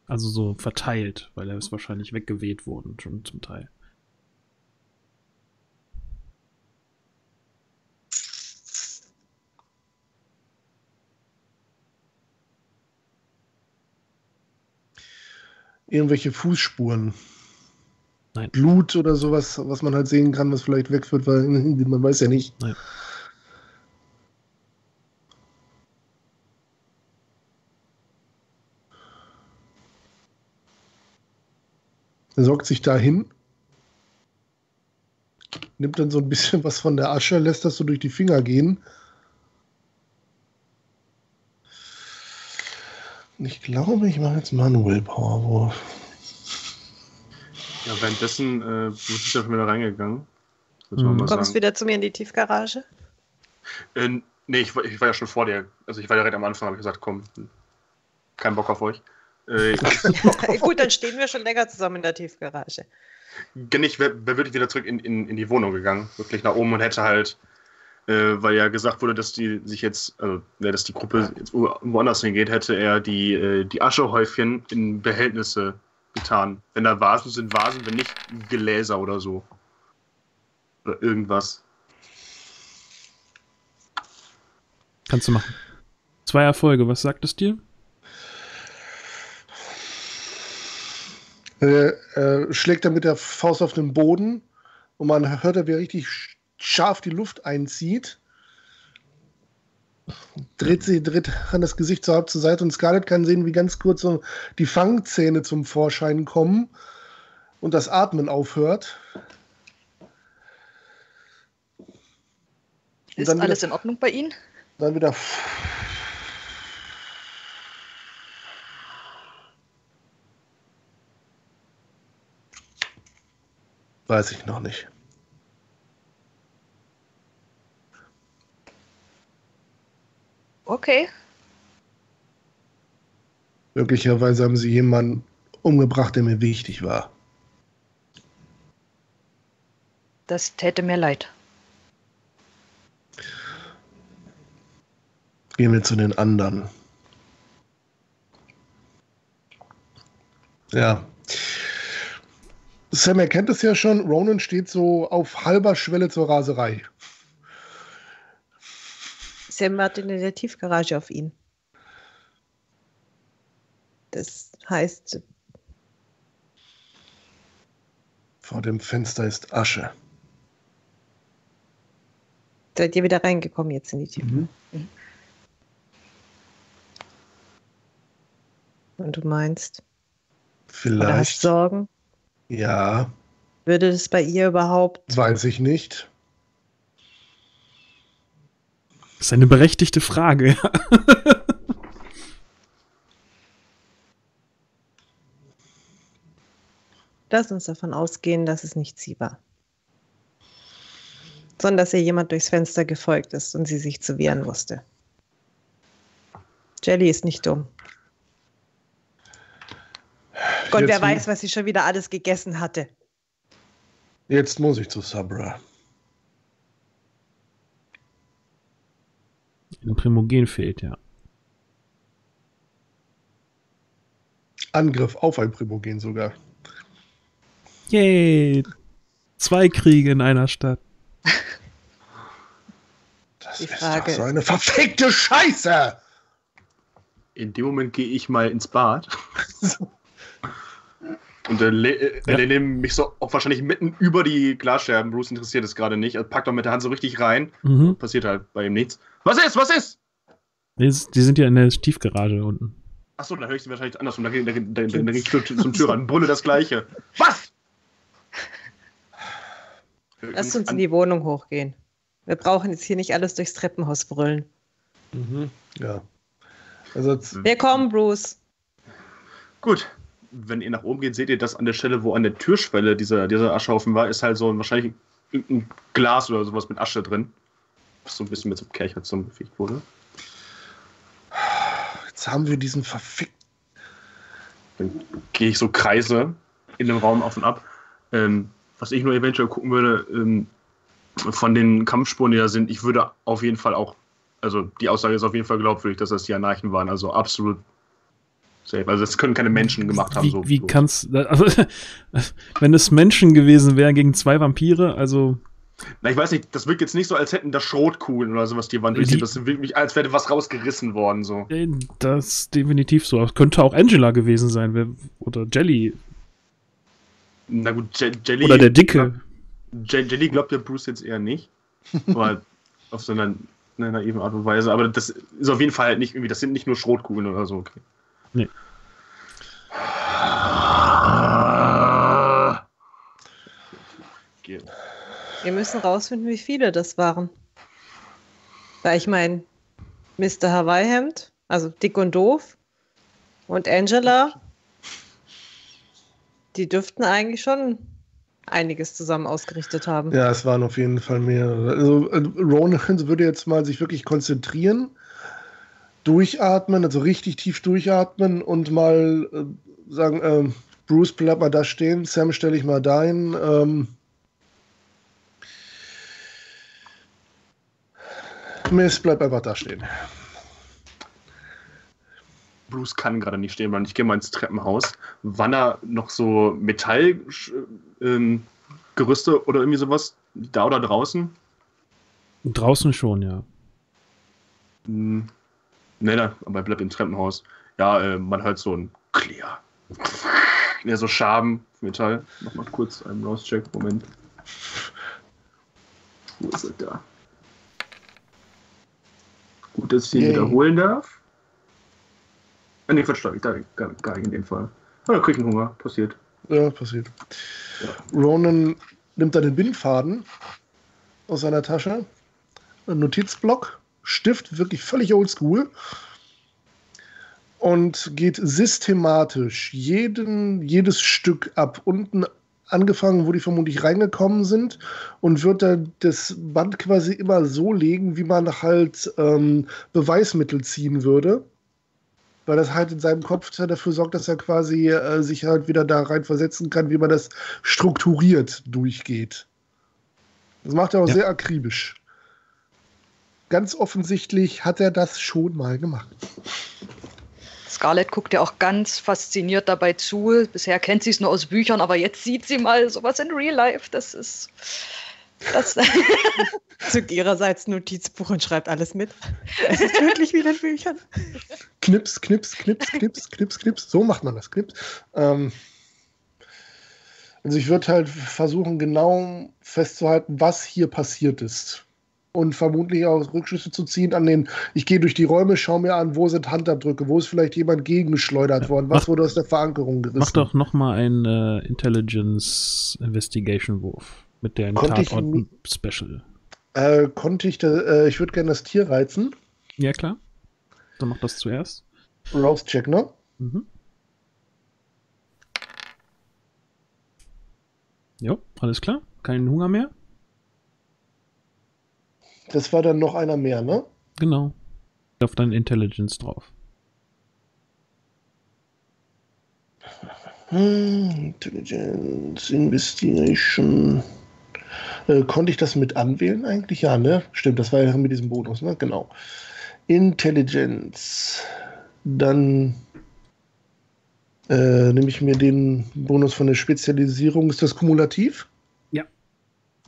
Also so verteilt, weil er ist wahrscheinlich weggeweht worden, schon zum Teil. Irgendwelche Fußspuren. Nein. Blut oder sowas, was man halt sehen kann, was vielleicht wegführt, weil man weiß ja nicht. Nein. Er sorgt sich dahin, nimmt dann so ein bisschen was von der Asche, lässt das so durch die Finger gehen. Ich glaube, ich mache jetzt mal einen Willpower-Wurf. Ja, währenddessen bist du ja schon wieder reingegangen. Kommst wieder zu mir in die Tiefgarage? Nee, ich war ja schon vor dir. Also ich war ja direkt am Anfang, habe ich gesagt, komm, kein Bock auf euch. Gut, dann stehen wir schon länger zusammen in der Tiefgarage. Ich wäre wirklich wieder zurück in die Wohnung gegangen, wirklich nach oben und hätte halt, weil ja gesagt wurde, dass die sich jetzt, also dass die Gruppe jetzt woanders hingeht, hätte er die Aschehäufchen in Behältnisse getan. Wenn da Vasen sind, Vasen, wenn nicht Gläser oder so. Oder irgendwas. Kannst du machen. 2 Erfolge, was sagt es dir? Schlägt er mit der Faust auf den Boden und man hört, wie er richtig scharf die Luft einzieht. Dreht an das Gesicht so halb zur Seite und Scarlett kann sehen, wie ganz kurz so die Fangzähne zum Vorschein kommen und das Atmen aufhört. Ist alles in Ordnung bei Ihnen? Dann wieder... Weiß ich noch nicht. Okay. Möglicherweise haben sie jemanden umgebracht, der mir wichtig war. Das täte mir leid. Gehen wir zu den anderen. Ja. Sam erkennt es ja schon, Ronan steht so auf halber Schwelle zur Raserei. Sam wartet in der Tiefgarage auf ihn. Das heißt... Vor dem Fenster ist Asche. Seid ihr wieder reingekommen jetzt in die Tiefgarage? Mhm. Und du meinst? Vielleicht. Oder hast Sorgen? Ja. Würde das bei ihr überhaupt... Weiß ich nicht. Das ist eine berechtigte Frage. Lass uns davon ausgehen, dass es nicht sie war. Sondern dass ihr jemand durchs Fenster gefolgt ist und sie sich zu wehren wusste. Jelly ist nicht dumm. Gott, wer weiß, was sie schon wieder alles gegessen hatte. Jetzt muss ich zu Sabra. Ein Primogen fehlt, ja. Angriff auf ein Primogen sogar. Yay! 2 Kriege in einer Stadt. Das ist doch so eine verfickte Scheiße! In dem Moment gehe ich mal ins Bad. Und er nimmt mich so auch wahrscheinlich mitten über die Glasscherben. Bruce interessiert es gerade nicht. Er packt doch mit der Hand so richtig rein. Mhm. Passiert halt bei ihm nichts. Was ist? Was ist? Die sind ja in der Tiefgarage unten. Achso, dann höre ich sie wahrscheinlich andersrum. Da gehe ich zum Türrahmen. Brülle das Gleiche. Was? Lass uns in die Wohnung hochgehen. Wir brauchen jetzt hier nicht alles durchs Treppenhaus brüllen. Mhm. Ja. Also, willkommen, Bruce. Gut. Wenn ihr nach oben geht, seht ihr, dass an der Stelle, wo an der Türschwelle dieser Aschehaufen war, ist halt so ein, wahrscheinlich ein Glas oder sowas mit Asche drin. Was so ein bisschen mit so einem Kercher zusammengefegt wurde. Jetzt haben wir diesen verfickten... Dann gehe ich so Kreise in dem Raum auf und ab. Was ich nur eventuell gucken würde, von den Kampfspuren, die da sind, ich würde auf jeden Fall auch, also die Aussage ist auf jeden Fall glaubwürdig, dass das die Anarchen waren, also absolut safe. Also das können keine Menschen gemacht haben. Wie kannst du, also, wenn es Menschen gewesen wären gegen zwei Vampire, also... Na, ich weiß nicht, das wirkt jetzt nicht so, als hätten das Schrotkugeln oder sowas die Wand durchsieht. Das wirkt nicht, als wäre was rausgerissen worden. So. Das ist definitiv so. Das könnte auch Angela gewesen sein. Oder Jelly. Na gut, Jelly... Oder der Dicke. Jelly glaubt ja Bruce jetzt eher nicht. Oder auf so einer naiven Art und Weise. Aber das ist auf jeden Fall halt nicht irgendwie... Das sind nicht nur Schrotkugeln oder so. Okay. Nee. Geht. Wir müssen rausfinden, wie viele das waren. Weil ich meine, Mr. Hawaii-Hemd, also dick und doof, und Angela, die dürften eigentlich schon einiges zusammen ausgerichtet haben. Ja, es waren auf jeden Fall mehrere. Also Ronan würde jetzt mal sich wirklich konzentrieren, durchatmen, also richtig tief durchatmen und mal sagen, Bruce, bleib mal da stehen, Sam, stell ich mal da hin, Mist, bleib einfach da stehen. Bruce kann gerade nicht stehen bleiben. Ich gehe mal ins Treppenhaus. Wann er noch so Metallgerüste oder irgendwie sowas? Da oder draußen? Draußen schon, ja. Nein, aber bleib im Treppenhaus. Ja, man hört so ein Clear. Ja, so Schaben, Metall. Mach mal kurz einen Nose-Check. Moment. Wo ist er da? Gut, dass ich den wiederholen darf. Nee, Quatsch, ich darf gar nicht in dem Fall. Oder krieg ich einen Hunger, passiert. Ja, passiert. Ja. Ronan nimmt dann den Bindfaden aus seiner Tasche, einen Notizblock, Stift, wirklich völlig oldschool, und geht systematisch jedes Stück ab. Unten angefangen, wo die vermutlich reingekommen sind, und wird dann das Band quasi immer so legen, wie man halt Beweismittel ziehen würde, weil das halt in seinem Kopf dafür sorgt, dass er quasi sich halt wieder da rein versetzen kann, wie man das strukturiert durchgeht. Das macht er auch sehr akribisch. Ganz offensichtlich hat er das schon mal gemacht. Scarlett guckt ja auch ganz fasziniert dabei zu. Bisher kennt sie es nur aus Büchern, aber jetzt sieht sie mal sowas in Real Life. Das ist... Das zückt ihrerseits Notizbuch und schreibt alles mit. Es ist wirklich wie in den Büchern. Knips, knips, knips, knips, knips, knips. So macht man das, knips. Also ich würde halt versuchen, genau festzuhalten, was hier passiert ist. Und vermutlich auch Rückschlüsse zu ziehen an den, ich gehe durch die Räume, schaue mir an, wo sind Handabdrücke, wo ist vielleicht jemand gegengeschleudert worden, was wurde aus der Verankerung gerissen. Mach doch nochmal einen Intelligence-Investigation-Wurf mit der Tatorten-Special. Ich würde gerne das Tier reizen. Ja, klar. Dann mach das zuerst. Rouse-Check, ne? Mhm. Jo, alles klar. Keinen Hunger mehr. Das war dann noch einer mehr, ne? Genau. Auf deinen Intelligence drauf. Intelligence, Investigation. Konnte ich das mit anwählen eigentlich? Ja, ne? Stimmt, das war ja mit diesem Bonus, ne? Genau. Intelligence. Dann nehme ich mir den Bonus von der Spezialisierung. Ist das kumulativ?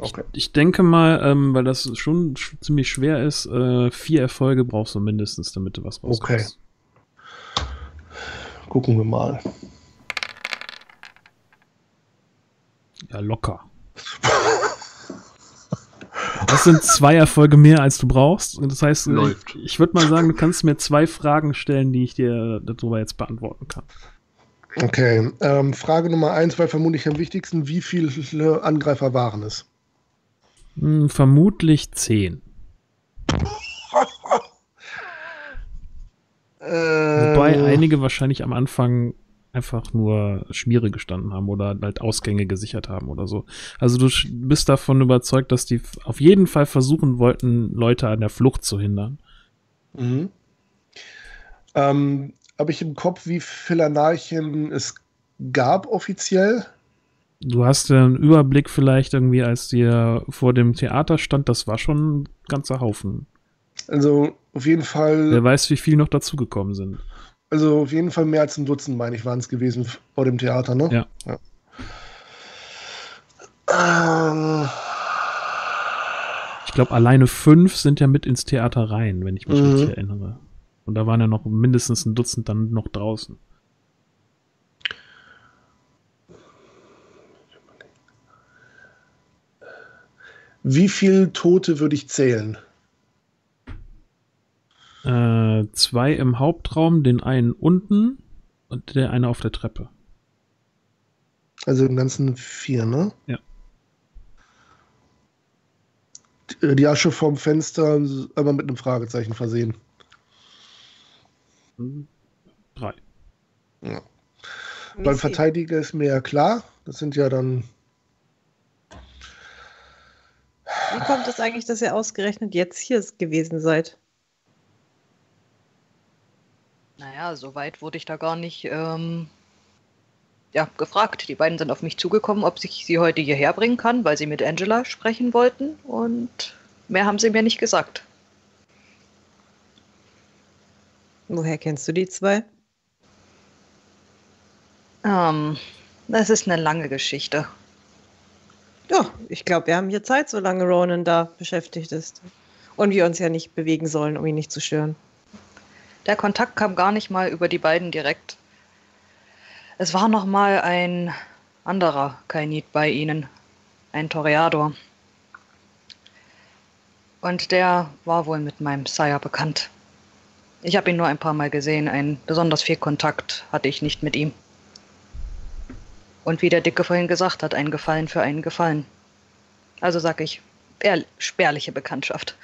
Okay. Ich denke mal, weil das schon ziemlich schwer ist, 4 Erfolge brauchst du mindestens, damit du was rauskommst. Okay. Gucken wir mal. Ja, locker. Das sind 2 Erfolge mehr, als du brauchst. Und das heißt, ich würde mal sagen, du kannst mir 2 Fragen stellen, die ich dir darüber jetzt beantworten kann. Okay. Frage Nummer 1, weil vermutlich am wichtigsten, wie viele Angreifer waren es? Vermutlich 10. Wobei einige wahrscheinlich am Anfang einfach nur Schmiere gestanden haben oder halt Ausgänge gesichert haben oder so. Also du bist davon überzeugt, dass die auf jeden Fall versuchen wollten, Leute an der Flucht zu hindern. Mhm. Habe ich im Kopf, wie viele Anarchen es gab offiziell? Du hast einen Überblick vielleicht irgendwie, als dir vor dem Theater stand, das war schon ein ganzer Haufen. Also auf jeden Fall... Wer weiß, wie viel noch dazugekommen sind. Also auf jeden Fall mehr als ein Dutzend, meine ich, waren es gewesen vor dem Theater, ne? Ja. Ich glaube, alleine 5 sind ja mit ins Theater rein, wenn ich mich richtig erinnere. Und da waren ja noch mindestens ein Dutzend dann noch draußen. Wie viele Tote würde ich zählen? 2 im Hauptraum, den einen unten und der eine auf der Treppe. Also im Ganzen 4, ne? Ja. Die Asche vom Fenster aber mit einem Fragezeichen versehen. 3. Ja. Beim Verteidiger ist mir ja klar, das sind ja dann... Wie kommt es eigentlich, dass ihr ausgerechnet jetzt hier gewesen seid? Naja, so weit wurde ich da gar nicht gefragt. Die beiden sind auf mich zugekommen, ob ich sie heute hierher bringen kann, weil sie mit Angela sprechen wollten. Und mehr haben sie mir nicht gesagt. Woher kennst du die 2? Das ist eine lange Geschichte. Ja, ich glaube, wir haben hier Zeit, solange Ronan da beschäftigt ist. Und wir uns ja nicht bewegen sollen, um ihn nicht zu stören. Der Kontakt kam gar nicht mal über die beiden direkt. Es war noch mal ein anderer Kainit bei ihnen, ein Toreador. Und der war wohl mit meinem Sire bekannt. Ich habe ihn nur ein paar Mal gesehen, besonders viel Kontakt hatte ich nicht mit ihm. Und wie der Dicke vorhin gesagt hat, ein Gefallen für einen Gefallen. Also sag ich, spärliche Bekanntschaft.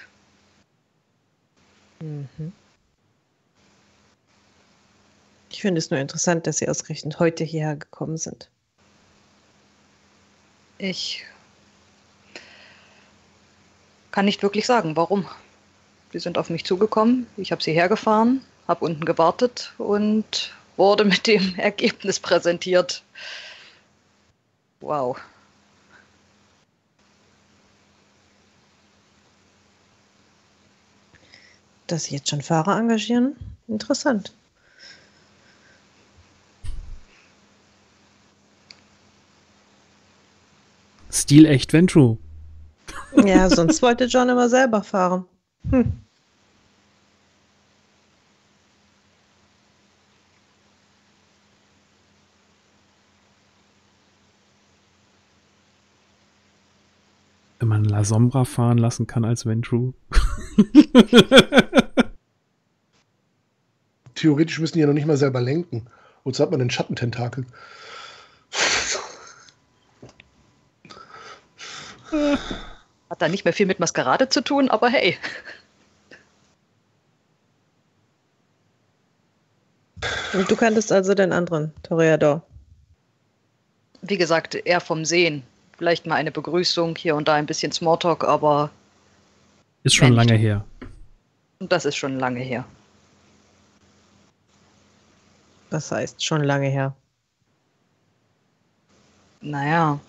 Mhm. Ich finde es nur interessant, dass Sie ausgerechnet heute hierher gekommen sind. Ich kann nicht wirklich sagen, warum. Sie sind auf mich zugekommen, ich habe sie hergefahren, habe unten gewartet und wurde mit dem Ergebnis präsentiert. Wow. Dass Sie jetzt schon Fahrer engagieren? Interessant. Stil echt Ventrue. Ja, sonst wollte John immer selber fahren. Hm. Wenn man La Sombra fahren lassen kann als Ventrue. Theoretisch müssen die ja noch nicht mal selber lenken. Wozu hat man den Schattententakel? Hat da nicht mehr viel mit Masquerade zu tun, aber hey. Und du kanntest also den anderen Toreador? Wie gesagt, eher vom Sehen. Vielleicht mal eine Begrüßung, hier und da ein bisschen Smalltalk, aber... Ist schon lange her. Und das ist schon lange her. Was heißt schon lange her? Naja,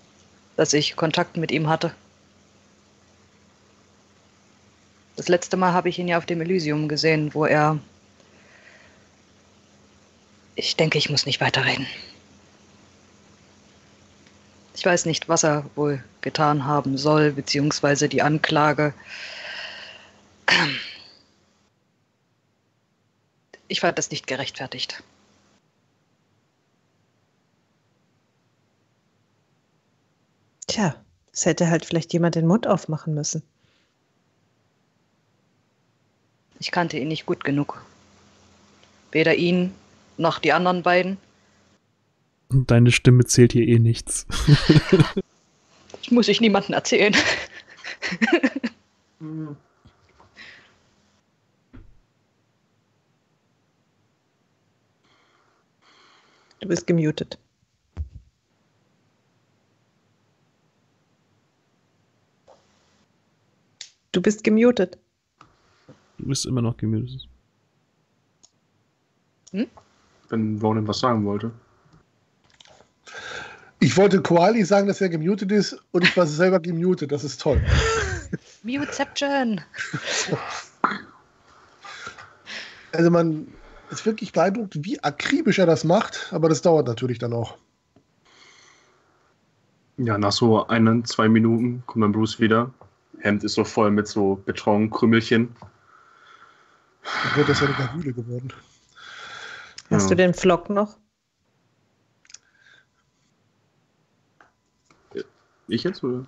dass ich Kontakt mit ihm hatte. Das letzte Mal habe ich ihn ja auf dem Elysium gesehen, wo er... Ich denke, ich muss nicht weiterreden. Ich weiß nicht, was er wohl getan haben soll, beziehungsweise die Anklage. Ich fand das nicht gerechtfertigt. Tja, es hätte halt vielleicht jemand den Mund aufmachen müssen. Ich kannte ihn nicht gut genug. Weder ihn noch die anderen beiden. Und deine Stimme zählt hier eh nichts. Das muss ich niemandem erzählen. Du bist gemutet. Du bist gemutet. Du bist immer noch gemutet. Hm? Wenn Ronan was sagen wollte. Ich wollte Koali sagen, dass er gemutet ist und ich war selber gemutet. Das ist toll. Muteception. Also man ist wirklich beeindruckt, wie akribisch er das macht, aber das dauert natürlich dann auch. Ja, nach so 1-2 Minuten kommt dann Bruce wieder. Hemd ist so voll mit so Betonkrümmelchen. Dann wird das ja wieder müde geworden. Hast du den Flock noch? Ich jetzt, oder?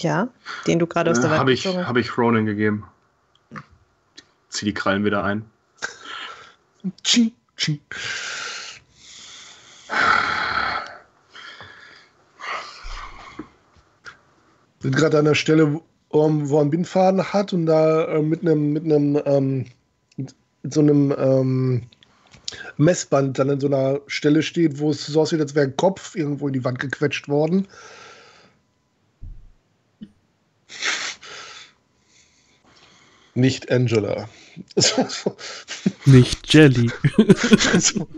Ja, den du gerade aus der Wand gezogen hast. Habe ich Ronan gegeben. Zieh die Krallen wieder ein. Tsching, tsching. Sind gerade an der Stelle, wo er einen Bindfaden hat und da mit so einem Messband dann an so einer Stelle steht, wo es so aussieht, als wäre ein Kopf irgendwo in die Wand gequetscht worden. Nicht Angela. Nicht Jelly. Also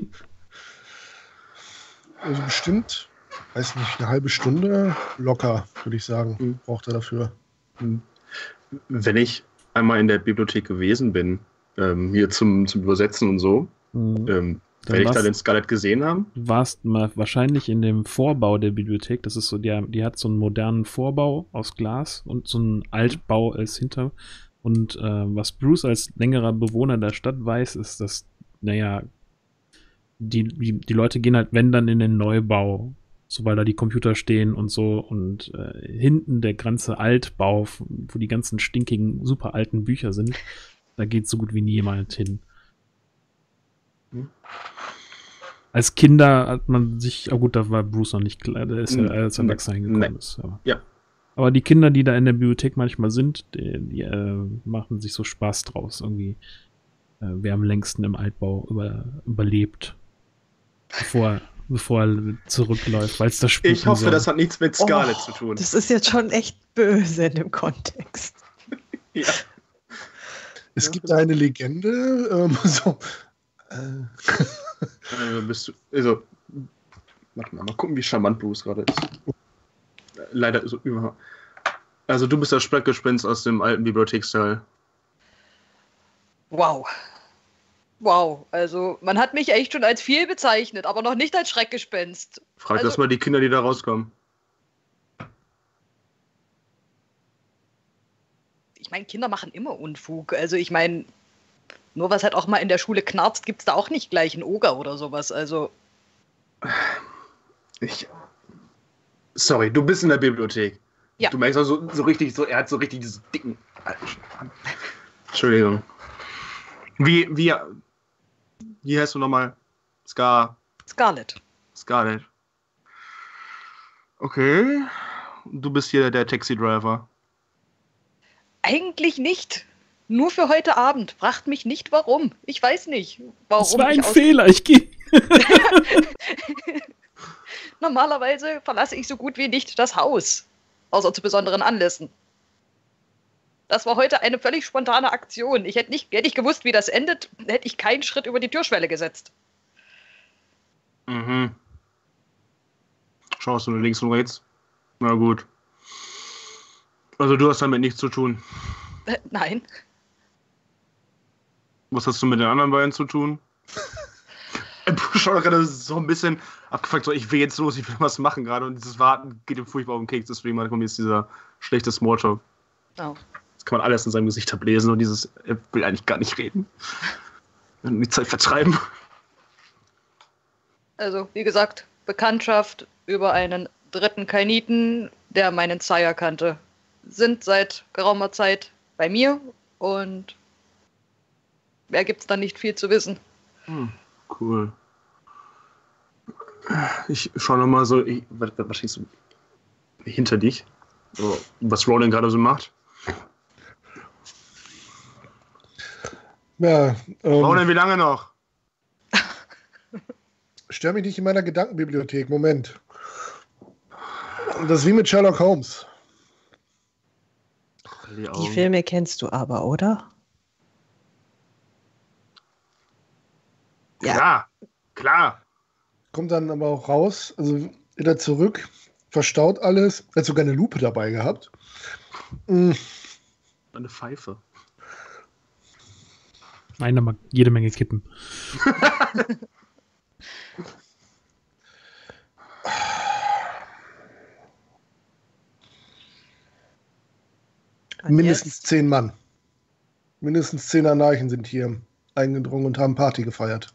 bestimmt, weiß nicht, eine halbe Stunde locker, würde ich sagen, braucht er dafür. Wenn ich einmal in der Bibliothek gewesen bin, hier zum Übersetzen und so, werde ich da den Scarlett gesehen haben? Du warst mal wahrscheinlich in dem Vorbau der Bibliothek. Das ist so, die hat so einen modernen Vorbau aus Glas und so einen Altbau als hinter. Und was Bruce als längerer Bewohner der Stadt weiß, ist, dass, naja, die Leute gehen halt, wenn dann, in den Neubau, so weil da die Computer stehen und so. Und hinten der ganze Altbau, wo die ganzen stinkigen, super alten Bücher sind, da geht so gut wie niemand hin. Hm? Als Kinder hat man sich, da war Bruce noch nicht klar, der ist ja als Erwachsener hingekommen. Ja. Aber die Kinder, die da in der Bibliothek manchmal sind, die machen sich so Spaß draus irgendwie. Wer am längsten im Altbau überlebt, bevor er zurückläuft, weil es da spukt. Ich hoffe, das hat nichts mit Scarlett zu tun. Das ist jetzt schon echt böse in dem Kontext. Ja. Es gibt eine Legende. Warte mal gucken, wie charmant Bruce gerade ist. Leider so überhaupt. Also du bist das Sprechgespenst aus dem alten Bibliotheksteil. Wow, also man hat mich echt schon als viel bezeichnet, aber noch nicht als Schreckgespenst. Frag das mal die Kinder, die da rauskommen. Ich meine, Kinder machen immer Unfug. Also ich meine, nur was halt auch mal in der Schule knarzt, gibt's da auch nicht gleich einen Oger oder sowas. Also sorry, du bist in der Bibliothek. Ja. Du merkst auch so richtig, er hat so richtig diesen dicken... Entschuldigung. Wie heißt du nochmal? Scarlett. Scarlett. Okay. Du bist hier der Taxi-Driver. Eigentlich nicht. Nur für heute Abend. Fragt mich nicht, warum. Ich weiß nicht, warum. Das war ein Fehler. Ich gehe... Normalerweise verlasse ich so gut wie nicht das Haus, außer zu besonderen Anlässen. Das war heute eine völlig spontane Aktion. Ich hätte ich gewusst, wie das endet, hätte ich keinen Schritt über die Türschwelle gesetzt. Mhm. Schaust du links und rechts? Na gut. Also du hast damit nichts zu tun? Nein. Was hast du mit den anderen beiden zu tun? Schau doch gerade so ein bisschen abgefuckt, so ich will jetzt los, ich will was machen gerade und dieses Warten geht ihm furchtbar auf den Keks, deswegen kommt jetzt dieser schlechte Smalltalk. Oh. Das kann man alles in seinem Gesicht ablesen und dieses, er will eigentlich gar nicht reden. Und die Zeit vertreiben. Also, wie gesagt, Bekanntschaft über einen dritten Kainiten, der meinen Sire kannte, sind seit geraumer Zeit bei mir und mehr gibt's dann nicht viel zu wissen. Cool. Ich schaue nochmal so, was schießt du hinter dich? So, was Ronan gerade so macht? Ja, Ronan, wie lange noch? Stör mich nicht in meiner Gedankenbibliothek. Moment. Das ist wie mit Sherlock Holmes. Die Filme kennst du aber, oder? Ja. Ja, klar. Kommt dann aber auch raus, also wieder zurück, verstaut alles. Hat sogar eine Lupe dabei gehabt. Eine Pfeife. Nein, da mag jede Menge Kippen. Mindestens 10 Mann. Mindestens 10 Anarchen sind hier eingedrungen und haben Party gefeiert.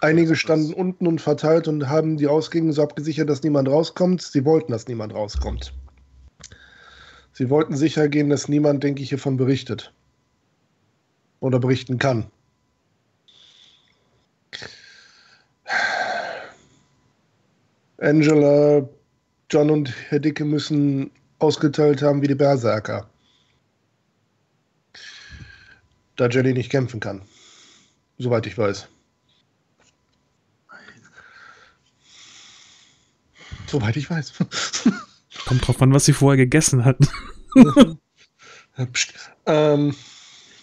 Einige standen unten und verteilt und haben die Ausgänge so abgesichert, dass niemand rauskommt. Sie wollten, dass niemand rauskommt. Sie wollten sicher gehen, dass niemand, denke ich, hiervon berichtet. Oder berichten kann. Angela, John und Herr Dicke müssen ausgeteilt haben wie die Berserker. Da Jelly nicht kämpfen kann. Soweit ich weiß. Soweit ich weiß. Kommt drauf an, was sie vorher gegessen hatten.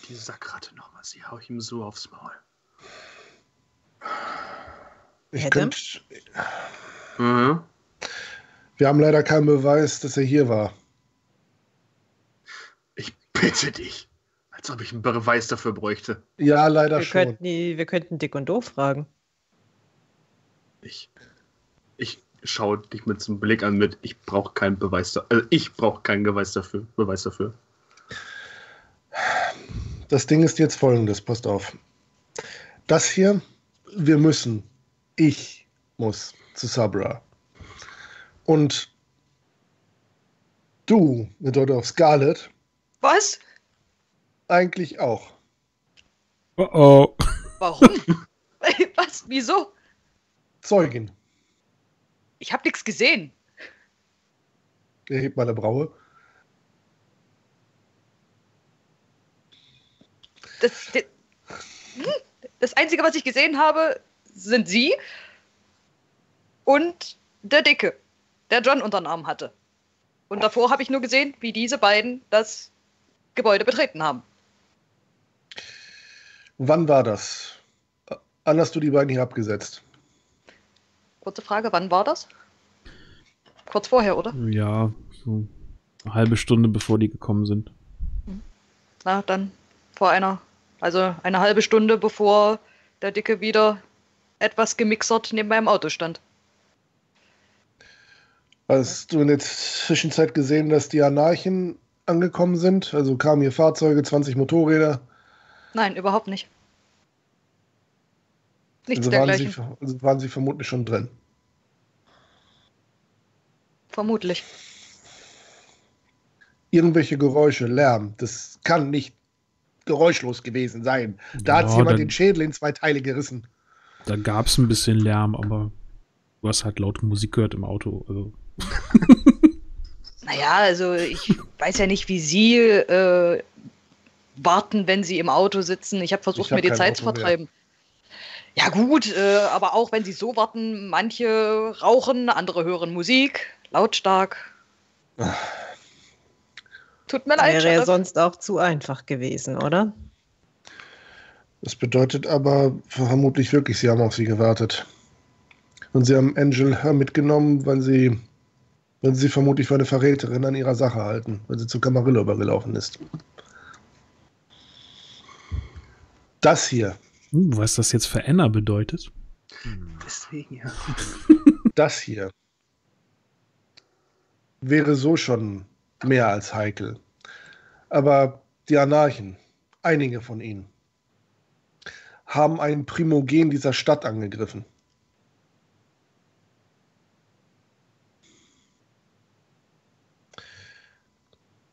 Die Sackratte nochmal, sie hau ich ihm so aufs Maul. Ich könnte... Mhm. Wir haben leider keinen Beweis, dass er hier war. Ich bitte dich. Als ob ich einen Beweis dafür bräuchte. Ja, leider schon. Wir könnten Dick und Doof fragen. Ich schaue dich mit so einem Blick an mit, ich brauche keinen Beweis dafür. Also ich brauche keinen Beweis dafür. Das Ding ist jetzt folgendes, passt auf. Das hier, ich muss zu Sabra. Und du, eine Deute auf Scarlett. Was? Eigentlich auch. Oh oh. Warum? Was? Wieso? Zeugin. Ich hab nichts gesehen. Er hebt meine Braue. Das Einzige, was ich gesehen habe, sind Sie und der Dicke, der John unter den Arm hatte. Und davor habe ich nur gesehen, wie diese beiden das Gebäude betreten haben. Wann war das? Wann hast du die beiden hier abgesetzt? Kurze Frage, wann war das? Kurz vorher, oder? Ja, so eine halbe Stunde, bevor die gekommen sind. Na, dann vor eine halbe Stunde, bevor der Dicke wieder etwas gemixert neben meinem Auto stand. Hast du in der Zwischenzeit gesehen, dass die Anarchen angekommen sind? Also kamen hier Fahrzeuge, 20 Motorräder? Nein, überhaupt nicht. Nichts dergleichen. Also waren sie vermutlich schon drin? Vermutlich. Irgendwelche Geräusche, Lärm, das kann nicht geräuschlos gewesen sein. Da hat jemand den Schädel in 2 Teile gerissen. Da gab es ein bisschen Lärm, aber du hast halt laute Musik gehört im Auto. Also. Naja, also ich weiß ja nicht, wie Sie warten, wenn Sie im Auto sitzen. Ich habe versucht, mir die Zeit zu vertreiben. Ja gut, aber auch wenn Sie so warten, manche rauchen, andere hören Musik, lautstark. Ach. Tut mir leid. Wäre ja sonst auch zu einfach gewesen, oder? Das bedeutet aber vermutlich wirklich, Sie haben auf Sie gewartet. Und Sie haben Angela mitgenommen, weil sie vermutlich für eine Verräterin an ihrer Sache halten, weil sie zu Camarillo übergelaufen ist. Das hier. Was das jetzt für Anna bedeutet? Deswegen ja. Das hier wäre so schon mehr als heikel. Aber die Anarchen, einige von ihnen, haben einen Primogen dieser Stadt angegriffen.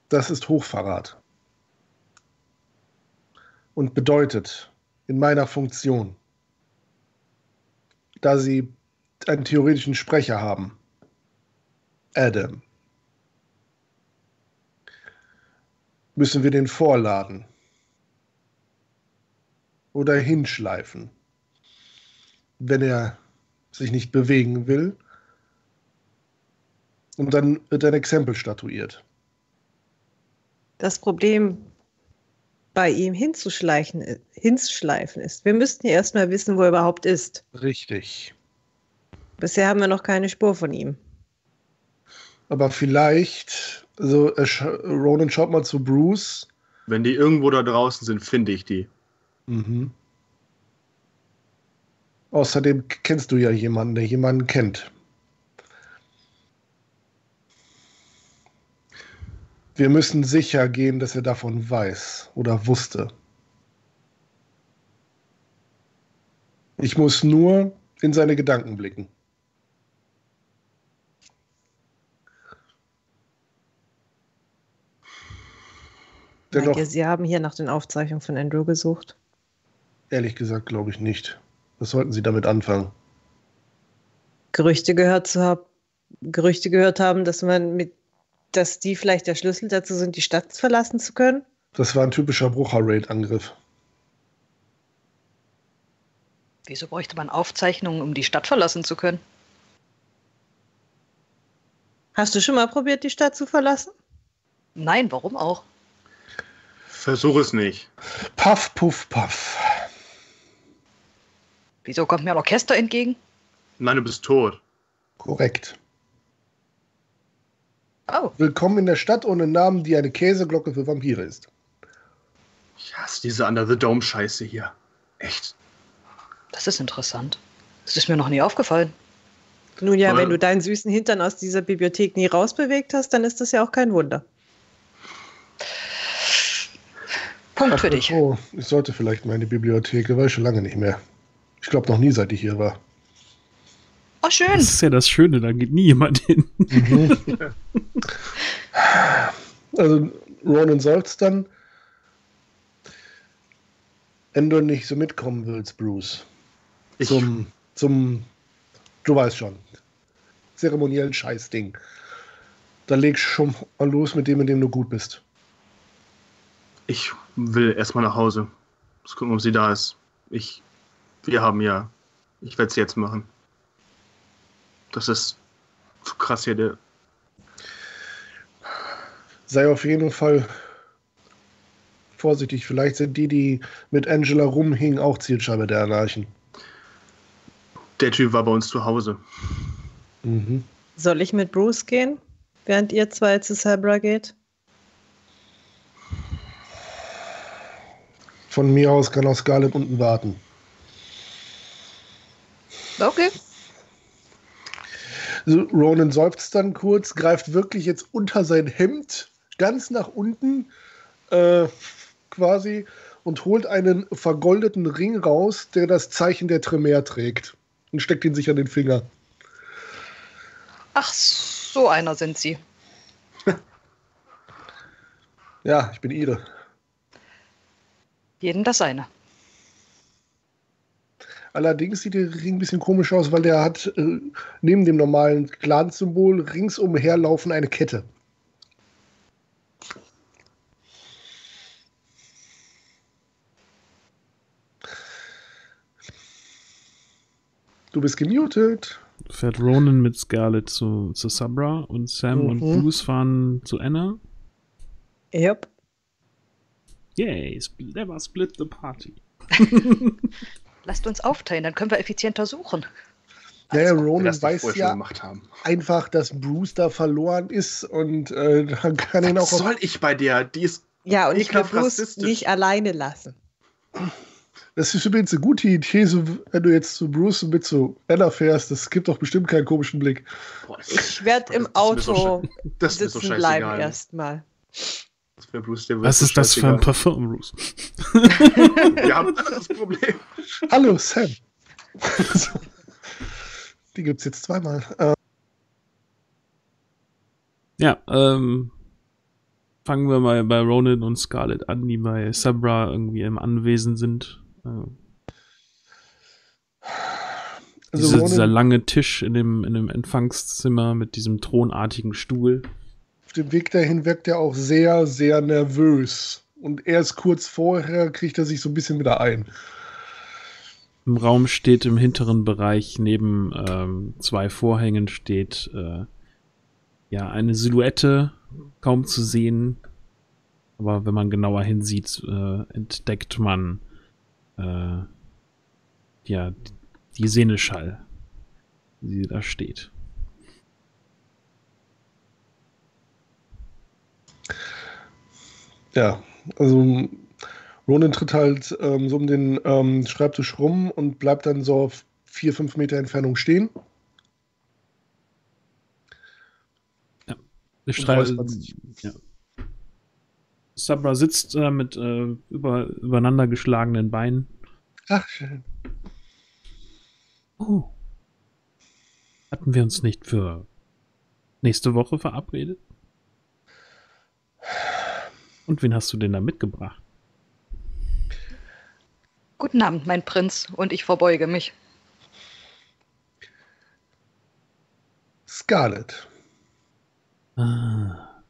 Das ist Hochverrat. Und bedeutet, in meiner Funktion, da sie einen theoretischen Sprecher haben, Adam, müssen wir den vorladen oder hinschleifen, wenn er sich nicht bewegen will. Und dann wird ein Exempel statuiert. Das Problem, bei ihm hinzuschleifen ist. Wir müssten ja erstmal wissen, wo er überhaupt ist. Richtig. Bisher haben wir noch keine Spur von ihm. Aber vielleicht, also Ronan schaut mal zu Bruce. Wenn die irgendwo da draußen sind, finde ich die. Mhm. Außerdem kennst du ja jemanden, der jemanden kennt. Wir müssen sicher gehen, dass er davon weiß oder wusste. Ich muss nur in seine Gedanken blicken. Dennoch, Sie haben hier nach den Aufzeichnungen von Andrew gesucht? Ehrlich gesagt glaube ich nicht. Was sollten Sie damit anfangen? Gerüchte gehört haben, dass man dass die vielleicht der Schlüssel dazu sind, die Stadt verlassen zu können? Das war ein typischer Brujah-Raid-Angriff. Wieso bräuchte man Aufzeichnungen, um die Stadt verlassen zu können? Hast du schon mal probiert, die Stadt zu verlassen? Nein, warum auch? Versuch es nicht. Puff, puff, puff. Wieso kommt mir ein Orchester entgegen? Nein, du bist tot. Korrekt. Oh. Willkommen in der Stadt ohne Namen, die eine Käseglocke für Vampire ist. Ich hasse diese Under-the-Dome-Scheiße hier. Echt. Das ist interessant. Das ist mir noch nie aufgefallen. Nun ja, wenn du deinen süßen Hintern aus dieser Bibliothek nie rausbewegt hast, dann ist das ja auch kein Wunder. Punkt für dich. Oh, ich sollte vielleicht mal in die Bibliothek, war ich schon lange nicht mehr. Ich glaube noch nie, seit ich hier war. Oh, schön. Das ist ja das Schöne, da geht nie jemand hin. Mhm. Also Ronan seufzt dann. Wenn du nicht so mitkommen willst, Bruce. Du weißt schon. Zeremoniellen Scheißding. Dann legst schon mal los mit dem, in dem du gut bist. Ich will erstmal nach Hause. Muss gucken, ob sie da ist. Ich werde es jetzt machen. Das ist zu krass hier, der. Sei auf jeden Fall vorsichtig. Vielleicht sind die mit Angela rumhingen, auch Zielscheibe der Anarchen. Der Typ war bei uns zu Hause. Mhm. Soll ich mit Bruce gehen, während ihr zwei zu Sabra geht? Von mir aus kann auch Scarlett unten warten. Okay. Ronan seufzt dann kurz, greift wirklich jetzt unter sein Hemd, ganz nach unten quasi, und holt einen vergoldeten Ring raus, der das Zeichen der Tremere trägt. Und steckt ihn sich an den Finger. Ach, so einer sind Sie. Ja, ich bin Ide. Jedem das eine. Allerdings sieht der Ring ein bisschen komisch aus, weil der hat neben dem normalen Clan-Symbol ringsumherlaufen eine Kette. Du bist gemutet. Fährt Ronan mit Scarlett zu Sabra und Sam und Bruce fahren zu Anna. Yep. Yay, never split the party. Lasst uns aufteilen, dann können wir effizienter suchen. Naja, Ronan weiß ja einfach, dass Bruce da verloren ist und dann kann ihn auch... Was soll ich bei der? Die ist ja, und ich kann Bruce nicht alleine lassen. Das ist übrigens eine gute Idee, so, wenn du jetzt zu Bruce und mit zu Anna fährst. Das gibt doch bestimmt keinen komischen Blick. Boah, ich werde im Auto sitzen bleiben erstmal. Was ist das für ein Parfum, Bruce? Wir haben ein anderes Problem. Hallo, Sam. Die gibt's jetzt zweimal. Ja, fangen wir mal bei Ronan und Scarlett an, die bei Sabra irgendwie im Anwesen sind. Dieser lange Tisch in dem Empfangszimmer mit diesem thronartigen Stuhl. Auf dem Weg dahin wirkt er auch sehr, sehr nervös. Und erst kurz vorher kriegt er sich so ein bisschen wieder ein. Im Raum steht im hinteren Bereich neben zwei Vorhängen steht ja eine Silhouette, kaum zu sehen. Aber wenn man genauer hinsieht, entdeckt man ja die Seneschall, die da steht. Ja, also Ronan tritt halt so um den Schreibtisch rum und bleibt dann so auf 4-5 Meter Entfernung stehen. Ja, ich schreibe, ja. Sabra sitzt mit übereinander geschlagenen Beinen. Ach, schön. Oh. Hatten wir uns nicht für nächste Woche verabredet? Und wen hast du denn da mitgebracht? Guten Abend, mein Prinz, und ich verbeuge mich. Scarlett. Ah.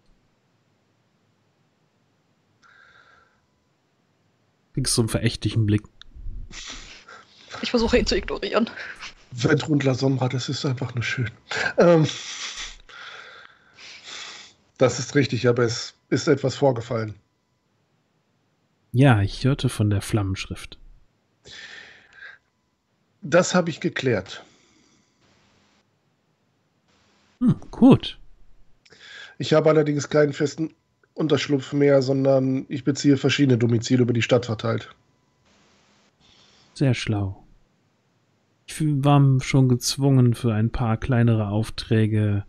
Kriegst du einen verächtlichen Blick? Ich versuche ihn zu ignorieren. Ventrue und La Sombra, das ist einfach nur schön. Das ist richtig, aber es ist etwas vorgefallen. Ja, ich hörte von der Flammenschrift. Das habe ich geklärt. Hm, gut. Ich habe allerdings keinen festen Unterschlupf mehr, sondern ich beziehe verschiedene Domizile über die Stadt verteilt. Sehr schlau. Ich war schon gezwungen, für ein paar kleinere Aufträge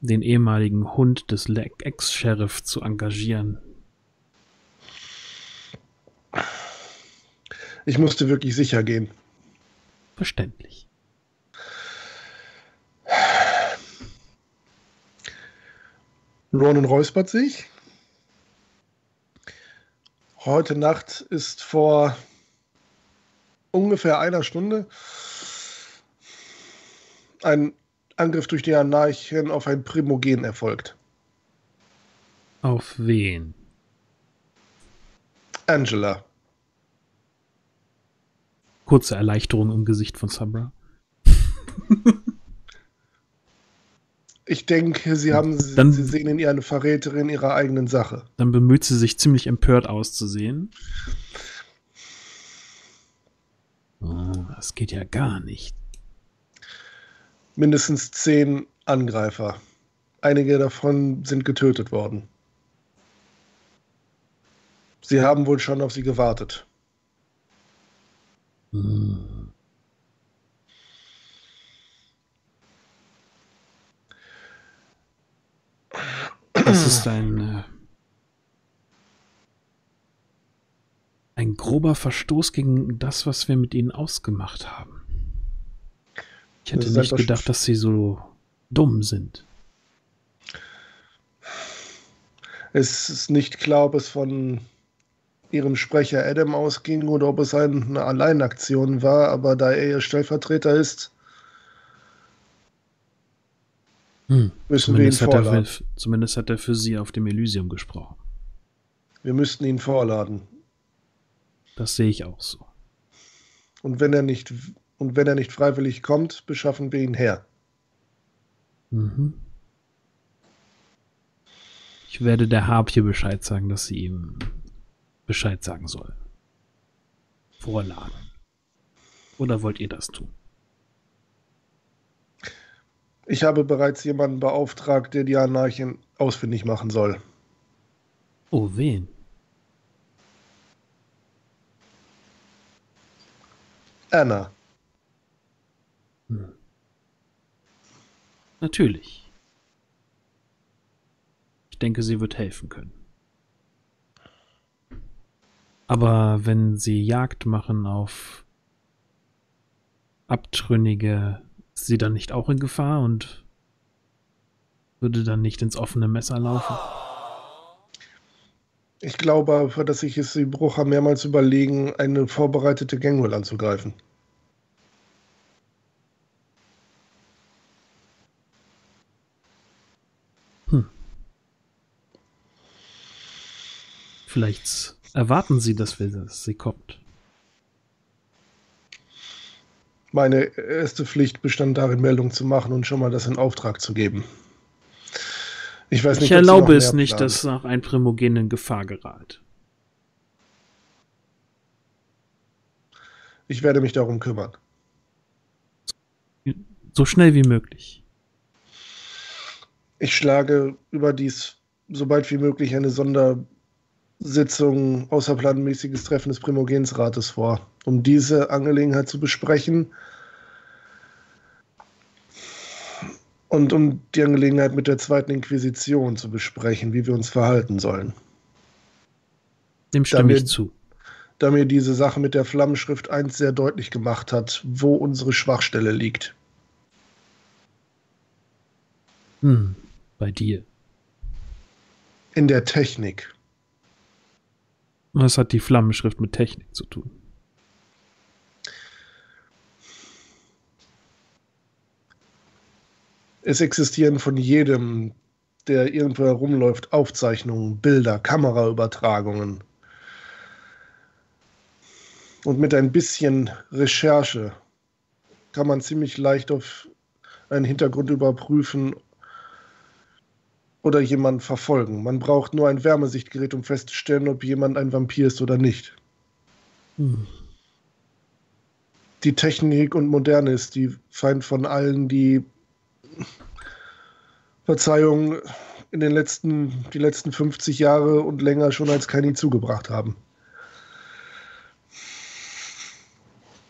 den ehemaligen Hund des Ex-Sheriff zu engagieren. Ich musste wirklich sicher gehen. Verständlich. Ronan räuspert sich. Heute Nacht ist vor ungefähr einer Stunde ein Angriff durch die Anarchen auf ein Primogen erfolgt. Auf wen? Angela. Kurze Erleichterung im Gesicht von Sabra. Ich denke, Sie sehen in ihr eine Verräterin ihrer eigenen Sache. Dann bemüht sie sich, ziemlich empört auszusehen. Oh, das geht ja gar nicht. Mindestens 10 Angreifer. Einige davon sind getötet worden. Sie haben wohl schon auf sie gewartet. Hm. Das ist ein grober Verstoß gegen das, was wir mit ihnen ausgemacht haben. Ich hätte nicht gedacht, dass sie so dumm sind. Es ist nicht klar, ob es von ihrem Sprecher Adam ausging oder ob es eine Alleinaktion war, aber da er ihr Stellvertreter ist, müssen wir ihn vorladen. Zumindest hat er für sie auf dem Elysium gesprochen. Wir müssten ihn vorladen. Das sehe ich auch so. Und wenn er nicht freiwillig kommt, beschaffen wir ihn her. Mhm. Ich werde der Harpie Bescheid sagen, dass sie ihm Bescheid sagen soll. Vorladen. Oder wollt ihr das tun? Ich habe bereits jemanden beauftragt, der die Anarchen ausfindig machen soll. Oh, wen? Anna. Hm. Natürlich. Ich denke, sie wird helfen können. Aber wenn sie Jagd machen auf Abtrünnige, ist sie dann nicht auch in Gefahr und würde dann nicht ins offene Messer laufen? Ich glaube aber, dass ich es die Brujah mehrmals überlegen, eine vorbereitete Gangwall anzugreifen. Hm. Vielleicht erwarten sie, dass sie kommt. Meine erste Pflicht bestand darin, Meldung zu machen und schon mal das in Auftrag zu geben. Ich weiß nicht, ich erlaube es nicht, dass nach ein Primogen in Gefahr gerät. Ich werde mich darum kümmern. So schnell wie möglich. Ich schlage überdies so bald wie möglich eine Sondersitzung, außerplanmäßiges Treffen des Primogensrates vor, um diese Angelegenheit zu besprechen und um die Angelegenheit mit der zweiten Inquisition zu besprechen, wie wir uns verhalten sollen. Dem stimme ich zu. Da mir diese Sache mit der Flammenschrift 1 sehr deutlich gemacht hat, wo unsere Schwachstelle liegt. Hm, bei dir. In der Technik. Was hat die Flammenschrift mit Technik zu tun? Es existieren von jedem, der irgendwo herumläuft, Aufzeichnungen, Bilder, Kameraübertragungen. Und mit ein bisschen Recherche kann man ziemlich leicht auf einen Hintergrund überprüfen oder jemanden verfolgen. Man braucht nur ein Wärmesichtgerät, um festzustellen, ob jemand ein Vampir ist oder nicht. Hm. Die Technik und Moderne ist die Feind von allen, die, Verzeihung, in den letzten 50 Jahre und länger schon als Kaini zugebracht haben.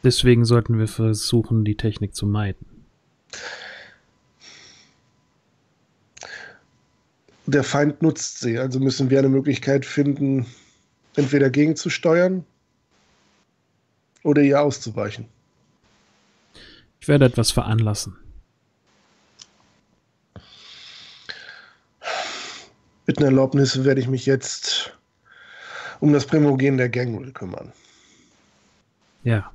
Deswegen sollten wir versuchen, die Technik zu meiden. Der Feind nutzt sie, also müssen wir eine Möglichkeit finden, entweder gegenzusteuern oder ihr auszuweichen. Ich werde etwas veranlassen. Bitten Erlaubnis werde ich mich jetzt um das Primogen der Gangwall kümmern. Ja.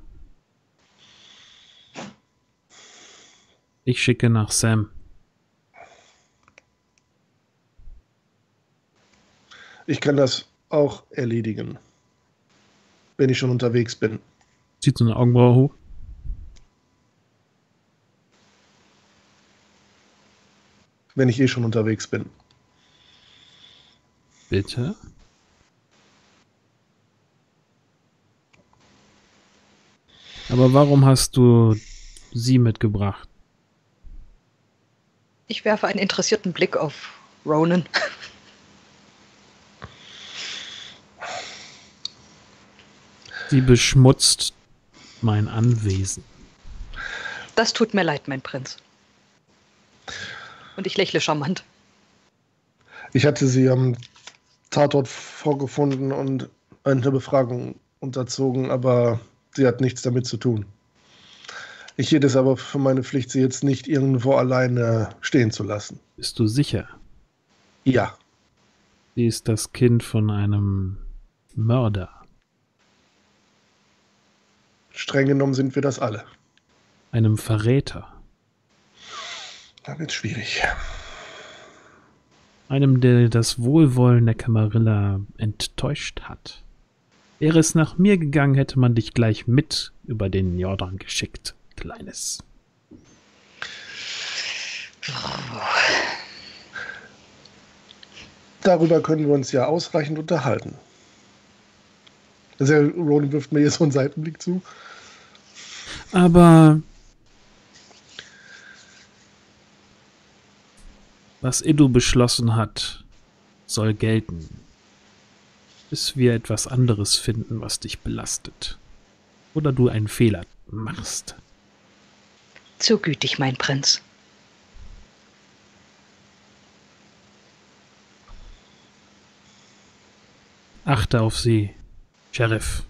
Ich schicke nach Sam. Ich kann das auch erledigen, wenn ich schon unterwegs bin. Zieht so eine Augenbraue hoch. Wenn ich eh schon unterwegs bin. Bitte? Aber warum hast du sie mitgebracht? Ich werfe einen interessierten Blick auf Ronan. Sie beschmutzt mein Anwesen. Das tut mir leid, mein Prinz. Und ich lächle charmant. Ich hatte sie am Tatort vorgefunden und einer Befragung unterzogen, aber sie hat nichts damit zu tun. Ich hielt es aber für meine Pflicht, sie jetzt nicht irgendwo alleine stehen zu lassen. Bist du sicher? Ja. Sie ist das Kind von einem Mörder. Streng genommen sind wir das alle. Einem Verräter. Da wird's schwierig. Einem, der das Wohlwollen der Camarilla enttäuscht hat. Wäre es nach mir gegangen, hätte man dich gleich mit über den Jordan geschickt. Kleines. Darüber können wir uns ja ausreichend unterhalten. Also, Ronan wirft mir jetzt so einen Seitenblick zu. Aber was Edu beschlossen hat, soll gelten. Bis wir etwas anderes finden, was dich belastet. Oder du einen Fehler machst. Zu gütig, mein Prinz. Achte auf sie, Sheriff.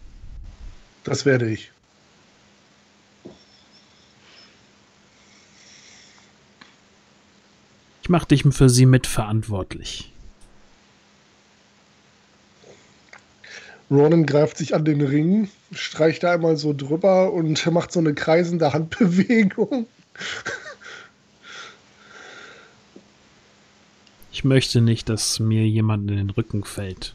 Das werde ich. Ich mache dich für sie mitverantwortlich. Ronan greift sich an den Ring, streicht da einmal so drüber und macht so eine kreisende Handbewegung. Ich möchte nicht, dass mir jemand in den Rücken fällt.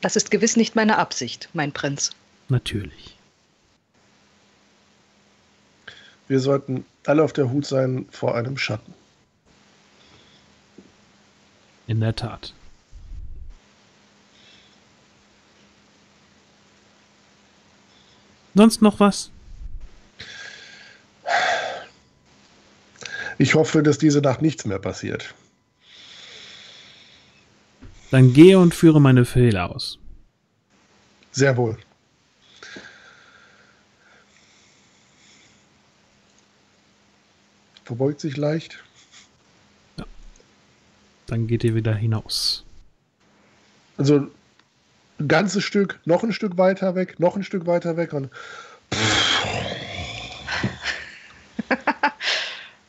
Das ist gewiss nicht meine Absicht, mein Prinz. Natürlich. Wir sollten alle auf der Hut sein vor einem Schatten. In der Tat. Sonst noch was? Ich hoffe, dass diese Nacht nichts mehr passiert. Dann gehe und führe meine Fehler aus. Sehr wohl. Verbeugt sich leicht. Ja. Dann geht ihr wieder hinaus. Also ein ganzes Stück, noch ein Stück weiter weg, noch ein Stück weiter weg und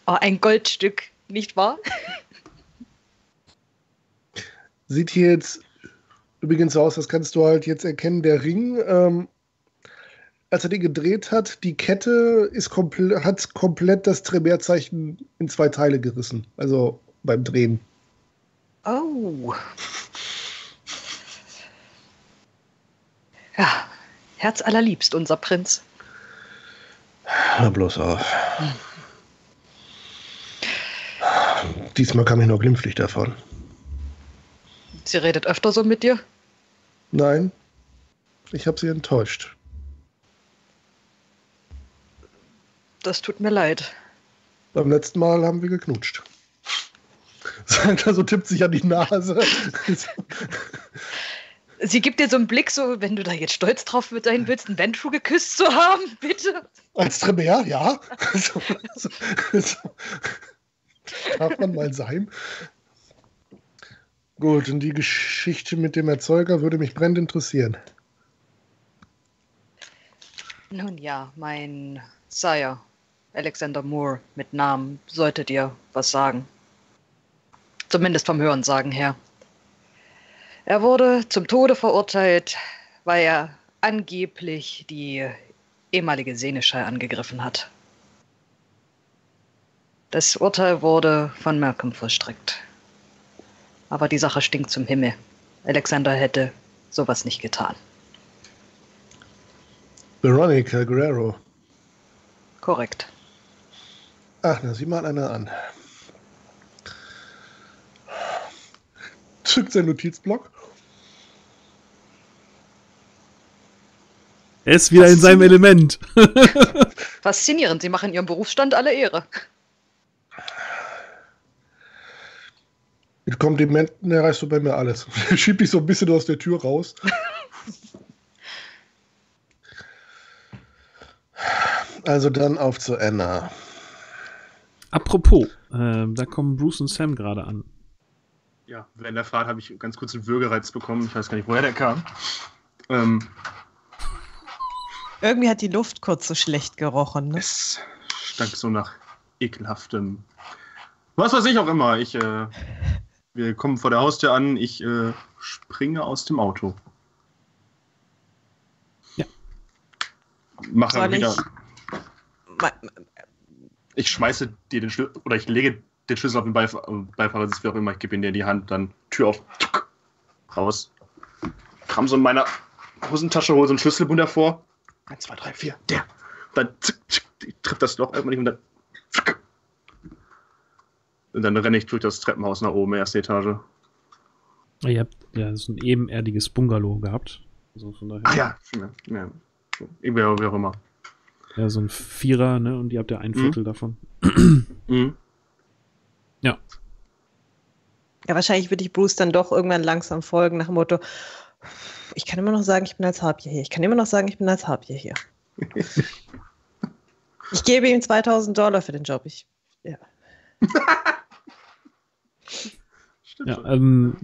oh, ein Goldstück, nicht wahr? Sieht hier jetzt übrigens so aus, das kannst du halt jetzt erkennen, der Ring, als er den gedreht hat, die Kette ist komplett das Tremere-Zeichen in 2 Teile gerissen, also beim Drehen. Oh. Ja, herzallerliebst, unser Prinz. Hör bloß auf. Diesmal kam ich noch glimpflich davon. Sie redet öfter so mit dir? Nein, ich habe sie enttäuscht. Das tut mir leid. Beim letzten Mal haben wir geknutscht. Santa so tippt sich an die Nase. Sie gibt dir so einen Blick, so, wenn du da jetzt stolz drauf sein willst, einen Ventrue geküsst zu haben, bitte. Als Tremere, ja. Darf man mal sein? Gut, und die Geschichte mit dem Erzeuger würde mich brennend interessieren. Nun ja, mein Sire, Alexander Moore mit Namen, sollte dir was sagen. Zumindest vom Hörensagen her. Er wurde zum Tode verurteilt, weil er angeblich die ehemalige Seneschall angegriffen hat. Das Urteil wurde von Malcolm vollstreckt. Aber die Sache stinkt zum Himmel. Alexander hätte sowas nicht getan. Veronica Guerrero. Korrekt. Ach, na, sieh mal einer an. Zückt sein Notizblock. Er ist wieder in seinem Element. Faszinierend, sie machen ihrem Berufsstand alle Ehre. Mit Komplimenten erreichst du bei mir alles. Ich schieb dich so ein bisschen aus der Tür raus. Also dann auf zu Anna. Apropos, da kommen Bruce und Sam gerade an. Ja, während der Fahrt habe ich ganz kurz einen Würgereiz bekommen. Ich weiß gar nicht, woher der kam. Irgendwie hat die Luft kurz so schlecht gerochen. Ne? Es stank so nach ekelhaftem... Was weiß ich auch immer. Wir kommen vor der Haustür an, ich springe aus dem Auto. Ja. Mache dann wieder. Ich schmeiße dir den Schlüssel, oder ich lege den Schlüssel auf den Beifahrersitz, wie auch immer, ich gebe ihn dir in die Hand, dann Tür auf, raus. Kram so in meiner Hosentasche, hole so einen Schlüsselbund hervor. 1, 2, 3, 4, der. Dann trifft das Loch einfach nicht und dann. Und dann renne ich durch das Treppenhaus nach oben, erste Etage. Ihr habt ja so ein ebenerdiges Bungalow gehabt. Also von daher. Ah ja, ja. Irgendwie auch immer. Ja, so ein 4er, ne? Und ihr habt ja ein Viertel davon. Mhm. Ja. Ja, wahrscheinlich würde ich Bruce dann doch irgendwann langsam folgen, nach dem Motto, ich kann immer noch sagen, ich bin als Harpier hier. Ich kann immer noch sagen, ich bin als Harpier hier. Ich gebe ihm $2000 für den Job. Ja. Ja, du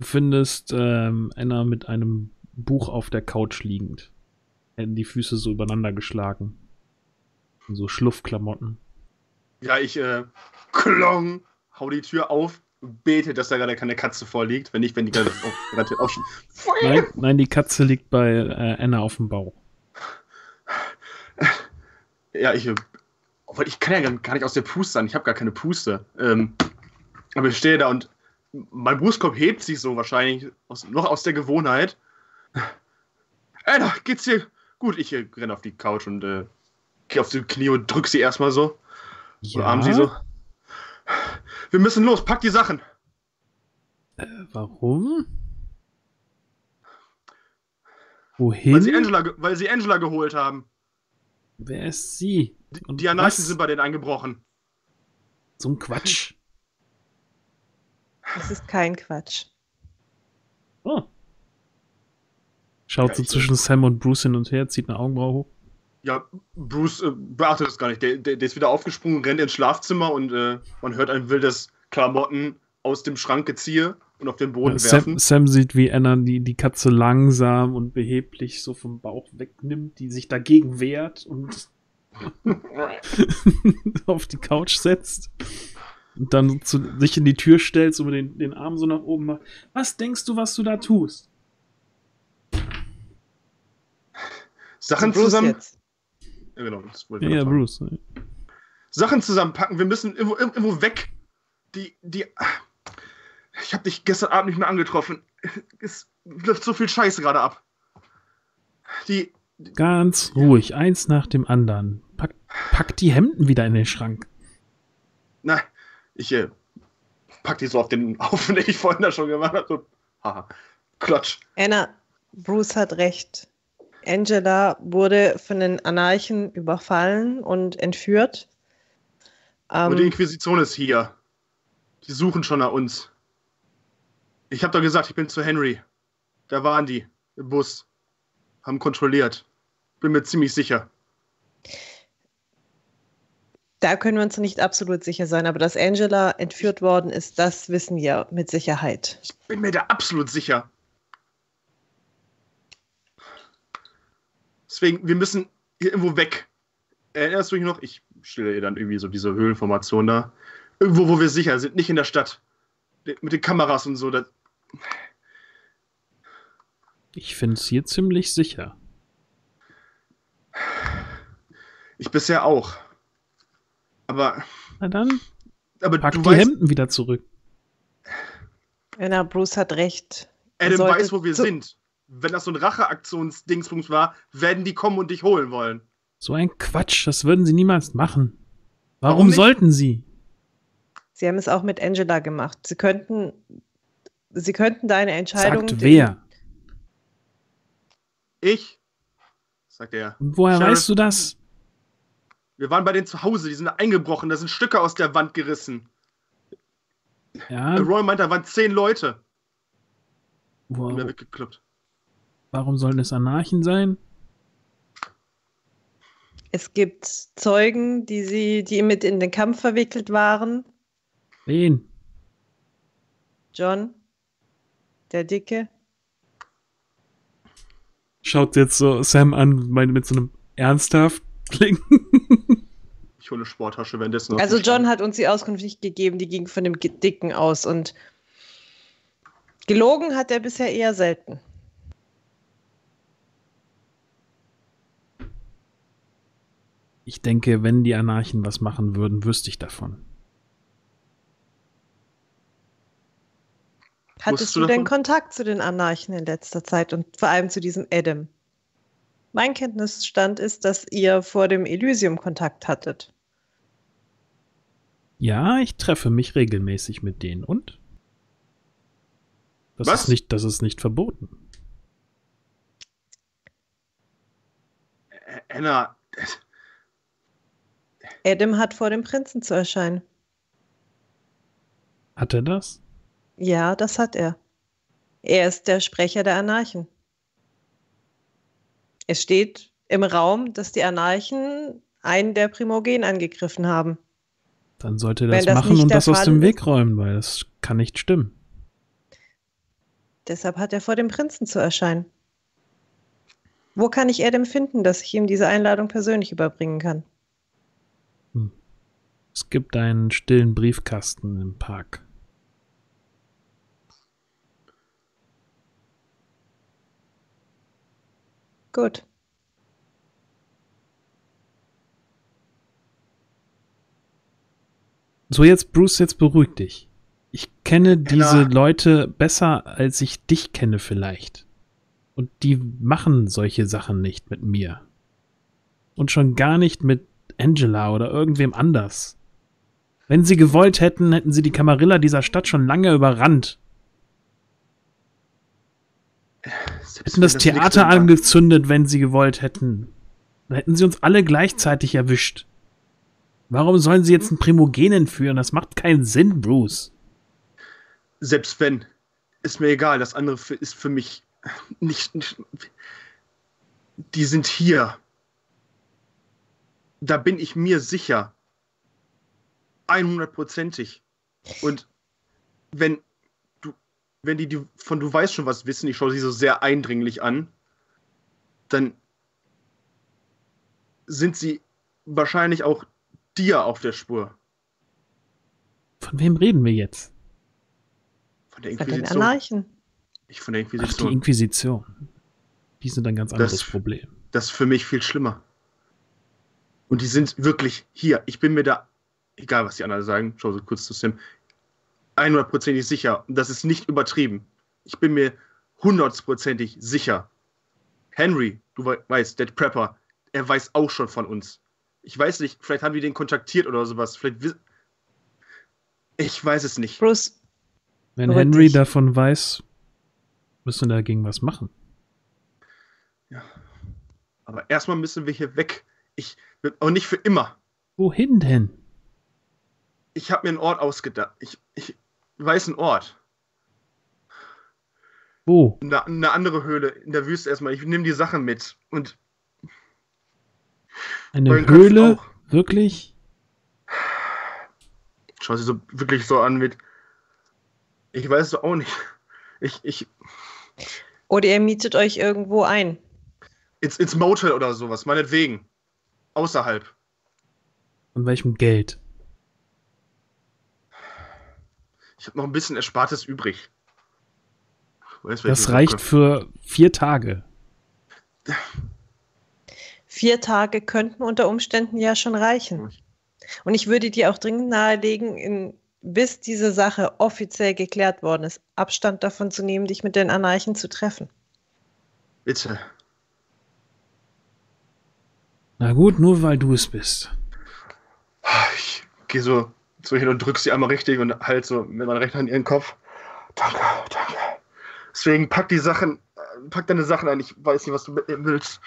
findest Anna mit einem Buch auf der Couch liegend. Hätten die Füße so übereinander geschlagen. Und so Schluffklamotten. Ja, ich klong, hau die Tür auf, bete, dass da gerade keine Katze vorliegt. Wenn nicht, wenn die gerade auf schon. Nein, die Katze liegt bei Anna auf dem Bauch. Ja, ich kann ja gar nicht aus der Puste an. Ich habe gar keine Puste. Aber ich stehe da und mein Brustkorb hebt sich so wahrscheinlich noch aus der Gewohnheit. Anna, geht's dir gut? Ich renne auf die Couch und gehe auf die Knie und drücke sie erstmal so. Ja? Oder arm sie so. Wir müssen los, pack die Sachen. Warum? Wohin? Weil sie Angela geholt haben. Wer ist sie? Die Anarchen sind bei denen eingebrochen. So ein Quatsch. Das ist kein Quatsch. Oh. Schaut so zwischen Sam und Bruce hin und her, zieht eine Augenbraue hoch. Ja, Bruce beachtet das gar nicht. Der ist wieder aufgesprungen, rennt ins Schlafzimmer und man hört ein wildes Klamotten aus dem Schrank geziehe und auf den Boden werfen. Sam sieht, wie Anna die Katze langsam und behäblich so vom Bauch wegnimmt, die sich dagegen wehrt und auf die Couch setzt und dann sich in die Tür stellt, so mit den Armen so nach oben macht. Was denkst du, was du da tust? Sachen zusammen... Jetzt. Ja, genau, das wollte ich ja, Bruce. Ja. Sachen zusammenpacken, wir müssen irgendwo weg. Ich hab dich gestern Abend nicht mehr angetroffen. Es läuft so viel Scheiße gerade ab. Ganz ruhig, eins nach dem anderen. Pack die Hemden wieder in den Schrank. Na, ich pack die so auf den Haufen, den ich vorhin da schon gemacht habe. Haha, Klatsch. Anna, Bruce hat recht. Angela wurde von den Anarchen überfallen und entführt. Aber die Inquisition ist hier. Die suchen schon nach uns. Ich habe doch gesagt, ich bin zu Henry. Da waren die im Bus. Haben kontrolliert. Bin mir ziemlich sicher. Da können wir uns nicht absolut sicher sein, aber dass Angela entführt worden ist, das wissen wir mit Sicherheit. Ich bin mir da absolut sicher. Deswegen, wir müssen hier irgendwo weg. Erinnerst du dich noch? Ich stelle ihr dann irgendwie so diese Höhlenformation da. Irgendwo, wo wir sicher sind, nicht in der Stadt. Mit den Kameras und so. Ich finde es hier ziemlich sicher. Ich bisher auch. Aber... Na dann, aber pack die Hemden wieder zurück. Na, Bruce hat recht. Adam weiß, wo wir sind. Wenn das so ein Racheaktionsdingsbums war, werden die kommen und dich holen wollen. So ein Quatsch, das würden sie niemals machen. Warum sollten sie? Sie haben es auch mit Angela gemacht. Sie könnten deine Entscheidung... Sagt wer? Ich, sagt er. Und woher Sheriff, weißt du das? Wir waren bei denen zu Hause, die sind eingebrochen, da sind Stücke aus der Wand gerissen. Ja. Roy meint, da waren 10 Leute. Wow. Und weggekloppt. Warum sollen es Anarchen sein? Es gibt Zeugen, die mit in den Kampf verwickelt waren. Wen? John, der Dicke. Schaut jetzt so Sam an, mit so einem ernsthaft Klingen. Ich hole eine Sporttasche währenddessen. Also John hat uns die Auskunft nicht gegeben, die ging von dem Dicken aus und gelogen hat er bisher eher selten. Ich denke, wenn die Anarchen was machen würden, wüsste ich davon. Hattest du denn Kontakt zu den Anarchen in letzter Zeit und vor allem zu diesem Adam? Mein Kenntnisstand ist, dass ihr vor dem Elysium Kontakt hattet. Ja, ich treffe mich regelmäßig mit denen und? Das ist nicht, das ist nicht verboten. Anna. Adam hat vor, dem Prinzen zu erscheinen. Hat er das? Ja, das hat er. Er ist der Sprecher der Anarchen. Es steht im Raum, dass die Anarchen einen der Primogen angegriffen haben. Dann sollte er das machen und das aus dem Weg räumen, weil das kann nicht stimmen. Deshalb hat er vor, dem Prinzen zu erscheinen. Wo kann ich Adam finden, dass ich ihm diese Einladung persönlich überbringen kann? Hm. Es gibt einen stillen Briefkasten im Park. Gut. So, jetzt, Bruce, jetzt beruhig dich. Ich kenne diese Leute besser, als ich dich kenne vielleicht. Und die machen solche Sachen nicht mit mir. Und schon gar nicht mit Angela oder irgendwem anders. Wenn sie gewollt hätten, hätten sie die Camarilla dieser Stadt schon lange überrannt. Hätten das Theater angezündet, wenn sie gewollt hätten. Dann hätten sie uns alle gleichzeitig erwischt. Warum sollen sie jetzt einen Primogenen führen? Das macht keinen Sinn, Bruce. Selbst wenn. Ist mir egal. Das andere ist für mich nicht... Die sind hier. Da bin ich mir sicher. 100%ig. Und wenn die von du weißt schon was wissen, ich schaue sie so sehr eindringlich an, dann sind sie wahrscheinlich auch dir auf der Spur. Von wem reden wir jetzt? Von der Inquisition. Von den Anarchen. Nicht von der Inquisition. Ach, die Inquisition. Die sind ein ganz anderes Problem. Das ist für mich viel schlimmer. Und die sind wirklich hier. Ich bin mir da, egal was die anderen sagen, schau so kurz zu Sim, 100%ig sicher. Und das ist nicht übertrieben. Ich bin mir 100%ig sicher. Henry, du weißt, der Prepper, er weiß auch schon von uns. Ich weiß nicht, vielleicht haben wir den kontaktiert oder sowas. Vielleicht, ich weiß es nicht. Bruce, wenn Henry davon weiß, müssen wir dagegen was machen. Ja. Aber erstmal müssen wir hier weg. Und nicht für immer. Wohin denn? Ich habe mir einen Ort ausgedacht. Ich weiß einen Ort. Wo? Eine andere Höhle in der Wüste erstmal. Ich nehme die Sachen mit. Und eine Höhle? Wirklich? Schau sie so wirklich so an mit. Ich weiß es auch nicht. Oder ihr mietet euch irgendwo ein. Ins Motel oder sowas, meinetwegen. Außerhalb. Von welchem Geld? Ich habe noch ein bisschen Erspartes übrig. Das reicht für 4 Tage. 4 Tage könnten unter Umständen ja schon reichen. Und ich würde dir auch dringend nahelegen, bis diese Sache offiziell geklärt worden ist, Abstand davon zu nehmen, dich mit den Anarchen zu treffen. Bitte. Na gut, nur weil du es bist. Ich gehe so hin und drück sie einmal richtig und halt so mit meiner rechten Hand ihren Kopf. Danke, danke. Deswegen pack deine Sachen ein. Ich weiß nicht, was du mitnehmen willst.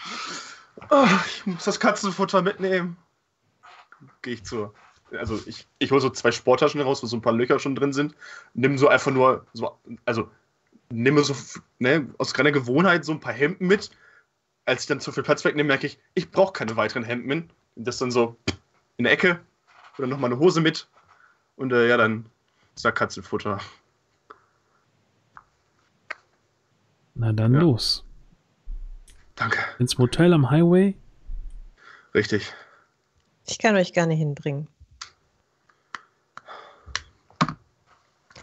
Oh, ich muss das Katzenfutter mitnehmen. Gehe ich zu. Also ich hole so 2 Sporttaschen raus, wo so ein paar Löcher schon drin sind. Nimm so einfach nur so, also nimm so, ne, aus keiner Gewohnheit so ein paar Hemden mit. Als ich dann zu viel Platz wegnehme, merke ich, ich brauche keine weiteren Hemden mehr. Das dann so in der Ecke. Oder nochmal eine Hose mit. Und ja, dann ist da Katzenfutter. Na dann ja. Los. Danke. Ins Motel am Highway? Richtig. Ich kann euch gerne hinbringen.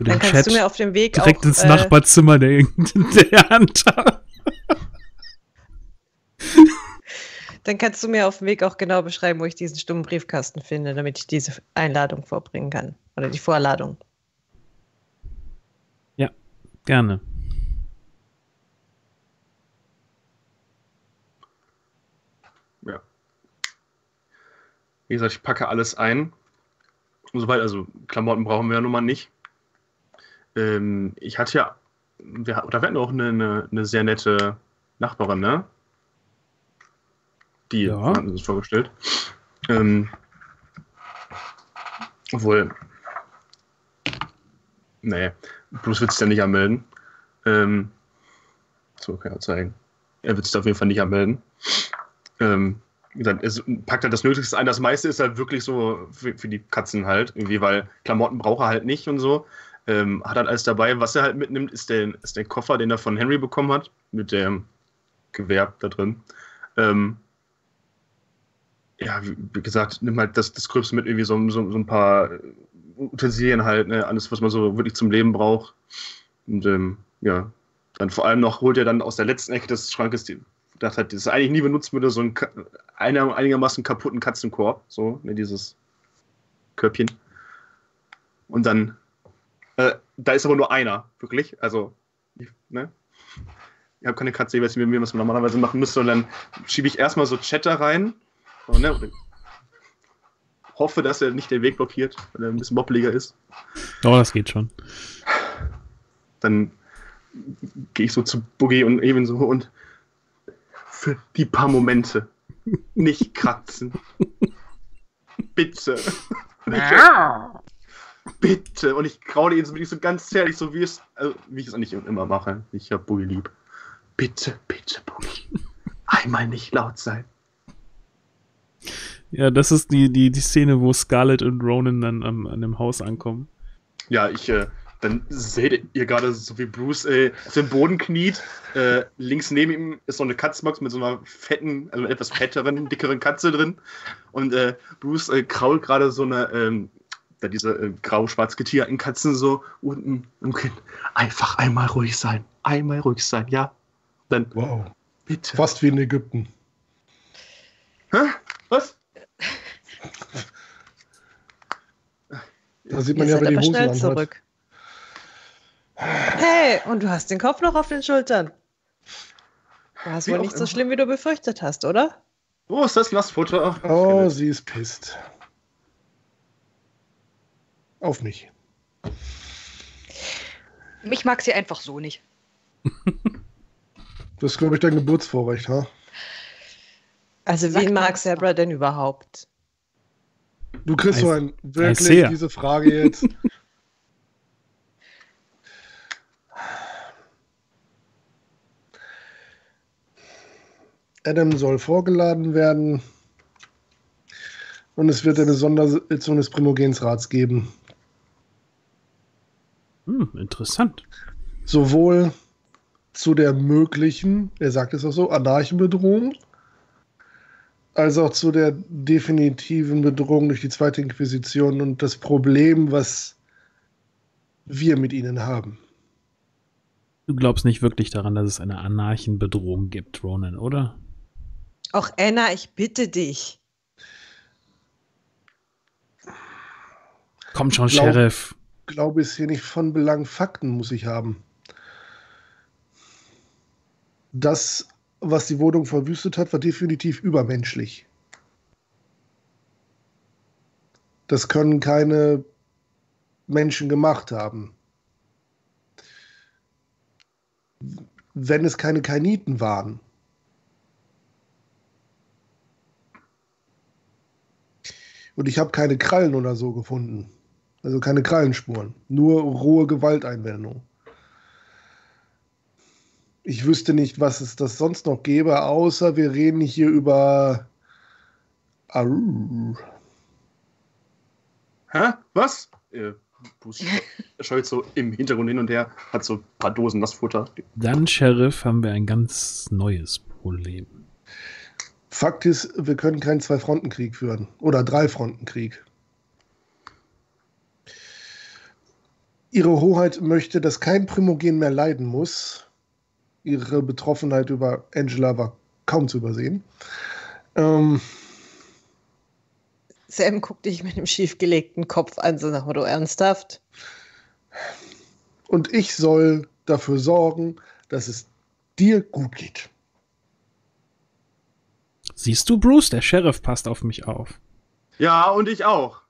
Dann kannst du mir auf dem Weg direkt auch, ins Nachbarzimmer der Hunter. Dann kannst du mir auf dem Weg auch genau beschreiben, wo ich diesen stummen Briefkasten finde, damit ich diese Einladung vorbringen kann. Oder die Vorladung. Ja, gerne. Ja. Wie gesagt, ich packe alles ein. Und sobald, also Klamotten brauchen wir ja nun mal nicht. Ich hatte ja, wir hatten auch eine sehr nette Nachbarin, ne? Die hatten uns vorgestellt. Obwohl. Nee, Bruce wird es ja nicht anmelden. So kann ich auch zeigen. Er wird es auf jeden Fall nicht anmelden. Dann packt er das Nötigste ein. Das meiste ist halt wirklich so für die Katzen halt. Irgendwie, weil Klamotten braucht er halt nicht und so. Hat halt alles dabei. Was er halt mitnimmt, ist der Koffer, den er von Henry bekommen hat. Mit dem Gewehr da drin. Ja, wie gesagt, nimm halt das Gröbste mit, irgendwie so ein paar Utensilien halt, ne? Alles, was man so wirklich zum Leben braucht. Und ja, dann vor allem noch holt er dann aus der letzten Ecke des Schrankes, die gedacht hat, das eigentlich nie benutzt würde, so einen einigermaßen kaputten Katzenkorb, so, ne, dieses Körbchen. Und dann, da ist aber nur einer, wirklich, also, ne? Ich habe keine Katze, ich weiß nicht, was man normalerweise machen müsste, und dann schiebe ich erstmal so Cheddar rein. Oh, ne? Hoffe, dass er nicht den Weg blockiert, weil er ein bisschen moppeliger ist. Oh, das geht schon. Dann gehe ich so zu Boogie und ebenso und für die paar Momente nicht kratzen. Bitte. Bitte. Und ich kraule ihn so, wirklich so ganz zärtlich, so wie, es, also, wie ich es eigentlich immer mache. Ich habe Boogie lieb. Bitte, bitte, Boogie. Einmal nicht laut sein. Ja, das ist die Szene, wo Scarlett und Ronan dann an dem Haus ankommen. Ja, dann seht ihr gerade so wie Bruce auf dem Boden kniet. Links neben ihm ist so eine Katzbox mit so einer fetten, also etwas fetteren, dickeren Katze drin. Und Bruce krault gerade so eine, diese grau-schwarz getierten Katzen so unten im Kinn. Einfach einmal ruhig sein. Einmal ruhig sein, ja. Dann, wow. Bitte. Fast wie in Ägypten. Hä? Was? Da sieht man ja, wenn die Hosen schnell zurück. Hey, und du hast den Kopf noch auf den Schultern. War es wohl nicht so schlimm, wie du befürchtet hast, oder? Wo ist das Lastfutter? Oh, sie ist pisst. Auf mich. Mich mag sie einfach so nicht. Das ist, glaube ich, dein Geburtsvorrecht, ha? Also, wen mag Sabra denn überhaupt? Du kriegst so ein wirklich diese Frage jetzt. Adam soll vorgeladen werden und es wird eine Sondersitzung des Primogensrats geben. Hm, interessant. Sowohl zu der möglichen, er sagt es auch so, Anarchenbedrohung, als auch zu der definitiven Bedrohung durch die zweite Inquisition und das Problem, was wir mit ihnen haben. Du glaubst nicht wirklich daran, dass es eine Anarchenbedrohung gibt, Ronan, oder? Auch Anna, ich bitte dich. Komm schon, Sheriff. Glaube ist hier nicht von Belang. Fakten muss ich haben. Das, was die Wohnung verwüstet hat, war definitiv übermenschlich. Das können keine Menschen gemacht haben. Wenn es keine Kainiten waren. Und ich habe keine Krallen oder so gefunden. Also keine Krallenspuren. Nur rohe Gewalteinwendung. Ich wüsste nicht, was es das sonst noch gäbe, außer wir reden hier über... Aru. Hä? Was? Scheut so im Hintergrund hin und her, hat so ein paar Dosen Nassfutter. Dann, Sheriff, haben wir ein ganz neues Problem. Fakt ist, wir können keinen Zwei-Fronten-Krieg führen. Oder Drei-Fronten-Krieg. Ihre Hoheit möchte, dass kein Primogen mehr leiden muss. Ihre Betroffenheit über Angela war kaum zu übersehen. Sam guckt dich mit dem schiefgelegten Kopf an, so nach Motto, ernsthaft? Und ich soll dafür sorgen, dass es dir gut geht. Siehst du, Bruce? Der Sheriff passt auf mich auf. Ja, und ich auch.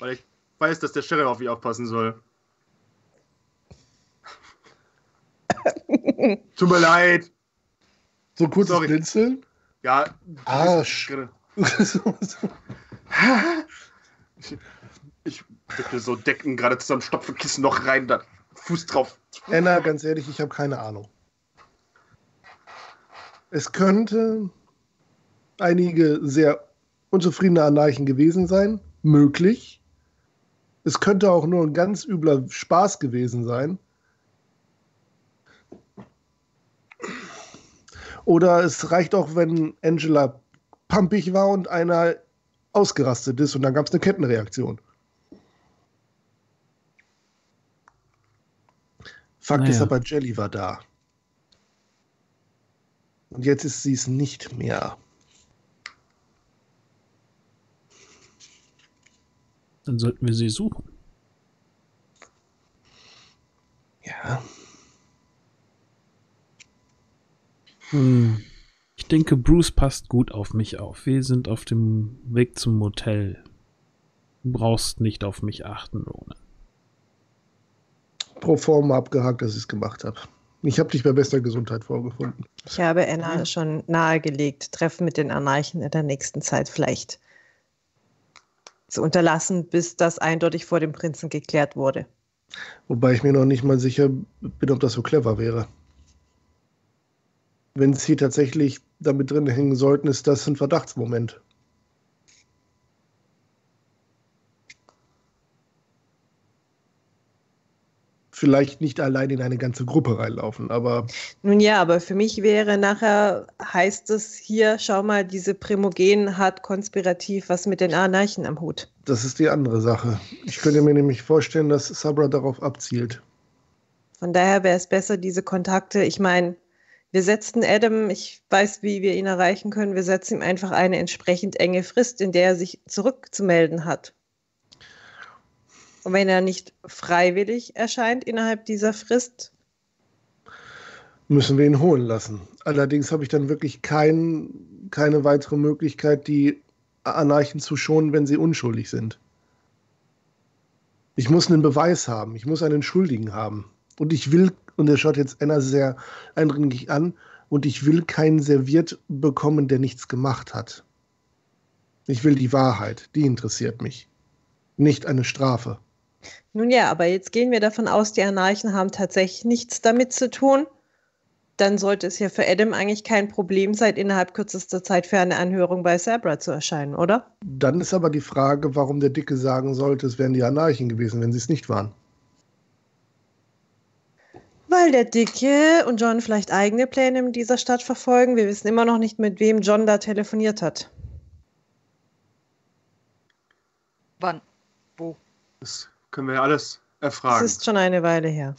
Weil ich weiß, dass der Sheriff auf mich aufpassen soll. Tut mir leid. So kurz das Blinzeln? Ja. Arsch. Ich bitte so Decken gerade zusammen, stopfe Kissen noch rein, dann Fuß drauf. Anna, ganz ehrlich, ich habe keine Ahnung. Es könnte einige sehr unzufriedene Anarchen gewesen sein. Möglich. Es könnte auch nur ein ganz übler Spaß gewesen sein. Oder es reicht auch, wenn Angela pumpig war und einer ausgerastet ist und dann gab es eine Kettenreaktion. Fakt ist aber, Jelly war da. Und jetzt ist sie es nicht mehr. Dann sollten wir sie suchen. Ja. Hm. Ich denke, Bruce passt gut auf mich auf. Wir sind auf dem Weg zum Motel. Du brauchst nicht auf mich achten, Ronan. Pro forma abgehakt, dass ich es gemacht habe. Ich habe dich bei bester Gesundheit vorgefunden. Ich habe Anna schon nahegelegt, Treffen mit den Anarchen in der nächsten Zeit vielleicht zu unterlassen, bis das eindeutig vor dem Prinzen geklärt wurde. Wobei ich mir noch nicht mal sicher bin, ob das so clever wäre. Wenn es hier tatsächlich damit drin hängen sollten, ist das ein Verdachtsmoment. Vielleicht nicht allein in eine ganze Gruppe reinlaufen, aber... Nun ja, aber für mich wäre nachher, heißt es hier, schau mal, diese Primogen hat konspirativ was mit den Anarchen am Hut. Das ist die andere Sache. Ich könnte mir nämlich vorstellen, dass Sabra darauf abzielt. Von daher wäre es besser, diese Kontakte, ich meine, wir setzen Adam, ich weiß, wie wir ihn erreichen können, wir setzen ihm einfach eine entsprechend enge Frist, in der er sich zurückzumelden hat. Und wenn er nicht freiwillig erscheint innerhalb dieser Frist? Müssen wir ihn holen lassen. Allerdings habe ich dann wirklich keine weitere Möglichkeit, die Anarchen zu schonen, wenn sie unschuldig sind. Ich muss einen Beweis haben. Ich muss einen Schuldigen haben. Und ich will, und er schaut jetzt Anna sehr eindringlich an, und ich will keinen serviert bekommen, der nichts gemacht hat. Ich will die Wahrheit. Die interessiert mich. Nicht eine Strafe. Nun ja, aber jetzt gehen wir davon aus, die Anarchen haben tatsächlich nichts damit zu tun. Dann sollte es ja für Adam eigentlich kein Problem sein, innerhalb kürzester Zeit für eine Anhörung bei Sabra zu erscheinen, oder? Dann ist aber die Frage, warum der Dicke sagen sollte, es wären die Anarchen gewesen, wenn sie es nicht waren. Weil der Dicke und John vielleicht eigene Pläne in dieser Stadt verfolgen. Wir wissen immer noch nicht, mit wem John da telefoniert hat. Wann? Das können wir ja alles erfragen. Das ist schon eine Weile her.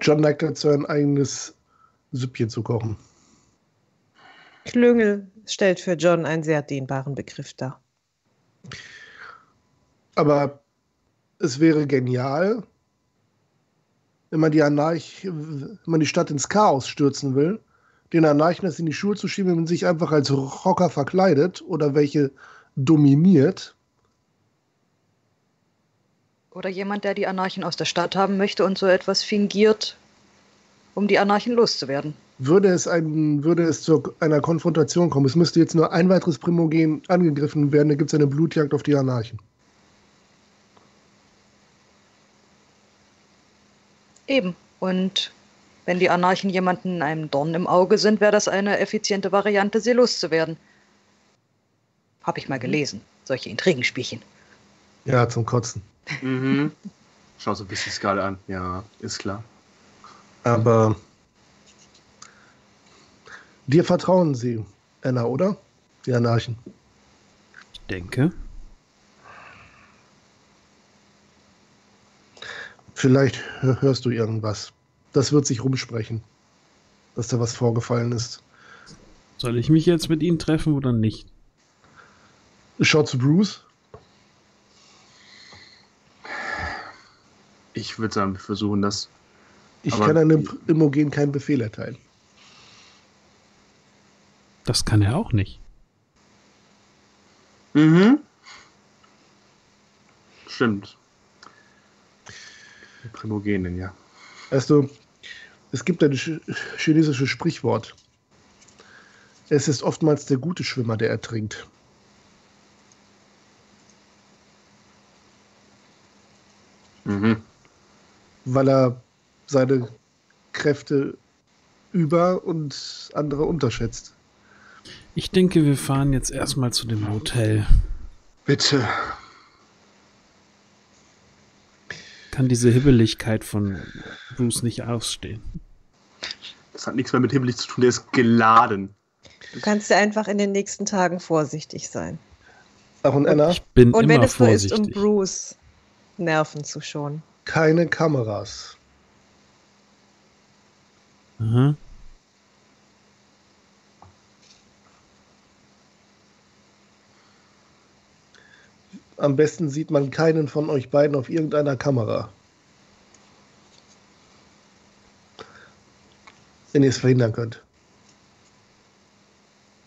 John neigt dazu, ein eigenes Süppchen zu kochen. Klüngel stellt für John einen sehr dehnbaren Begriff dar. Aber es wäre genial, wenn man die Stadt ins Chaos stürzen will, den Anarchen das in die Schuhe zu schieben, wenn man sich einfach als Rocker verkleidet oder welche dominiert. Oder jemand, der die Anarchen aus der Stadt haben möchte und so etwas fingiert, um die Anarchen loszuwerden. Würde es zu einer Konfrontation kommen, es müsste jetzt nur ein weiteres Primogen angegriffen werden, da gibt es eine Blutjagd auf die Anarchen. Eben. Und wenn die Anarchen jemanden einem Dorn im Auge sind, wäre das eine effiziente Variante, sie loszuwerden. Habe ich mal gelesen, solche Intrigenspielchen. Ja, zum Kotzen. Mhm. Schau so ein bisschen Scarlett an. Ja, ist klar. Aber dir vertrauen sie, Anna, oder? Die Anarchen. Ich denke. Vielleicht hörst du irgendwas. Das wird sich rumsprechen, dass da was vorgefallen ist. Soll ich mich jetzt mit ihnen treffen oder nicht? Schau zu Bruce. Ich würde sagen, wir versuchen das. Ich kann einem Primogen keinen Befehl erteilen. Das kann er auch nicht. Mhm. Stimmt. Primogenen, ja. Weißt du, es gibt ein chinesisches Sprichwort. Es ist oftmals der gute Schwimmer, der ertrinkt. Mhm. Weil er seine Kräfte über- und andere unterschätzt. Ich denke, wir fahren jetzt erstmal zu dem Hotel. Bitte. Kann diese Hibbeligkeit von Bruce nicht ausstehen. Das hat nichts mehr mit hibbelig zu tun, der ist geladen. Du kannst ja einfach in den nächsten Tagen vorsichtig sein. Ach, und Anna? Ich bin und immer wenn es vorsichtig. So ist, um Bruce Nerven zu schonen. Keine Kameras. Mhm. Am besten sieht man keinen von euch beiden auf irgendeiner Kamera. wenn ihr es verhindern könnt.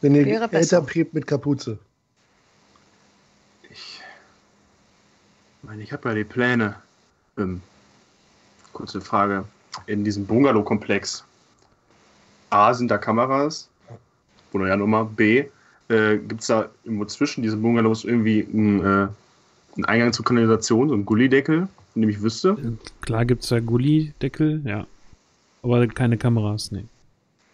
Wenn ihr Elternbrieb mit Kapuze. Ich habe ja die Pläne. Kurze Frage. In diesem Bungalow-Komplex. A, sind da Kameras? Oder ja, Nummer. B, gibt es da irgendwo zwischen diesen Bungalows irgendwie einen Eingang zur Kanalisation, so einen Gullideckel, von dem ich wüsste? Klar gibt es da Gullideckel, ja. Aber keine Kameras, nee.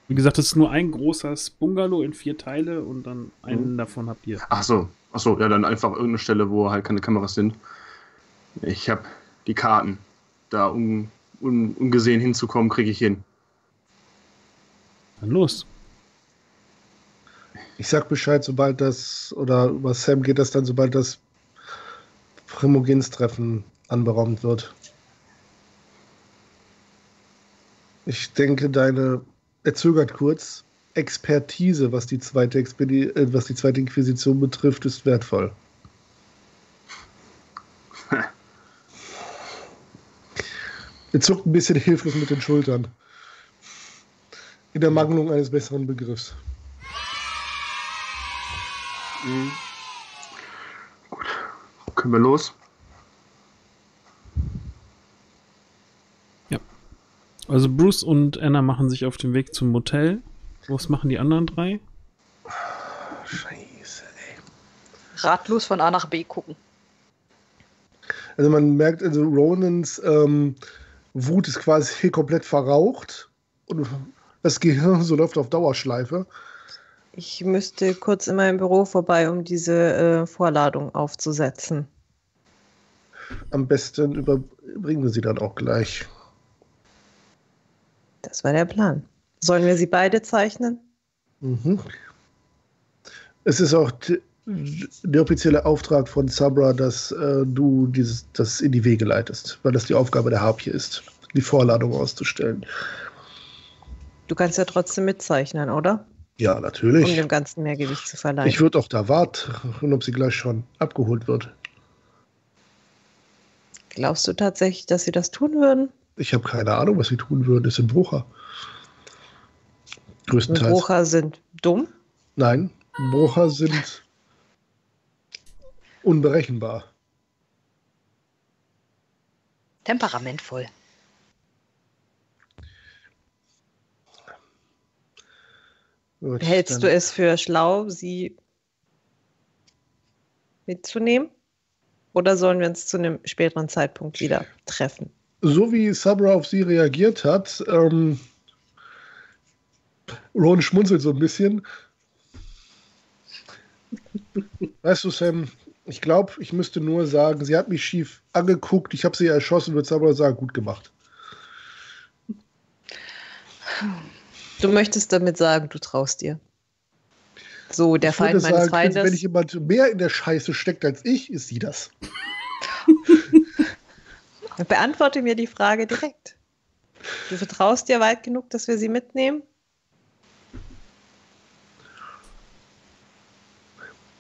Wie gesagt, das ist nur ein großes Bungalow in 4 Teile und dann einen davon habt ihr. Ach so, ja, dann einfach irgendeine Stelle, wo halt keine Kameras sind. Ich habe die Karten. Da ungesehen hinzukommen, kriege ich hin. Dann los. Ich sag Bescheid, sobald das, oder über Sam geht das dann, sobald das Primogens-Treffen anberaumt wird. Ich denke, er zögert kurz. Expertise, was die zweite Inquisition betrifft, ist wertvoll. Er zuckt ein bisschen hilflos mit den Schultern. In der Mangelung eines besseren Begriffs. Mhm. Gut, können wir los? Ja. Also Bruce und Anna machen sich auf den Weg zum Motel. Was machen die anderen 3? Scheiße, ey. Ratlos von A nach B gucken. Also man merkt, also Ronans Wut ist quasi hier komplett verraucht und das Gehirn so läuft auf Dauerschleife. Ich müsste kurz in meinem Büro vorbei, um diese Vorladung aufzusetzen. Am besten überbringen wir sie dann auch gleich. Das war der Plan. Sollen wir sie beide zeichnen? Mhm. Es ist auch der offizielle Auftrag von Sabra, dass du das in die Wege leitest, weil das die Aufgabe der Harpie ist, die Vorladung auszustellen. Du kannst ja trotzdem mitzeichnen, oder? Ja, natürlich. Um dem Ganzen mehr Gewicht zu verleihen. Ich würde auch da warten, ob sie gleich schon abgeholt wird. Glaubst du tatsächlich, dass sie das tun würden? Ich habe keine Ahnung, was sie tun würden. Das sind Brujah. Größtenteils. Brujah sind dumm? Nein, Brujah sind unberechenbar. Temperamentvoll. Gut, hältst du es für schlau, sie mitzunehmen? Oder sollen wir uns zu einem späteren Zeitpunkt wieder treffen? So wie Sabra auf sie reagiert hat, Ron schmunzelt so ein bisschen. Weißt du, Sam, ich glaube, ich müsste nur sagen, sie hat mich schief angeguckt, ich habe sie erschossen, würde Sabra sagen, gut gemacht. Du möchtest damit sagen, du traust dir. So, der Feind meines Feindes. Wenn jemand mehr in der Scheiße steckt als ich, ist sie das. Beantworte mir die Frage direkt. Du vertraust dir weit genug, dass wir sie mitnehmen?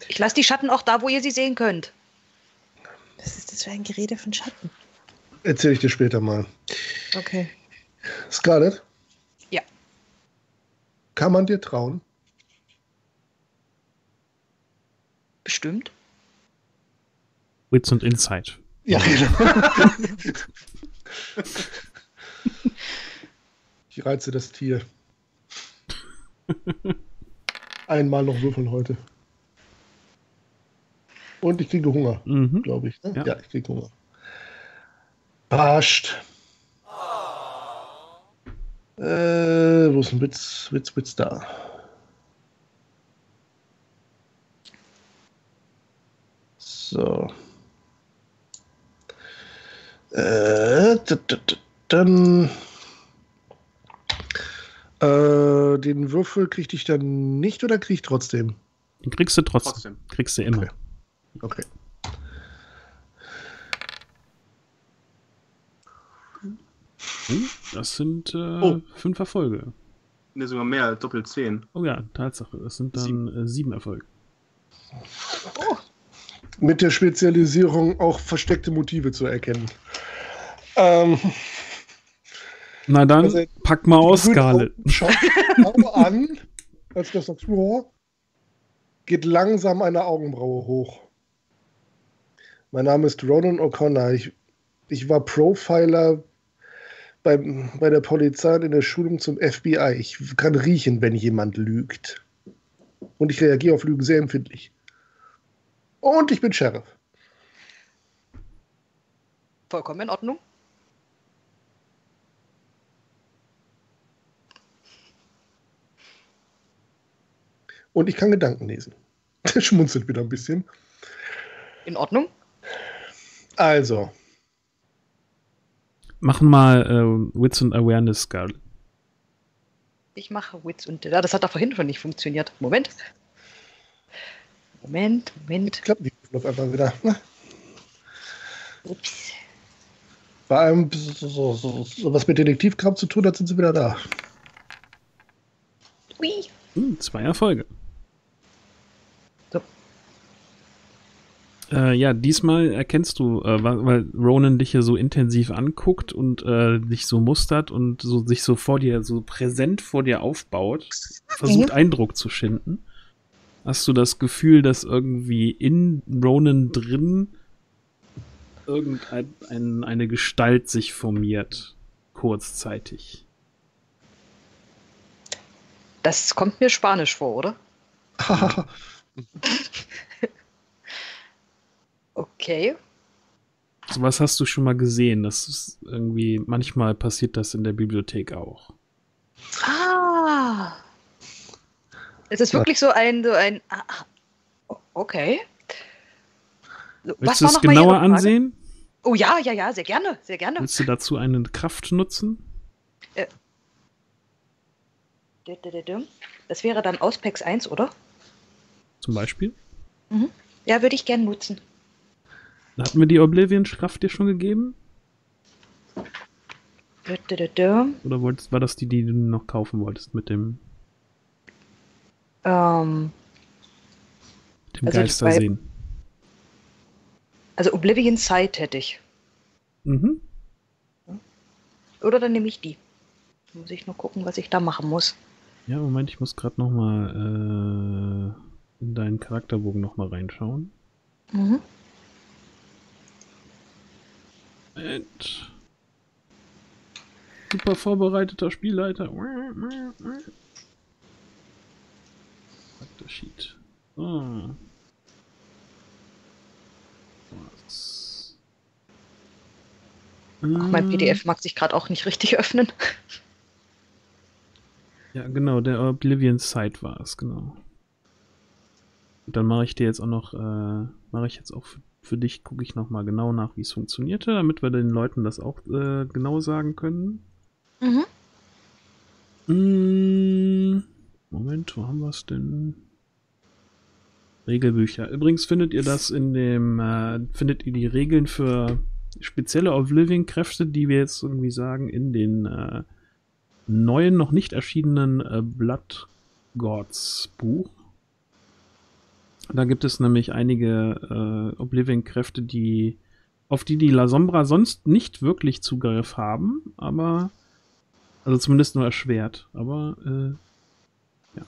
Ich lasse die Schatten auch da, wo ihr sie sehen könnt. Was ist das für ein Gerede von Schatten? Erzähle ich dir später mal. Okay. Scarlett? Ja. Kann man dir trauen? Bestimmt. Witz und Insight. Ja, genau. Ich reize das Tier. Einmal noch würfeln heute. Und ich kriege Hunger, glaube ich. Ne? Ja, ich kriege Hunger. Bascht. Wo ist ein Witz da? So. Dann. Den Würfel krieg ich dann nicht oder krieg ich trotzdem? Den kriegst du trotzdem. Kriegst du immer. Okay. Das sind 5 Erfolge. Ne, sogar mehr, doppelt 10. Oh ja, Tatsache. Das sind dann 7 Erfolge. Oh. Mit der Spezialisierung auch versteckte Motive zu erkennen. Na dann, also, pack mal aus, Scarlett. Schau an, als du das sagst, oh, geht langsam eine Augenbraue hoch. Mein Name ist Ronan O'Connor. Ich war Profiler bei der Polizei in der Schulung zum FBI. Ich kann riechen, wenn jemand lügt. Und ich reagiere auf Lügen sehr empfindlich. Und ich bin Sheriff. Vollkommen in Ordnung. Und ich kann Gedanken lesen. Der schmunzelt wieder ein bisschen. In Ordnung? Also. Machen mal Wits und Awareness, Scarlett. Ich mache Wits und... Das hat da vorhin schon nicht funktioniert. Moment. Ich glaube, die klopft einfach wieder. Ne? Ups. Bei allem, was mit Detektivkram zu tun hat, sind sie wieder da. Ui. 2 Erfolge. Ja, diesmal erkennst du, weil Ronan dich hier so intensiv anguckt und dich so mustert und so, sich so vor dir, so präsent vor dir aufbaut, versucht Eindruck zu schinden. Hast du das Gefühl, dass irgendwie in Ronan drin eine Gestalt sich formiert, kurzzeitig? Das kommt mir spanisch vor, oder? Okay. Sowas hast du schon mal gesehen. Das ist irgendwie, manchmal passiert das in der Bibliothek auch. Ah! Es ist wirklich so ein. Okay. Willst du es genauer ansehen? Oh ja, sehr gerne, sehr gerne. Willst du dazu eine Kraft nutzen? Das wäre dann Auspex 1, oder? Zum Beispiel? Mhm. Ja, würde ich gerne nutzen. Hatten wir die Oblivion-Kraft dir schon gegeben? Oder war das die du noch kaufen wolltest mit dem Geistersehen? Also Oblivion Sight hätte ich. Mhm. Oder dann nehme ich die. Da muss ich nur gucken, was ich da machen muss. Ja, Moment, ich muss gerade nochmal in deinen Charakterbogen nochmal reinschauen. Mhm. Moment. Super vorbereiteter Spielleiter. Charaktersheet. Ah. Was? Auch mein PDF mag sich gerade auch nicht richtig öffnen. Ja, genau, der Oblivion Sight war es, genau. Und dann mache ich dir jetzt auch noch, für dich gucke ich nochmal genau nach, wie es funktionierte, damit wir den Leuten das auch genau sagen können. Mhm. Moment, wo haben wir es denn? Regelbücher. Übrigens findet ihr das in dem, findet ihr die Regeln für spezielle Oblivion-Kräfte, die wir jetzt irgendwie sagen, in den neuen, noch nicht erschienenen Blood Gods Buch. Da gibt es nämlich einige Oblivion-Kräfte, auf die La Sombra sonst nicht wirklich Zugriff haben, aber also zumindest nur erschwert. Aber ja.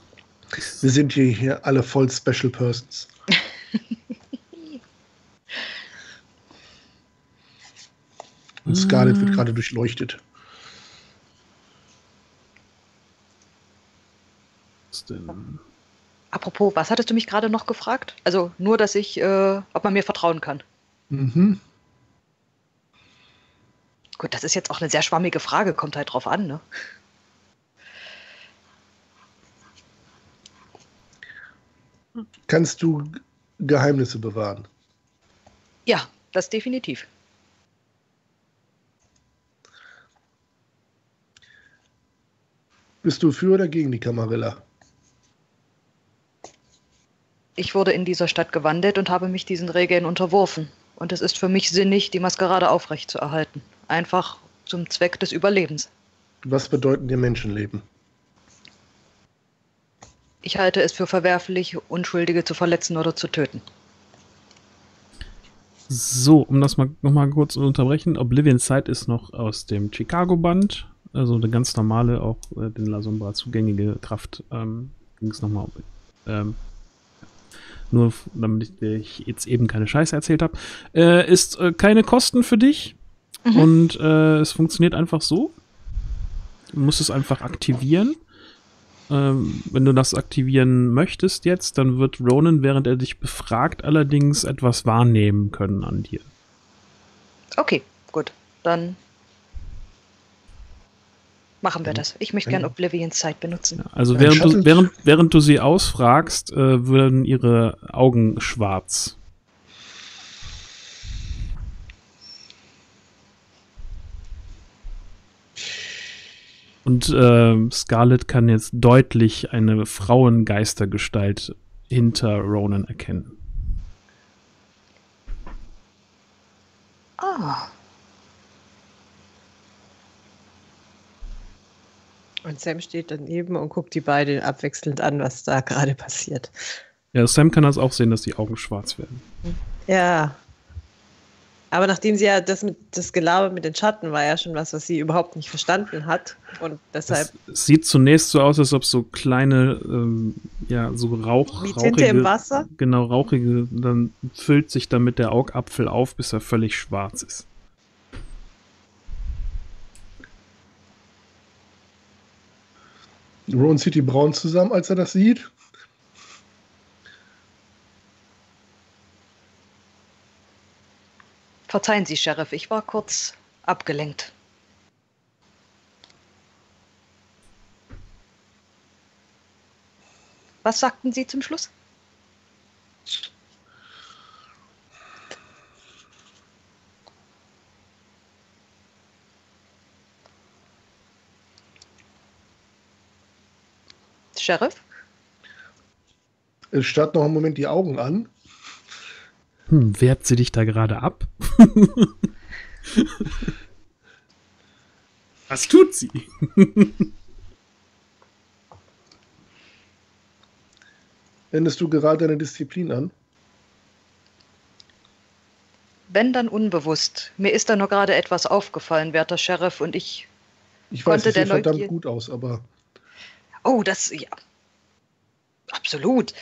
Wir sind hier alle voll Special Persons. Und Scarlett wird gerade durchleuchtet. Was denn? Apropos, was hattest du mich gerade noch gefragt? Also nur, dass ich, ob man mir vertrauen kann. Mhm. Gut, das ist jetzt auch eine sehr schwammige Frage, kommt halt drauf an, ne? Kannst du Geheimnisse bewahren? Ja, das definitiv. Bist du für oder gegen die Camarilla? Ich wurde in dieser Stadt gewandelt und habe mich diesen Regeln unterworfen. Und es ist für mich sinnig, die Maskerade aufrechtzuerhalten. Einfach zum Zweck des Überlebens. Was bedeuten dir Menschenleben? Ich halte es für verwerflich, Unschuldige zu verletzen oder zu töten. So, um das mal nochmal kurz zu unterbrechen. Oblivion Sight ist noch aus dem Chicago-Band. also eine ganz normale, auch den La Sombra zugängliche Kraft ging es nochmal um. Nur damit ich jetzt eben keine Scheiße erzählt habe. Ist keine Kosten für dich. Mhm. Und es funktioniert einfach so. Du musst es einfach aktivieren. Wenn du das aktivieren möchtest jetzt, dann wird Ronan, während er dich befragt, allerdings etwas wahrnehmen können an dir. Okay, gut. Dann machen wir das. Ich möchte gerne Oblivions Zeit benutzen. Ja, also während du sie ausfragst, würden ihre Augen schwarz. Und Scarlett kann jetzt deutlich eine Frauengeistergestalt hinter Ronan erkennen. Ah. Und Sam steht daneben und guckt die beiden abwechselnd an, was da gerade passiert. Ja, Sam kann das auch sehen, dass die Augen schwarz werden. Ja. Aber nachdem sie ja das Gelaber mit den Schatten war ja schon was sie überhaupt nicht verstanden hat. Und deshalb. Es sieht zunächst so aus, als ob so kleine, ja, so rauchige. Wie Tinte im Wasser? Genau, rauchige. Dann füllt sich damit der Augapfel auf, bis er völlig schwarz ist. Ron zieht die Brauen zusammen, als er das sieht. Verzeihen Sie, Sheriff, ich war kurz abgelenkt. Was sagten Sie zum Schluss? Sheriff? Es starrt noch einen Moment die Augen an. Wehrt sie dich da gerade ab? Was tut sie? Wendest du gerade deine Disziplin an? Wenn, dann unbewusst. Mir ist da nur gerade etwas aufgefallen, werter Sheriff, und ich weiß, es sieht verdammt gut aus, aber... Oh, das... Ja. Absolut.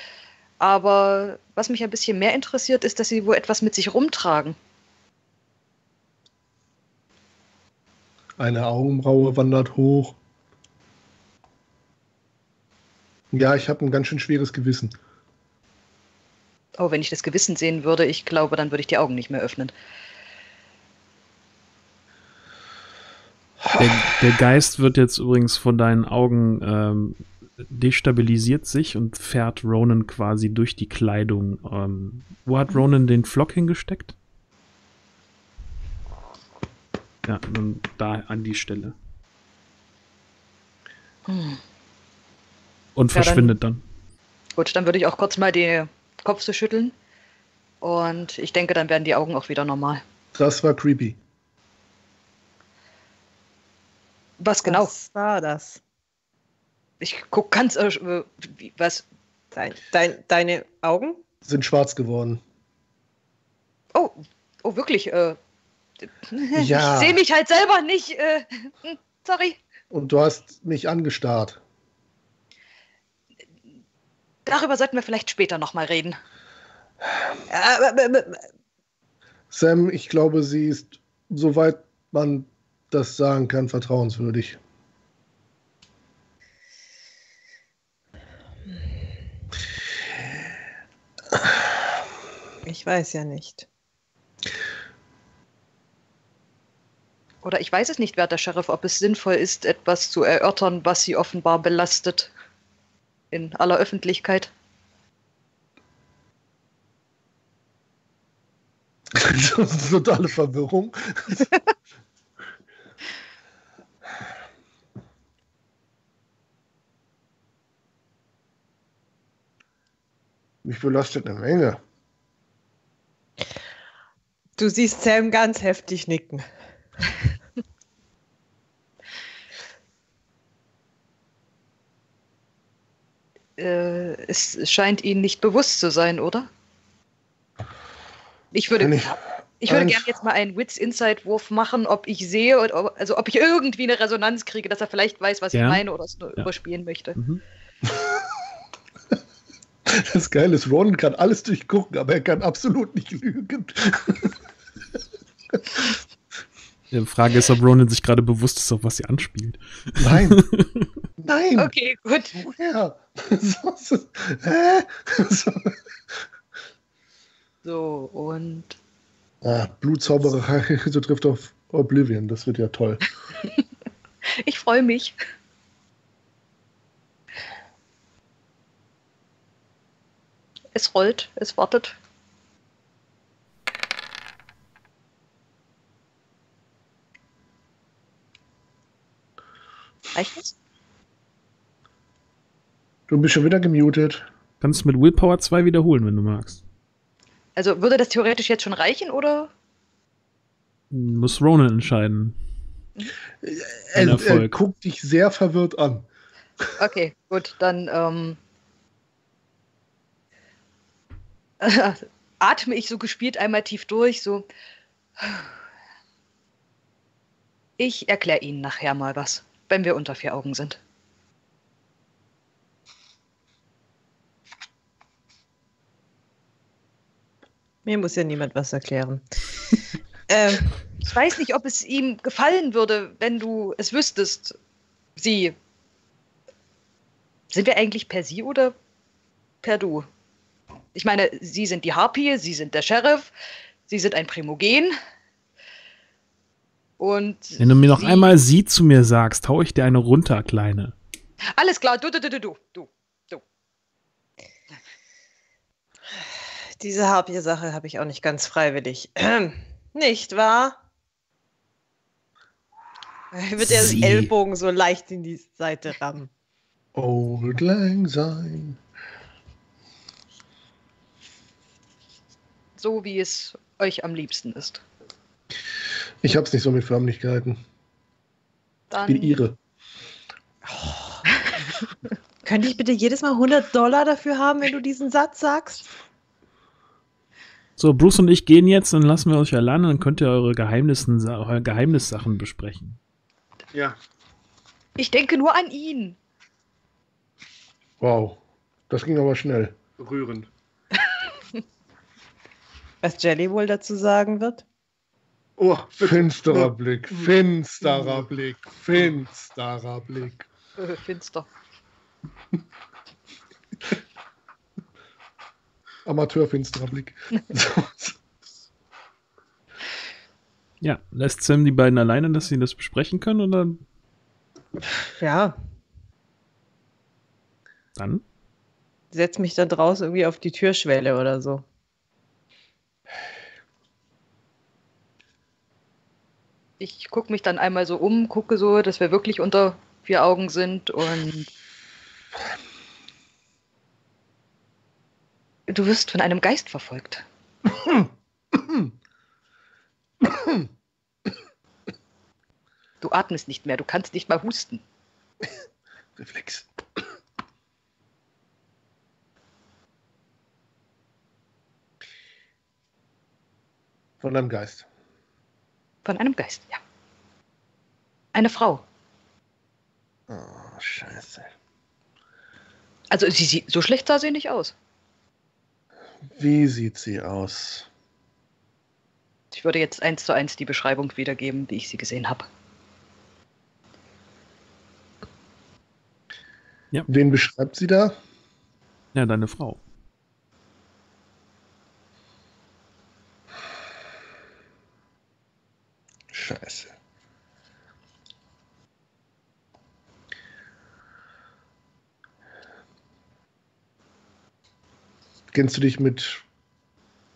Aber was mich ein bisschen mehr interessiert, ist, dass sie wohl etwas mit sich rumtragen. Eine Augenbraue wandert hoch. Ja, ich habe ein ganz schön schweres Gewissen. Oh, wenn ich das Gewissen sehen würde, ich glaube, dann würde ich die Augen nicht mehr öffnen. Der Geist wird jetzt übrigens von deinen Augen... destabilisiert sich und fährt Ronan quasi durch die Kleidung. Wo hat Ronan den Flock hingesteckt? Ja, da an die Stelle. Und ja, verschwindet dann. Gut, dann würde ich auch kurz mal den Kopf so schütteln. Und ich denke, dann werden die Augen auch wieder normal. Das war creepy. Was genau? Was war das? Ich guck ganz... was? Deine Augen? Sind schwarz geworden. Oh wirklich? Ja. Ich sehe mich halt selber nicht. Sorry. Und du hast mich angestarrt. Darüber sollten wir vielleicht später nochmal reden. Sam, ich glaube, sie ist, soweit man das sagen kann, vertrauenswürdig. Ich weiß ja nicht. Oder ich weiß es nicht, werter Sheriff, ob es sinnvoll ist, etwas zu erörtern, was sie offenbar belastet. In aller Öffentlichkeit. Das ist totale Verwirrung. Mich belastet eine Menge. Du siehst Sam ganz heftig nicken. Es scheint Ihnen nicht bewusst zu sein, oder? Ich würde... Ich würde gerne jetzt mal einen Wits-Insight-Wurf machen, ob ich sehe, also ob ich irgendwie eine Resonanz kriege, dass er vielleicht weiß, was ich meine oder es nur überspielen möchte. Mhm. Das Geile ist, Ronan kann alles durchgucken, aber er kann absolut nicht lügen. Die Frage ist, ob Ronan sich gerade bewusst ist, auf was sie anspielt. Nein. Nein. Okay, gut. Woher? So, und... Ah, Blutzauberei, so trifft auf Oblivion. Das wird ja toll. Ich freue mich. Es rollt, es wartet. Reicht es? Du bist schon wieder gemutet. Kannst du mit Willpower 2 wiederholen, wenn du magst. Also würde das theoretisch jetzt schon reichen, oder? Muss Ronan entscheiden. Er guckt dich sehr verwirrt an. Okay, gut, dann atme ich so gespielt einmal tief durch, so. Ich erkläre Ihnen nachher mal was, wenn wir unter 4 Augen sind. Mir muss ja niemand was erklären. Ich weiß nicht, ob es ihm gefallen würde, wenn du es wüsstest. Sie. Sind wir eigentlich per Sie oder per Du? Ich meine, Sie sind die Harpie, Sie sind der Sheriff, Sie sind ein Primogen. Und wenn du mir noch einmal Sie zu mir sagst, hau ich dir eine runter, Kleine. Alles klar, du. Diese Harpier-Sache habe ich auch nicht ganz freiwillig. Nicht wahr? Wird er den Ellbogen so leicht in die Seite rammen. Old Lang Syne. So wie es euch am liebsten ist. Ich habe es nicht so mit Förmlichkeiten. Ich bin Ihre. Oh. Könnte ich bitte jedes Mal $100 dafür haben, wenn du diesen Satz sagst? So, Bruce und ich gehen jetzt, dann lassen wir euch allein, dann könnt ihr eure Geheimnissachen besprechen. Ja. Ich denke nur an ihn. Wow, das ging aber schnell. Rührend. Was Jelly wohl dazu sagen wird? Oh, finsterer Blick, finsterer Blick, finsterer Blick. Finster. Amateurfinsterer Blick. Ja, lässt Sam die beiden alleine, dass sie das besprechen können, oder? Ja. Dann? Setz mich da draußen irgendwie auf die Türschwelle oder so. Ich gucke mich dann einmal so um, gucke so, dass wir wirklich unter 4 Augen sind und... Du wirst von einem Geist verfolgt. Du atmest nicht mehr, du kannst nicht mal husten. Reflex. Von einem Geist. Von einem Geist, ja. Eine Frau. Oh, Scheiße. Also, so schlecht sah sie nicht aus. Wie sieht sie aus? Ich würde jetzt 1:1 die Beschreibung wiedergeben, wie ich sie gesehen habe. Ja. Wen beschreibt sie da? Ja, deine Frau. Scheiße. Kennst du dich mit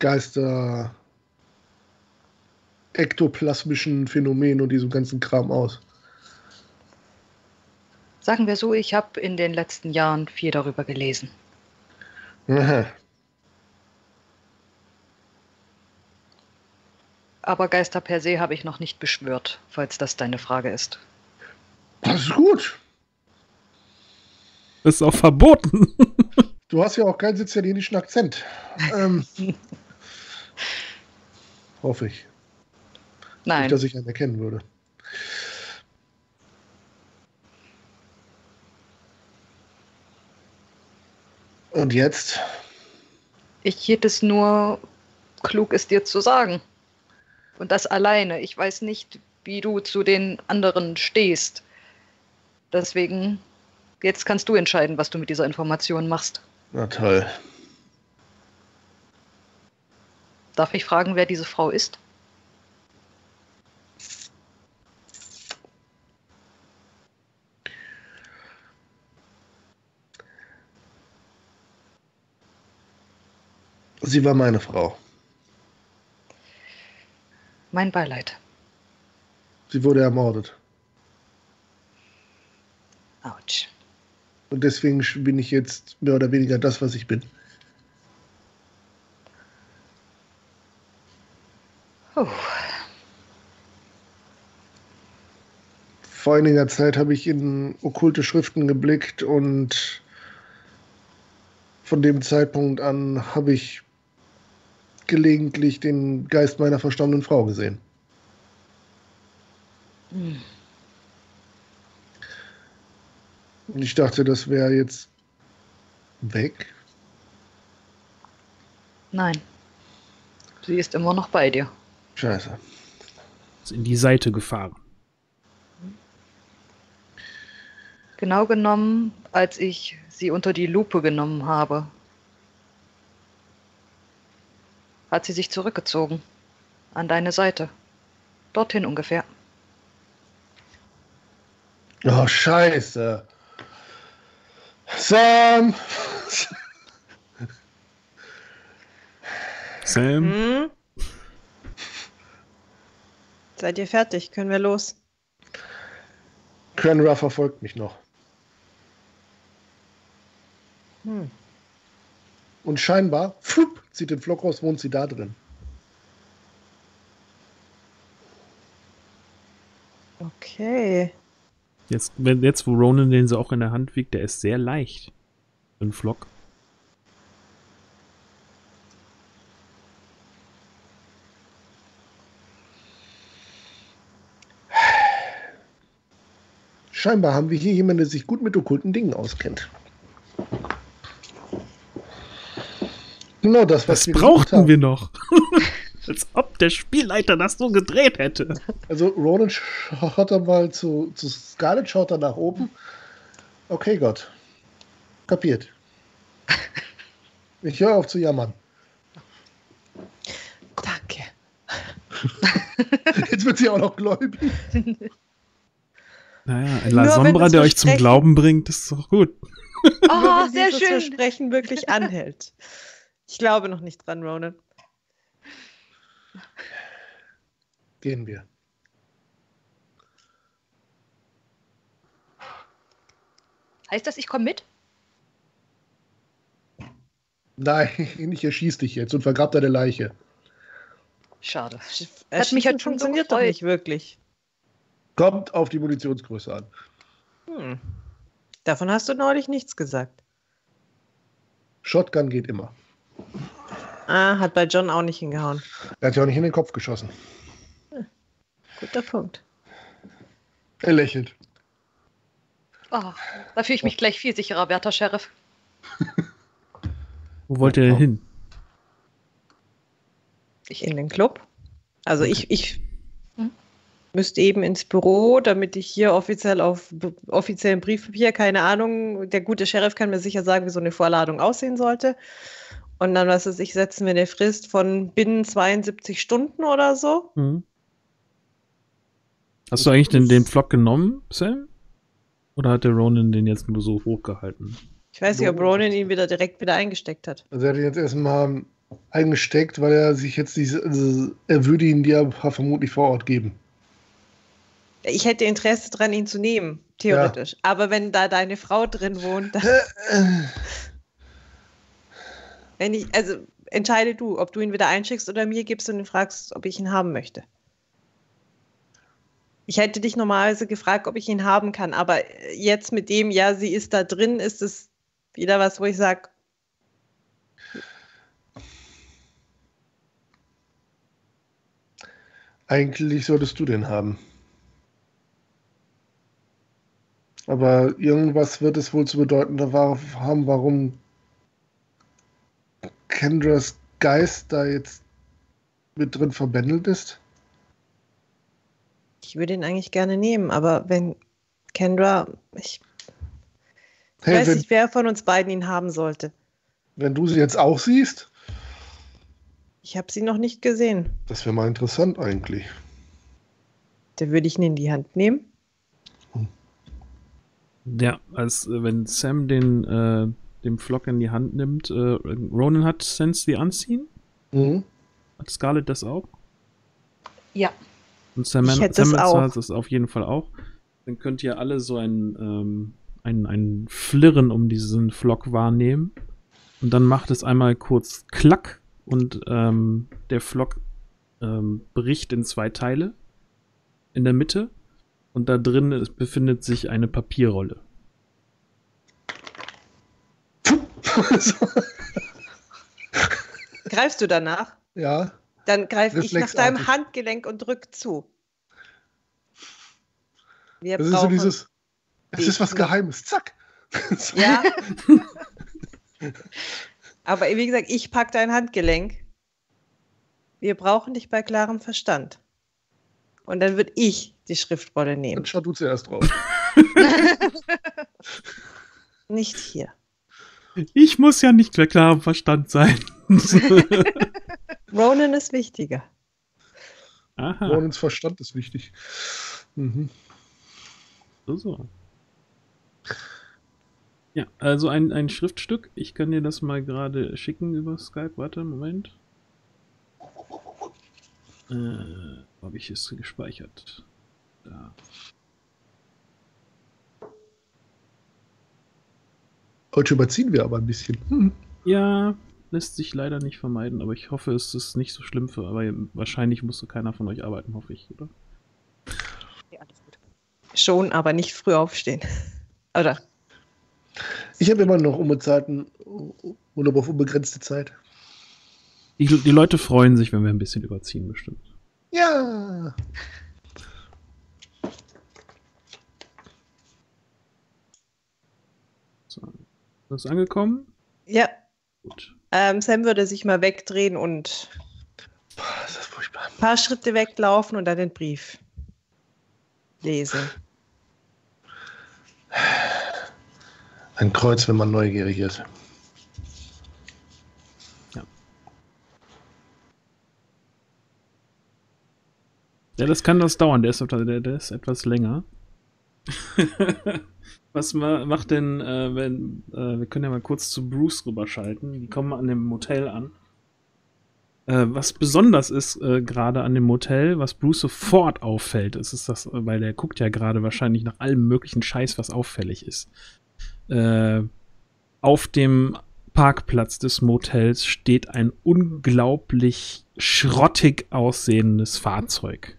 geister-ektoplasmischen Phänomenen und diesem ganzen Kram aus? Sagen wir so, ich habe in den letzten Jahren viel darüber gelesen. Aha. Aber Geister per se habe ich noch nicht beschwört, falls das deine Frage ist. Das ist gut. Das ist auch verboten. Du hast ja auch keinen sizilianischen Akzent. Hoffe ich. Nein. Nicht, dass ich einen erkennen würde. Und jetzt? Ich hielt es nur klug, es dir zu sagen. Und das alleine. Ich weiß nicht, wie du zu den anderen stehst. Deswegen, jetzt kannst du entscheiden, was du mit dieser Information machst. Na toll. Darf ich fragen, wer diese Frau ist? Sie war meine Frau. Mein Beileid. Sie wurde ermordet. Autsch. Und deswegen bin ich jetzt mehr oder weniger das, was ich bin. Oh. Vor einiger Zeit habe ich in okkulte Schriften geblickt und von dem Zeitpunkt an habe ich gelegentlich den Geist meiner verstorbenen Frau gesehen. Hm. Und ich dachte, das wäre jetzt weg. Nein. Sie ist immer noch bei dir. Scheiße. Ist in die Seite gefahren. Genau genommen, als ich sie unter die Lupe genommen habe, hat sie sich zurückgezogen. An deine Seite. Dorthin ungefähr. Oh, Scheiße. Sam! Sam? Hm? Seid ihr fertig? Können wir los? Cranra verfolgt mich noch. Hm. Und scheinbar, pfup, zieht den Flock raus, wohnt sie da drin. Okay. Jetzt, wo Ronan den sie auch in der Hand wiegt, der ist sehr leicht. Ein Flock. Scheinbar haben wir hier jemanden, der sich gut mit okkulten Dingen auskennt. Genau das, was wir brauchten wir noch. Als ob der Spielleiter das so gedreht hätte. Also Ronan schaut dann mal zu Scarlett, schaut dann nach oben. Okay, Gott. Kapiert. Ich höre auf zu jammern. Danke. Jetzt wird sie auch noch gläubig. Naja, ein La Sombra, der euch zum Glauben bringt, ist doch gut. Oh, sehr schön. Das Versprechen wirklich anhält. Ich glaube noch nicht dran, Ronan. Gehen wir. Heißt das, ich komme mit? Nein, ich erschieß dich jetzt und vergrab deine Leiche. Schade. Hat mich halt schon funktioniert doch nicht wirklich. Kommt auf die Munitionsgröße an. Hm. Davon hast du neulich nichts gesagt. Shotgun geht immer. Ah, hat bei John auch nicht hingehauen. Er hat ja auch nicht in den Kopf geschossen. Guter Punkt. Er lächelt. Oh, da fühle ich mich gleich viel sicherer, werter Sheriff. Wo wollt ihr denn hin? Ich in den Club. Also ich müsste eben ins Büro, damit ich hier offiziell auf offiziellen Briefpapier, keine Ahnung, der gute Sheriff kann mir sicher sagen, wie so eine Vorladung aussehen sollte. Und dann, was weiß ich, setzen wir eine Frist von binnen 72 Stunden oder so. Mhm. Hast du eigentlich den Flock genommen, Sam? Oder hat der Ronan den jetzt nur so hochgehalten? Ich weiß nicht, ob Ronan ihn wieder direkt eingesteckt hat. Also er hat ihn jetzt erstmal eingesteckt, weil er sich jetzt nicht, also er würde ihn dir vermutlich vor Ort geben. Ich hätte Interesse daran, ihn zu nehmen, theoretisch. Ja. Aber wenn da deine Frau drin wohnt, dann also entscheide du, ob du ihn wieder einschickst oder mir gibst und ihn fragst, ob ich ihn haben möchte. Ich hätte dich normalerweise gefragt, ob ich ihn haben kann, aber jetzt mit dem, ja, sie ist da drin, ist es wieder was, wo ich sage. Eigentlich solltest du den haben. Aber irgendwas wird es wohl zu bedeuten haben, warum Kendras Geist da jetzt mit drin verbändelt ist. Ich würde ihn eigentlich gerne nehmen, aber wenn Kendra... Ich weiß nicht, wer von uns beiden ihn haben sollte. Wenn du sie jetzt auch siehst? Ich habe sie noch nicht gesehen. Das wäre mal interessant eigentlich. Dann würde ich ihn in die Hand nehmen. Ja, als wenn Sam den Flock in die Hand nimmt. Ronan hat Sense the Unseen. Mhm. Hat Scarlett das auch? Ja. Und Samantha hat das auf jeden Fall auch. Dann könnt ihr alle so ein Flirren um diesen Flock wahrnehmen. Und dann macht es einmal kurz Klack und der Flock bricht in zwei Teile in der Mitte. Und da drin befindet sich eine Papierrolle. Greifst du danach? Ja. Dann greife ich nach deinem Handgelenk und drücke zu. Das ist so dieses, es ist was Geheimes, zack. Ja. Aber wie gesagt, ich packe dein Handgelenk. Wir brauchen dich bei klarem Verstand. Und dann würde ich die Schriftrolle nehmen. Dann schau du zuerst drauf. Nicht hier. Ich muss ja nicht bei klarem Verstand sein. Ronan ist wichtiger. Aha. Ronans Verstand ist wichtig. Mhm. So. Ja, also ein Schriftstück. Ich kann dir das mal gerade schicken über Skype. Warte, Moment. Habe ich es gespeichert? Da. Heute überziehen wir aber ein bisschen. Hm. Ja, lässt sich leider nicht vermeiden, aber ich hoffe, es ist nicht so schlimm für. Aber wahrscheinlich musste keiner von euch arbeiten, hoffe ich, oder? Ja, alles gut. Schon, aber nicht früh aufstehen. Oder? Ich habe immer noch unbegrenzte Zeit. Die Leute freuen sich, wenn wir ein bisschen überziehen, bestimmt. Ja! So. Ist das angekommen? Ja. Gut. Sam würde sich mal wegdrehen und ein paar Schritte weglaufen und dann den Brief lesen. Ein Kreuz, wenn man neugierig ist. Ja, das kann das dauern. Der ist etwas länger. Was macht denn, wir können ja mal kurz zu Bruce rüberschalten. Die kommen an dem Motel an. Was besonders ist gerade an dem Motel, was Bruce sofort auffällt, ist das, weil der guckt ja gerade wahrscheinlich nach allem möglichen Scheiß, was auffällig ist. Auf dem Parkplatz des Motels steht ein unglaublich schrottig aussehendes Fahrzeug.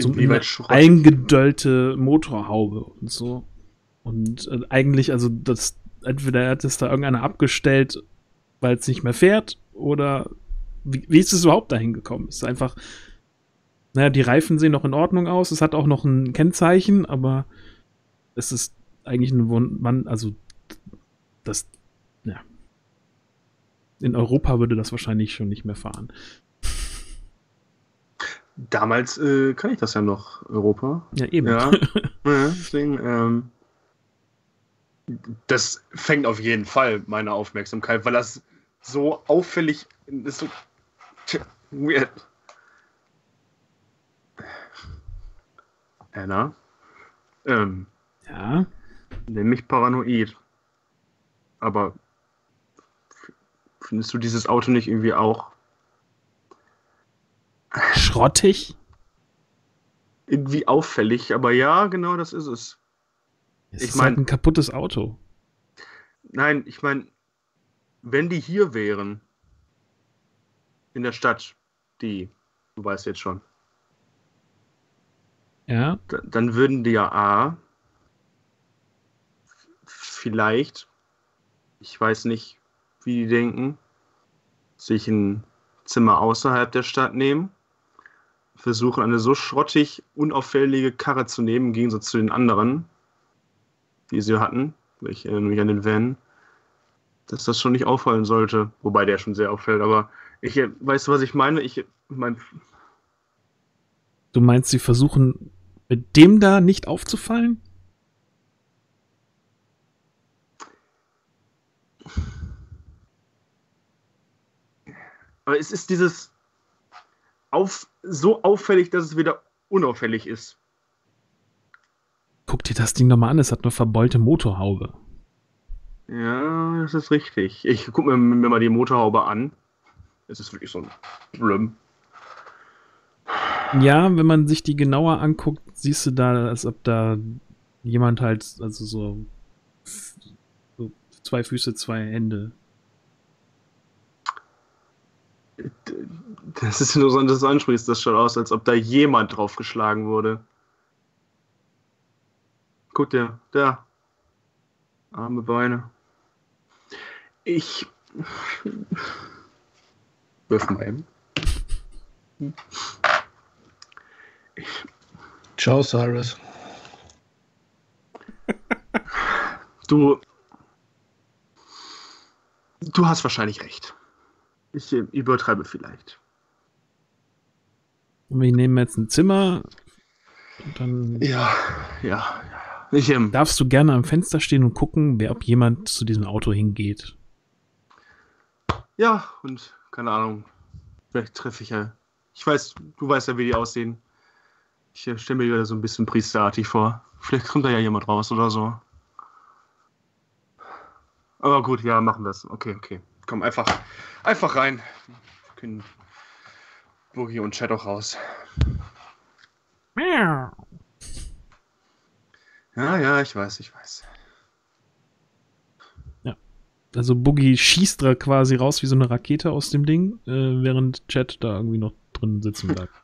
So eine eingedöllte Motorhaube und so. Und eigentlich, also das, entweder hat es da irgendeiner abgestellt, weil es nicht mehr fährt, oder wie ist es überhaupt dahin gekommen? Es ist einfach, naja, die Reifen sehen noch in Ordnung aus, es hat auch noch ein Kennzeichen, aber es ist eigentlich ein ja. In Europa würde das wahrscheinlich schon nicht mehr fahren. Damals kann ich das ja noch, Europa. Ja, eben. Ja. Ja, deswegen, das fängt auf jeden Fall meine Aufmerksamkeit, weil das so auffällig ist, so weird. Anna? Ja? Nämlich paranoid. Aber findest du dieses Auto nicht irgendwie auch schrottig? Irgendwie auffällig, aber ja, genau das ist es. Ich meine, halt ein kaputtes Auto. Nein, ich meine, wenn die hier wären, in der Stadt, du weißt jetzt schon. Ja. Dann würden die ja vielleicht, ich weiß nicht, wie die denken, sich ein Zimmer außerhalb der Stadt nehmen, versuchen eine so schrottig unauffällige Karre zu nehmen, im Gegensatz zu den anderen, die sie hatten, ich erinnere mich an den Van, dass das schon nicht auffallen sollte, wobei der schon sehr auffällt, aber ich, weißt du, was ich meine? Du meinst, sie versuchen mit dem da nicht aufzufallen? Aber es ist dieses so auffällig, dass es wieder unauffällig ist. Guck dir das Ding nochmal an, es hat eine verbeulte Motorhaube. Ja, das ist richtig. Ich guck mir mal die Motorhaube an. Es ist wirklich so ein Blüm. Ja, wenn man sich die genauer anguckt, siehst du da, als ob da jemand halt, also so 2 Füße, 2 Hände. Das ist interessant, dass du ansprichst, das schaut aus, als ob da jemand draufgeschlagen wurde. Guck dir, da. Arme Beine. Wirf mal eben. Ciao, Cyrus. Du hast wahrscheinlich recht. Ich übertreibe vielleicht. Wir nehmen jetzt ein Zimmer. Und dann ja. Darfst du gerne am Fenster stehen und gucken, ob jemand zu diesem Auto hingeht. Ja, und keine Ahnung. Vielleicht treffe ich ja. Ich weiß, du weißt ja, wie die aussehen. Ich stelle mir die so ein bisschen priesterartig vor. Vielleicht kommt da ja jemand raus oder so. Aber gut, ja, machen wir es. Okay. Komm, einfach rein. Wir können Brujah und Chat auch raus. Miau. Ja, ich weiß. Ja, also Boogie schießt da quasi raus wie so eine Rakete aus dem Ding, während Chat da irgendwie noch drin sitzen bleibt.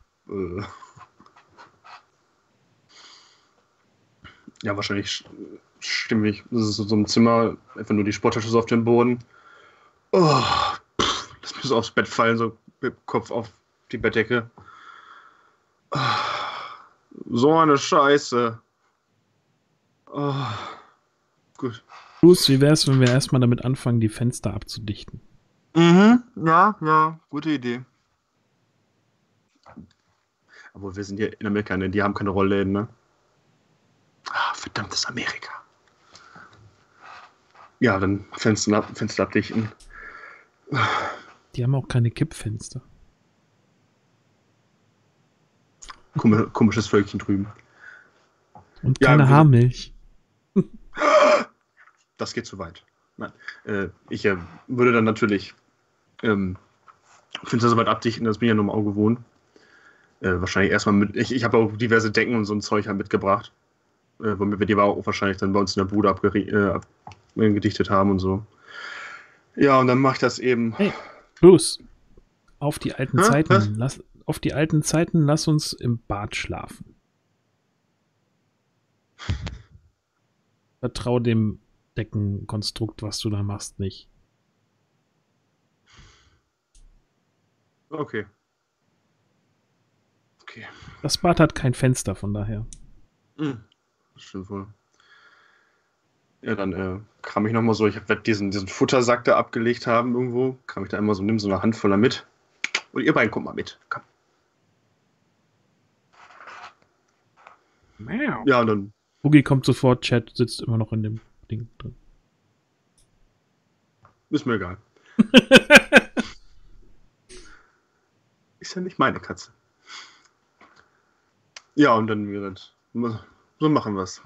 Ja, wahrscheinlich stimme ich. Das ist so ein Zimmer, einfach nur die Sporttasche so auf dem Boden. Oh, lass mich so aufs Bett fallen, so mit Kopf auf die Bettdecke. Oh, so eine Scheiße. Oh, gut. Bruce, wie wär's, wenn wir erstmal damit anfangen, die Fenster abzudichten? Ja, gute Idee. Aber wir sind hier in Amerika, ne? Die haben keine Rollläden, ne? Ah, verdammtes Amerika. Ja, dann Fenster abdichten. Die haben auch keine Kippfenster. Komisches Völkchen drüben. Und keine Haarmilch. Das geht zu weit. Nein. Ich würde dann natürlich Fenster so weit abdichten, das bin ich ja nur im Auge gewohnt. Wahrscheinlich erstmal mit. Ich habe auch diverse Decken und so ein Zeug mitgebracht. Womit wir die auch wahrscheinlich dann bei uns in der Bude abgedichtet haben und so. Ja, und dann mache ich das eben. Hey, Bruce, auf die alten Zeiten. Lass uns im Bad schlafen. Vertrau dem Deckenkonstrukt, was du da machst, nicht. Okay. Das Bad hat kein Fenster, von daher. Das stimmt wohl. Ja, dann kram ich nochmal so. Ich werde diesen Futtersack da abgelegt haben irgendwo. Kram ich da einmal so, nimm so eine Handvoller mit. Und ihr beiden kommt mal mit. Komm. Ja, und dann. Boogie kommt sofort, Chat sitzt immer noch in dem Ding drin. Ist mir egal. Ist ja nicht meine Katze. Ja, und dann, so machen wir es.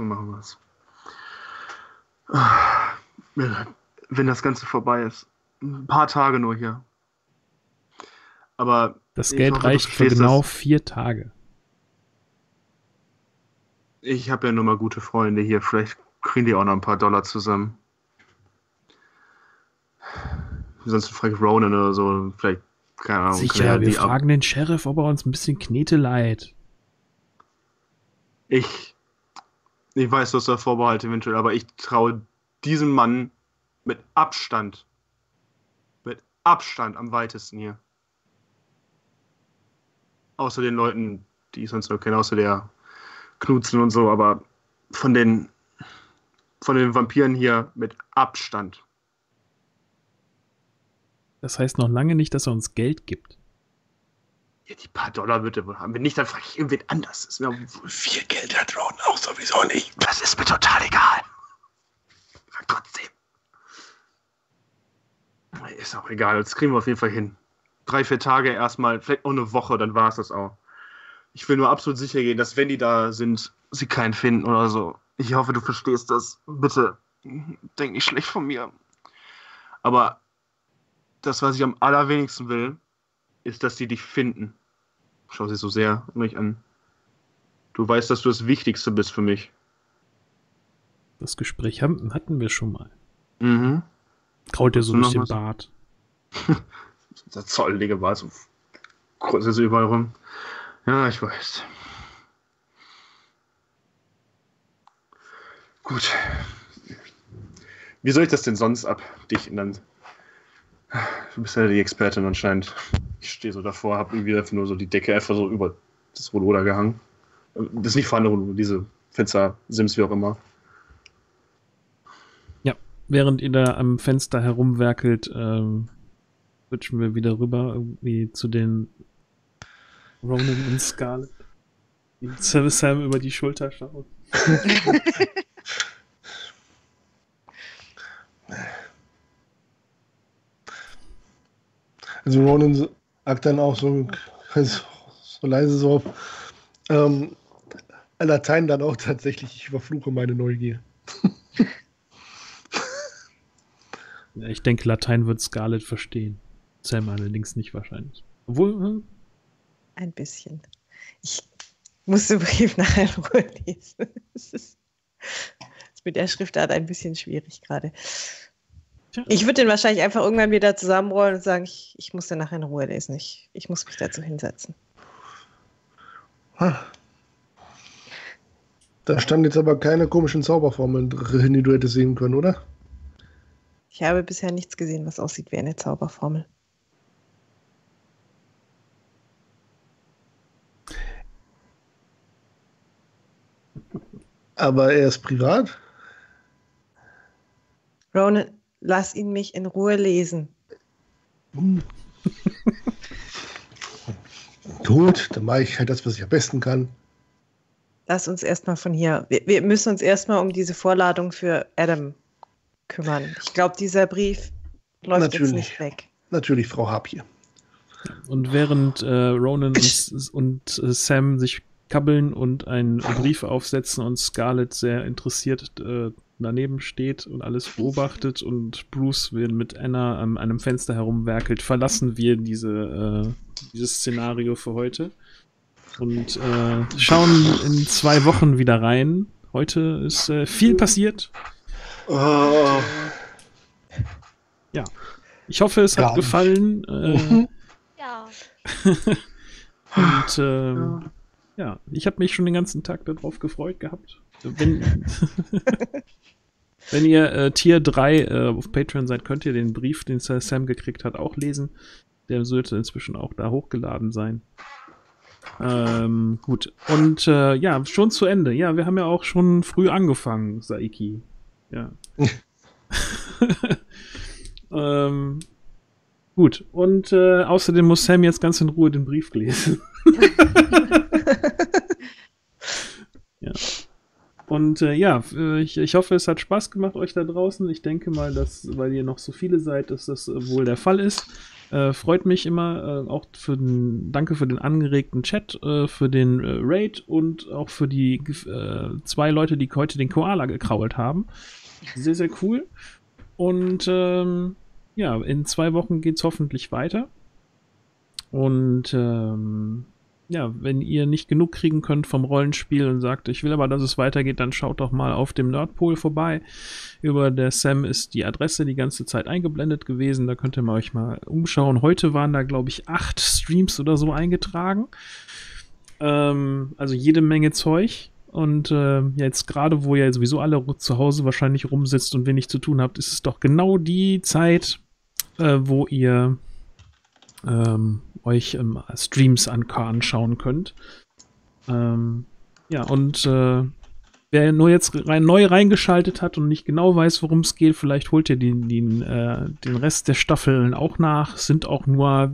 Wenn das Ganze vorbei ist. Ein paar Tage nur hier. Aber das Geld reicht für genau 4 Tage. Ich habe ja nur mal gute Freunde hier. Vielleicht kriegen die auch noch ein paar Dollar zusammen. Sonst frage ich Ronan oder so. Vielleicht, keine Ahnung. Sicher, wir fragen den Sheriff, ob er uns ein bisschen Knete leiht. Ich weiß, dass da Vorbehalte eventuell, aber ich traue diesem Mann mit Abstand am weitesten hier. Außer den Leuten, die ich sonst noch kenne, außer der Knutzeln und so, aber von den Vampiren hier mit Abstand. Das heißt noch lange nicht, dass er uns Geld gibt. Ja, die paar Dollar bitte wohl haben. Wenn nicht, dann frage ich irgendwen anders. Ist mir viel Geld hat Ronan auch sowieso nicht. Das ist mir total egal. Aber trotzdem. Ist auch egal, das kriegen wir auf jeden Fall hin. 3-4 Tage erstmal, vielleicht auch eine Woche, dann war es das auch. Ich will nur absolut sicher gehen, dass wenn die da sind, sie keinen finden oder so. Ich hoffe, du verstehst das. Bitte, denk nicht schlecht von mir. Aber das, was ich am allerwenigsten will, ist, dass die dich finden. Schau sie so sehr mich an. Du weißt, dass du das Wichtigste bist für mich. Das Gespräch hatten wir schon mal. Mhm. Kraut dir so ein bisschen Bart. Der zollige Bart, so kurz ist überall rum. Ja, ich weiß. Gut. Wie soll ich das denn sonst ab dich dann? Du bist ja die Expertin anscheinend. Ich stehe so davor, habe irgendwie nur so die Decke einfach so über das Rolloder gehangen. Das ist nicht vorhandene Rolloder, diese Fenster, Sims, wie auch immer. Ja, während ihr da am Fenster herumwerkelt, switchen wir wieder rüber irgendwie zu den Ronan und Scarlett. Die Sam über die Schulter schauen. Also Ronan sagt dann auch so leise so auf Latein dann auch tatsächlich, ich überfluche meine Neugier. Ja, ich denke, Latein wird Scarlett verstehen. Sam allerdings nicht wahrscheinlich. Obwohl, ein bisschen. Ich muss den Brief nachher in Ruhe lesen. Es ist mit der Schriftart ein bisschen schwierig gerade. Tja. Ich würde den wahrscheinlich einfach irgendwann wieder zusammenrollen und sagen, ich muss den nachher in Ruhe lesen. Ich muss mich dazu hinsetzen. Da standen jetzt aber keine komischen Zauberformeln drin, die du hättest sehen können, oder? Ich habe bisher nichts gesehen, was aussieht wie eine Zauberformel. Aber er ist privat? Ronan, lass ihn mich in Ruhe lesen. Gut, dann mache ich halt das, was ich am besten kann. Lass uns erstmal von hier. Wir müssen uns erstmal um diese Vorladung für Adam kümmern. Ich glaube, dieser Brief läuft natürlich jetzt nicht weg. Natürlich, Frau Harpier. Und während Ronan und Sam sich kabbeln und einen Brief aufsetzen und Scarlett sehr interessiert daneben steht und alles beobachtet und Bruce mit Anna an einem Fenster herumwerkelt, verlassen wir dieses Szenario für heute und schauen in 2 Wochen wieder rein. Heute ist viel passiert. Oh. Ja. Ich hoffe, es hat gefallen. Ja. Und ja, ich habe mich schon den ganzen Tag darauf gefreut gehabt. Wenn ihr Tier 3 auf Patreon seid, könnt ihr den Brief, den Sam gekriegt hat, auch lesen. Der sollte inzwischen auch da hochgeladen sein. Gut. Und ja, schon zu Ende. Ja, wir haben ja auch schon früh angefangen, Saiki. Ja. Gut. Und außerdem muss Sam jetzt ganz in Ruhe den Brief lesen. Ja. Und ja, ich hoffe, es hat Spaß gemacht euch da draußen. Ich denke mal, dass, weil ihr noch so viele seid, dass das wohl der Fall ist. Freut mich immer, auch danke für den angeregten Chat, für den Raid und auch für die 2 Leute, die heute den Koala gekrault haben. Sehr, sehr cool. Und ja, in 2 Wochen geht es hoffentlich weiter. Und ja, wenn ihr nicht genug kriegen könnt vom Rollenspiel und sagt, ich will aber, dass es weitergeht, dann schaut doch mal auf dem Nerdpol vorbei. Über der Sam ist die Adresse die ganze Zeit eingeblendet gewesen. Da könnt ihr euch mal umschauen. Heute waren da, glaube ich, 8 Streams oder so eingetragen. Also jede Menge Zeug. Und jetzt gerade, wo ihr sowieso alle zu Hause wahrscheinlich rumsitzt und wenig zu tun habt, ist es doch genau die Zeit, wo ihr euch Streams anschauen könnt. Ja, und wer nur jetzt neu reingeschaltet hat und nicht genau weiß, worum es geht, vielleicht holt ihr den Rest der Staffeln auch nach. Es sind auch nur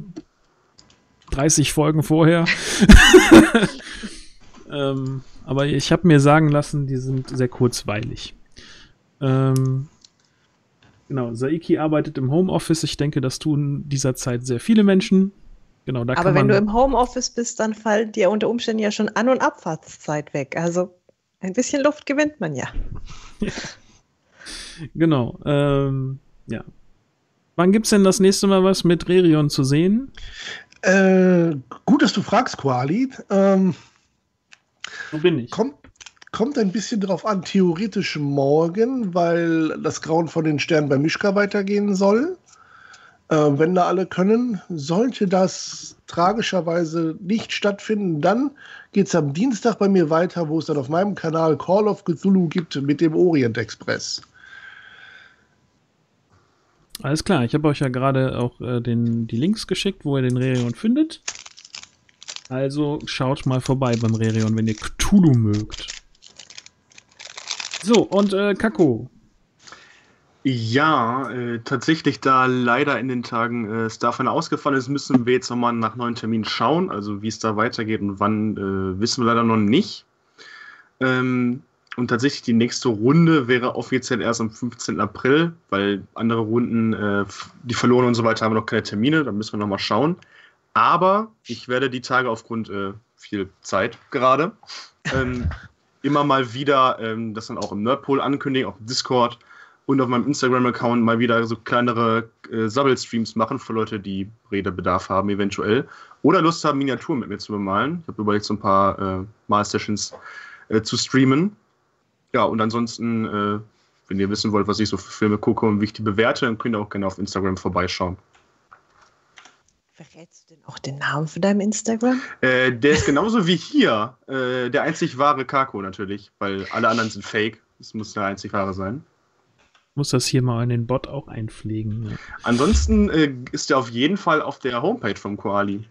30 Folgen vorher. Aber ich habe mir sagen lassen, die sind sehr kurzweilig. Genau, Saiki arbeitet im Homeoffice. Ich denke, das tun dieser Zeit sehr viele Menschen. Genau, da aber kann wenn man, du im Homeoffice bist, dann fällt dir unter Umständen ja schon An- und Abfahrtszeit weg. Also ein bisschen Luft gewinnt man ja. Ja. Genau. Ja. Wann gibt es denn das nächste Mal was mit Rerion zu sehen? Gut, dass du fragst, Koali. Wo bin ich? Kommt ein bisschen drauf an, theoretisch morgen, weil das Grauen von den Sternen bei Mischka weitergehen soll. Wenn da alle können, sollte das tragischerweise nicht stattfinden, dann geht es am Dienstag bei mir weiter, wo es dann auf meinem Kanal Call of Cthulhu gibt mit dem Orient Express. Alles klar, ich habe euch ja gerade auch die Links geschickt, wo ihr den Rerion findet. Also schaut mal vorbei beim Rerion, wenn ihr Cthulhu mögt. So, und Caco. Ja, tatsächlich, da leider in den Tagen es davon ausgefallen ist, müssen wir jetzt nochmal nach neuen Terminen schauen. Also wie es da weitergeht und wann, wissen wir leider noch nicht. Und tatsächlich die nächste Runde wäre offiziell erst am 15. April, weil andere Runden, die verloren und so weiter, haben wir noch keine Termine. Da müssen wir nochmal schauen. Aber ich werde die Tage aufgrund viel Zeit gerade immer mal wieder das dann auch im Nerdpool ankündigen, auf Discord. Und auf meinem Instagram-Account mal wieder so kleinere Sabbel-Streams machen für Leute, die Redebedarf haben eventuell. Oder Lust haben, Miniaturen mit mir zu bemalen. Ich habe überlegt, so ein paar Mal-Sessions zu streamen. Ja, und ansonsten, wenn ihr wissen wollt, was ich so für Filme gucke und wie ich die bewerte, dann könnt ihr auch gerne auf Instagram vorbeischauen. Verrätst du denn auch den Namen von deinem Instagram? Der ist genauso wie hier der einzig wahre Caco natürlich, weil alle anderen sind fake. Es muss der einzig wahre sein. Muss das hier mal in den Bot auch einpflegen. Ja. Ansonsten ist der auf jeden Fall auf der Homepage vom Koali.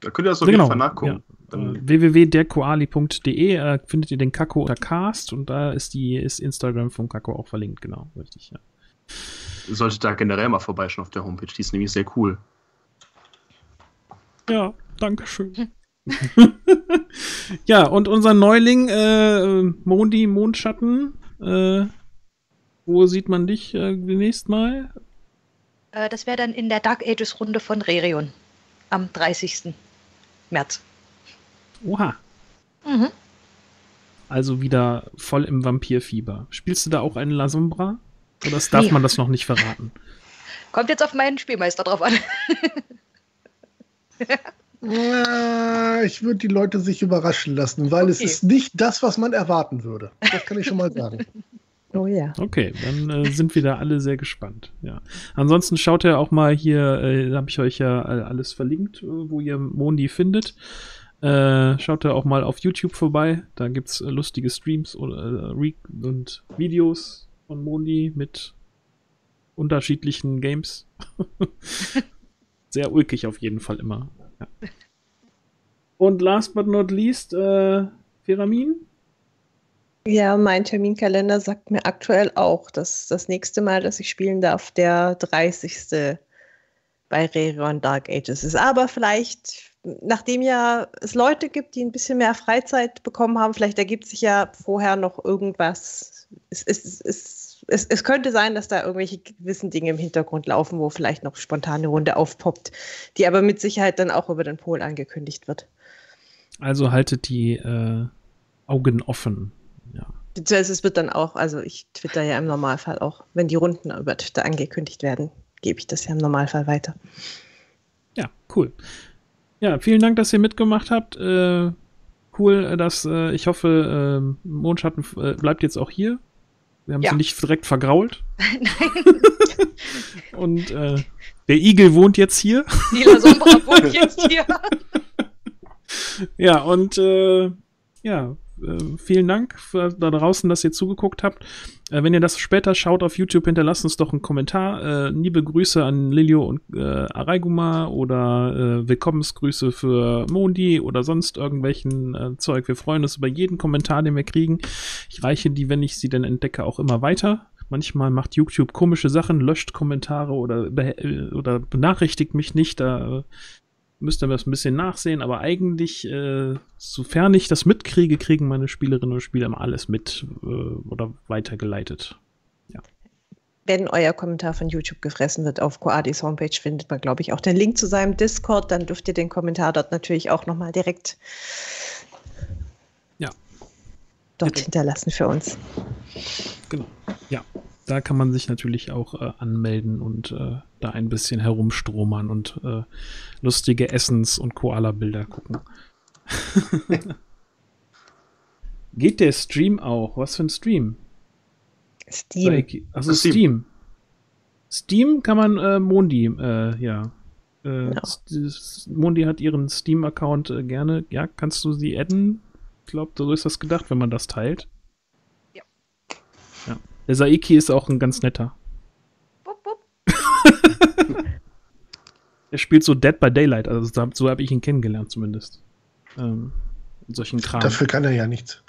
Da könnt ihr das auf jeden Fall nachgucken. Ja. www.derkoali.de findet ihr den Caco oder Cast und da ist Instagram vom Caco auch verlinkt, genau. Richtig, ja. Ihr solltet da generell mal vorbeischauen auf der Homepage, die ist nämlich sehr cool. Ja, danke schön. Ja, und unser Neuling Mondschatten, wo sieht man dich demnächst mal? Das wäre dann in der Dark Ages Runde von Rerion. Am 30. März. Oha. Mhm. Also wieder voll im Vampirfieber. Spielst du da auch einen La Sombra? Oder darf man das noch nicht verraten? Kommt jetzt auf meinen Spielmeister drauf an. Ich würde die Leute sich überraschen lassen, weil es ist nicht das, was man erwarten würde. Das kann ich schon mal sagen. Oh ja. Yeah. Okay, dann sind wir da alle sehr gespannt. Ja. Ansonsten schaut ihr auch mal hier, da habe ich euch ja alles verlinkt, wo ihr Mondi findet. Schaut ihr auch mal auf YouTube vorbei. Da gibt es lustige Streams und Videos von Mondi mit unterschiedlichen Games. Sehr ulkig auf jeden Fall immer. Ja. Und last but not least, Feramin. Ja, mein Terminkalender sagt mir aktuell auch, dass das nächste Mal, dass ich spielen darf, der 30. bei Rerion Dark Ages ist. Aber vielleicht, nachdem ja es Leute gibt, die ein bisschen mehr Freizeit bekommen haben, vielleicht ergibt sich ja vorher noch irgendwas. Es könnte sein, dass da irgendwelche gewissen Dinge im Hintergrund laufen, wo vielleicht noch spontane Runde aufpoppt, die aber mit Sicherheit dann auch über den Pool angekündigt wird. Also haltet die Augen offen. Ja. Beziehungsweise es wird dann auch, also ich twitter ja im Normalfall auch, wenn die Runden über Twitter angekündigt werden, gebe ich das ja im Normalfall weiter. Ja, cool. Ja, vielen Dank, dass ihr mitgemacht habt. Cool, dass ich hoffe, Mondschatten bleibt jetzt auch hier. Wir haben sie nicht direkt vergrault. Nein. Und der Igel wohnt jetzt hier. Die La Sombra wohnt jetzt hier. Ja, und ja, vielen Dank da draußen, dass ihr zugeguckt habt. Wenn ihr das später schaut auf YouTube, hinterlasst uns doch einen Kommentar. Liebe Grüße an Lilio und Araiguma oder Willkommensgrüße für Mondi oder sonst irgendwelchen Zeug. Wir freuen uns über jeden Kommentar, den wir kriegen. Ich reiche die, wenn ich sie denn entdecke, auch immer weiter. Manchmal macht YouTube komische Sachen, löscht Kommentare oder benachrichtigt mich nicht. Da müsst ihr das ein bisschen nachsehen, aber eigentlich, sofern ich das mitkriege, kriegen meine Spielerinnen und Spieler immer alles mit oder weitergeleitet. Ja. Wenn euer Kommentar von YouTube gefressen wird, auf Koadis Homepage findet man, glaube ich, auch den Link zu seinem Discord. Dann dürft ihr den Kommentar dort natürlich auch nochmal direkt dort hinterlassen für uns. Genau, ja. Da kann man sich natürlich auch anmelden und da ein bisschen herumstromern und lustige Essens- und Koala-Bilder gucken. Geht der Stream auch? Was für ein Stream? Steam. Also Steam. Steam kann man Mondi, Mondi hat ihren Steam-Account gerne. Ja, kannst du sie adden? Ich glaube, so ist das gedacht, wenn man das teilt. Ja. Ja. Der Saiki ist auch ein ganz netter. Bup, bup. Er spielt so Dead by Daylight, also so habe ich ihn kennengelernt zumindest. Solchen Kram. Dafür kann er ja nichts.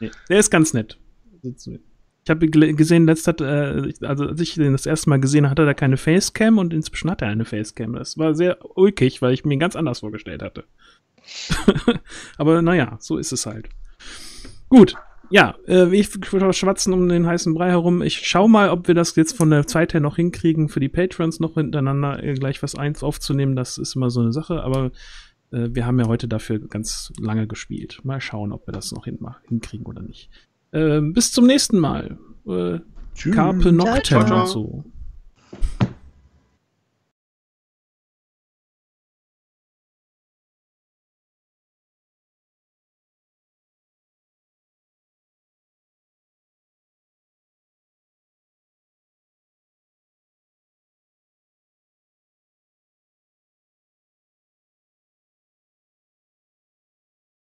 Nee, der ist ganz nett. Ich habe gesehen, als ich den das erste Mal gesehen habe, hatte er keine Facecam und inzwischen hat er eine Facecam. Das war sehr ulkig, weil ich mir ihn ganz anders vorgestellt hatte. Aber naja, so ist es halt. Gut, ja, wir schwatzen um den heißen Brei herum. Ich schau mal, ob wir das jetzt von der Zeit her noch hinkriegen, für die Patrons noch hintereinander gleich eins aufzunehmen. Das ist immer so eine Sache, aber wir haben ja heute dafür ganz lange gespielt. Mal schauen, ob wir das noch hinkriegen oder nicht. Bis zum nächsten Mal. Carpe Noctem und so.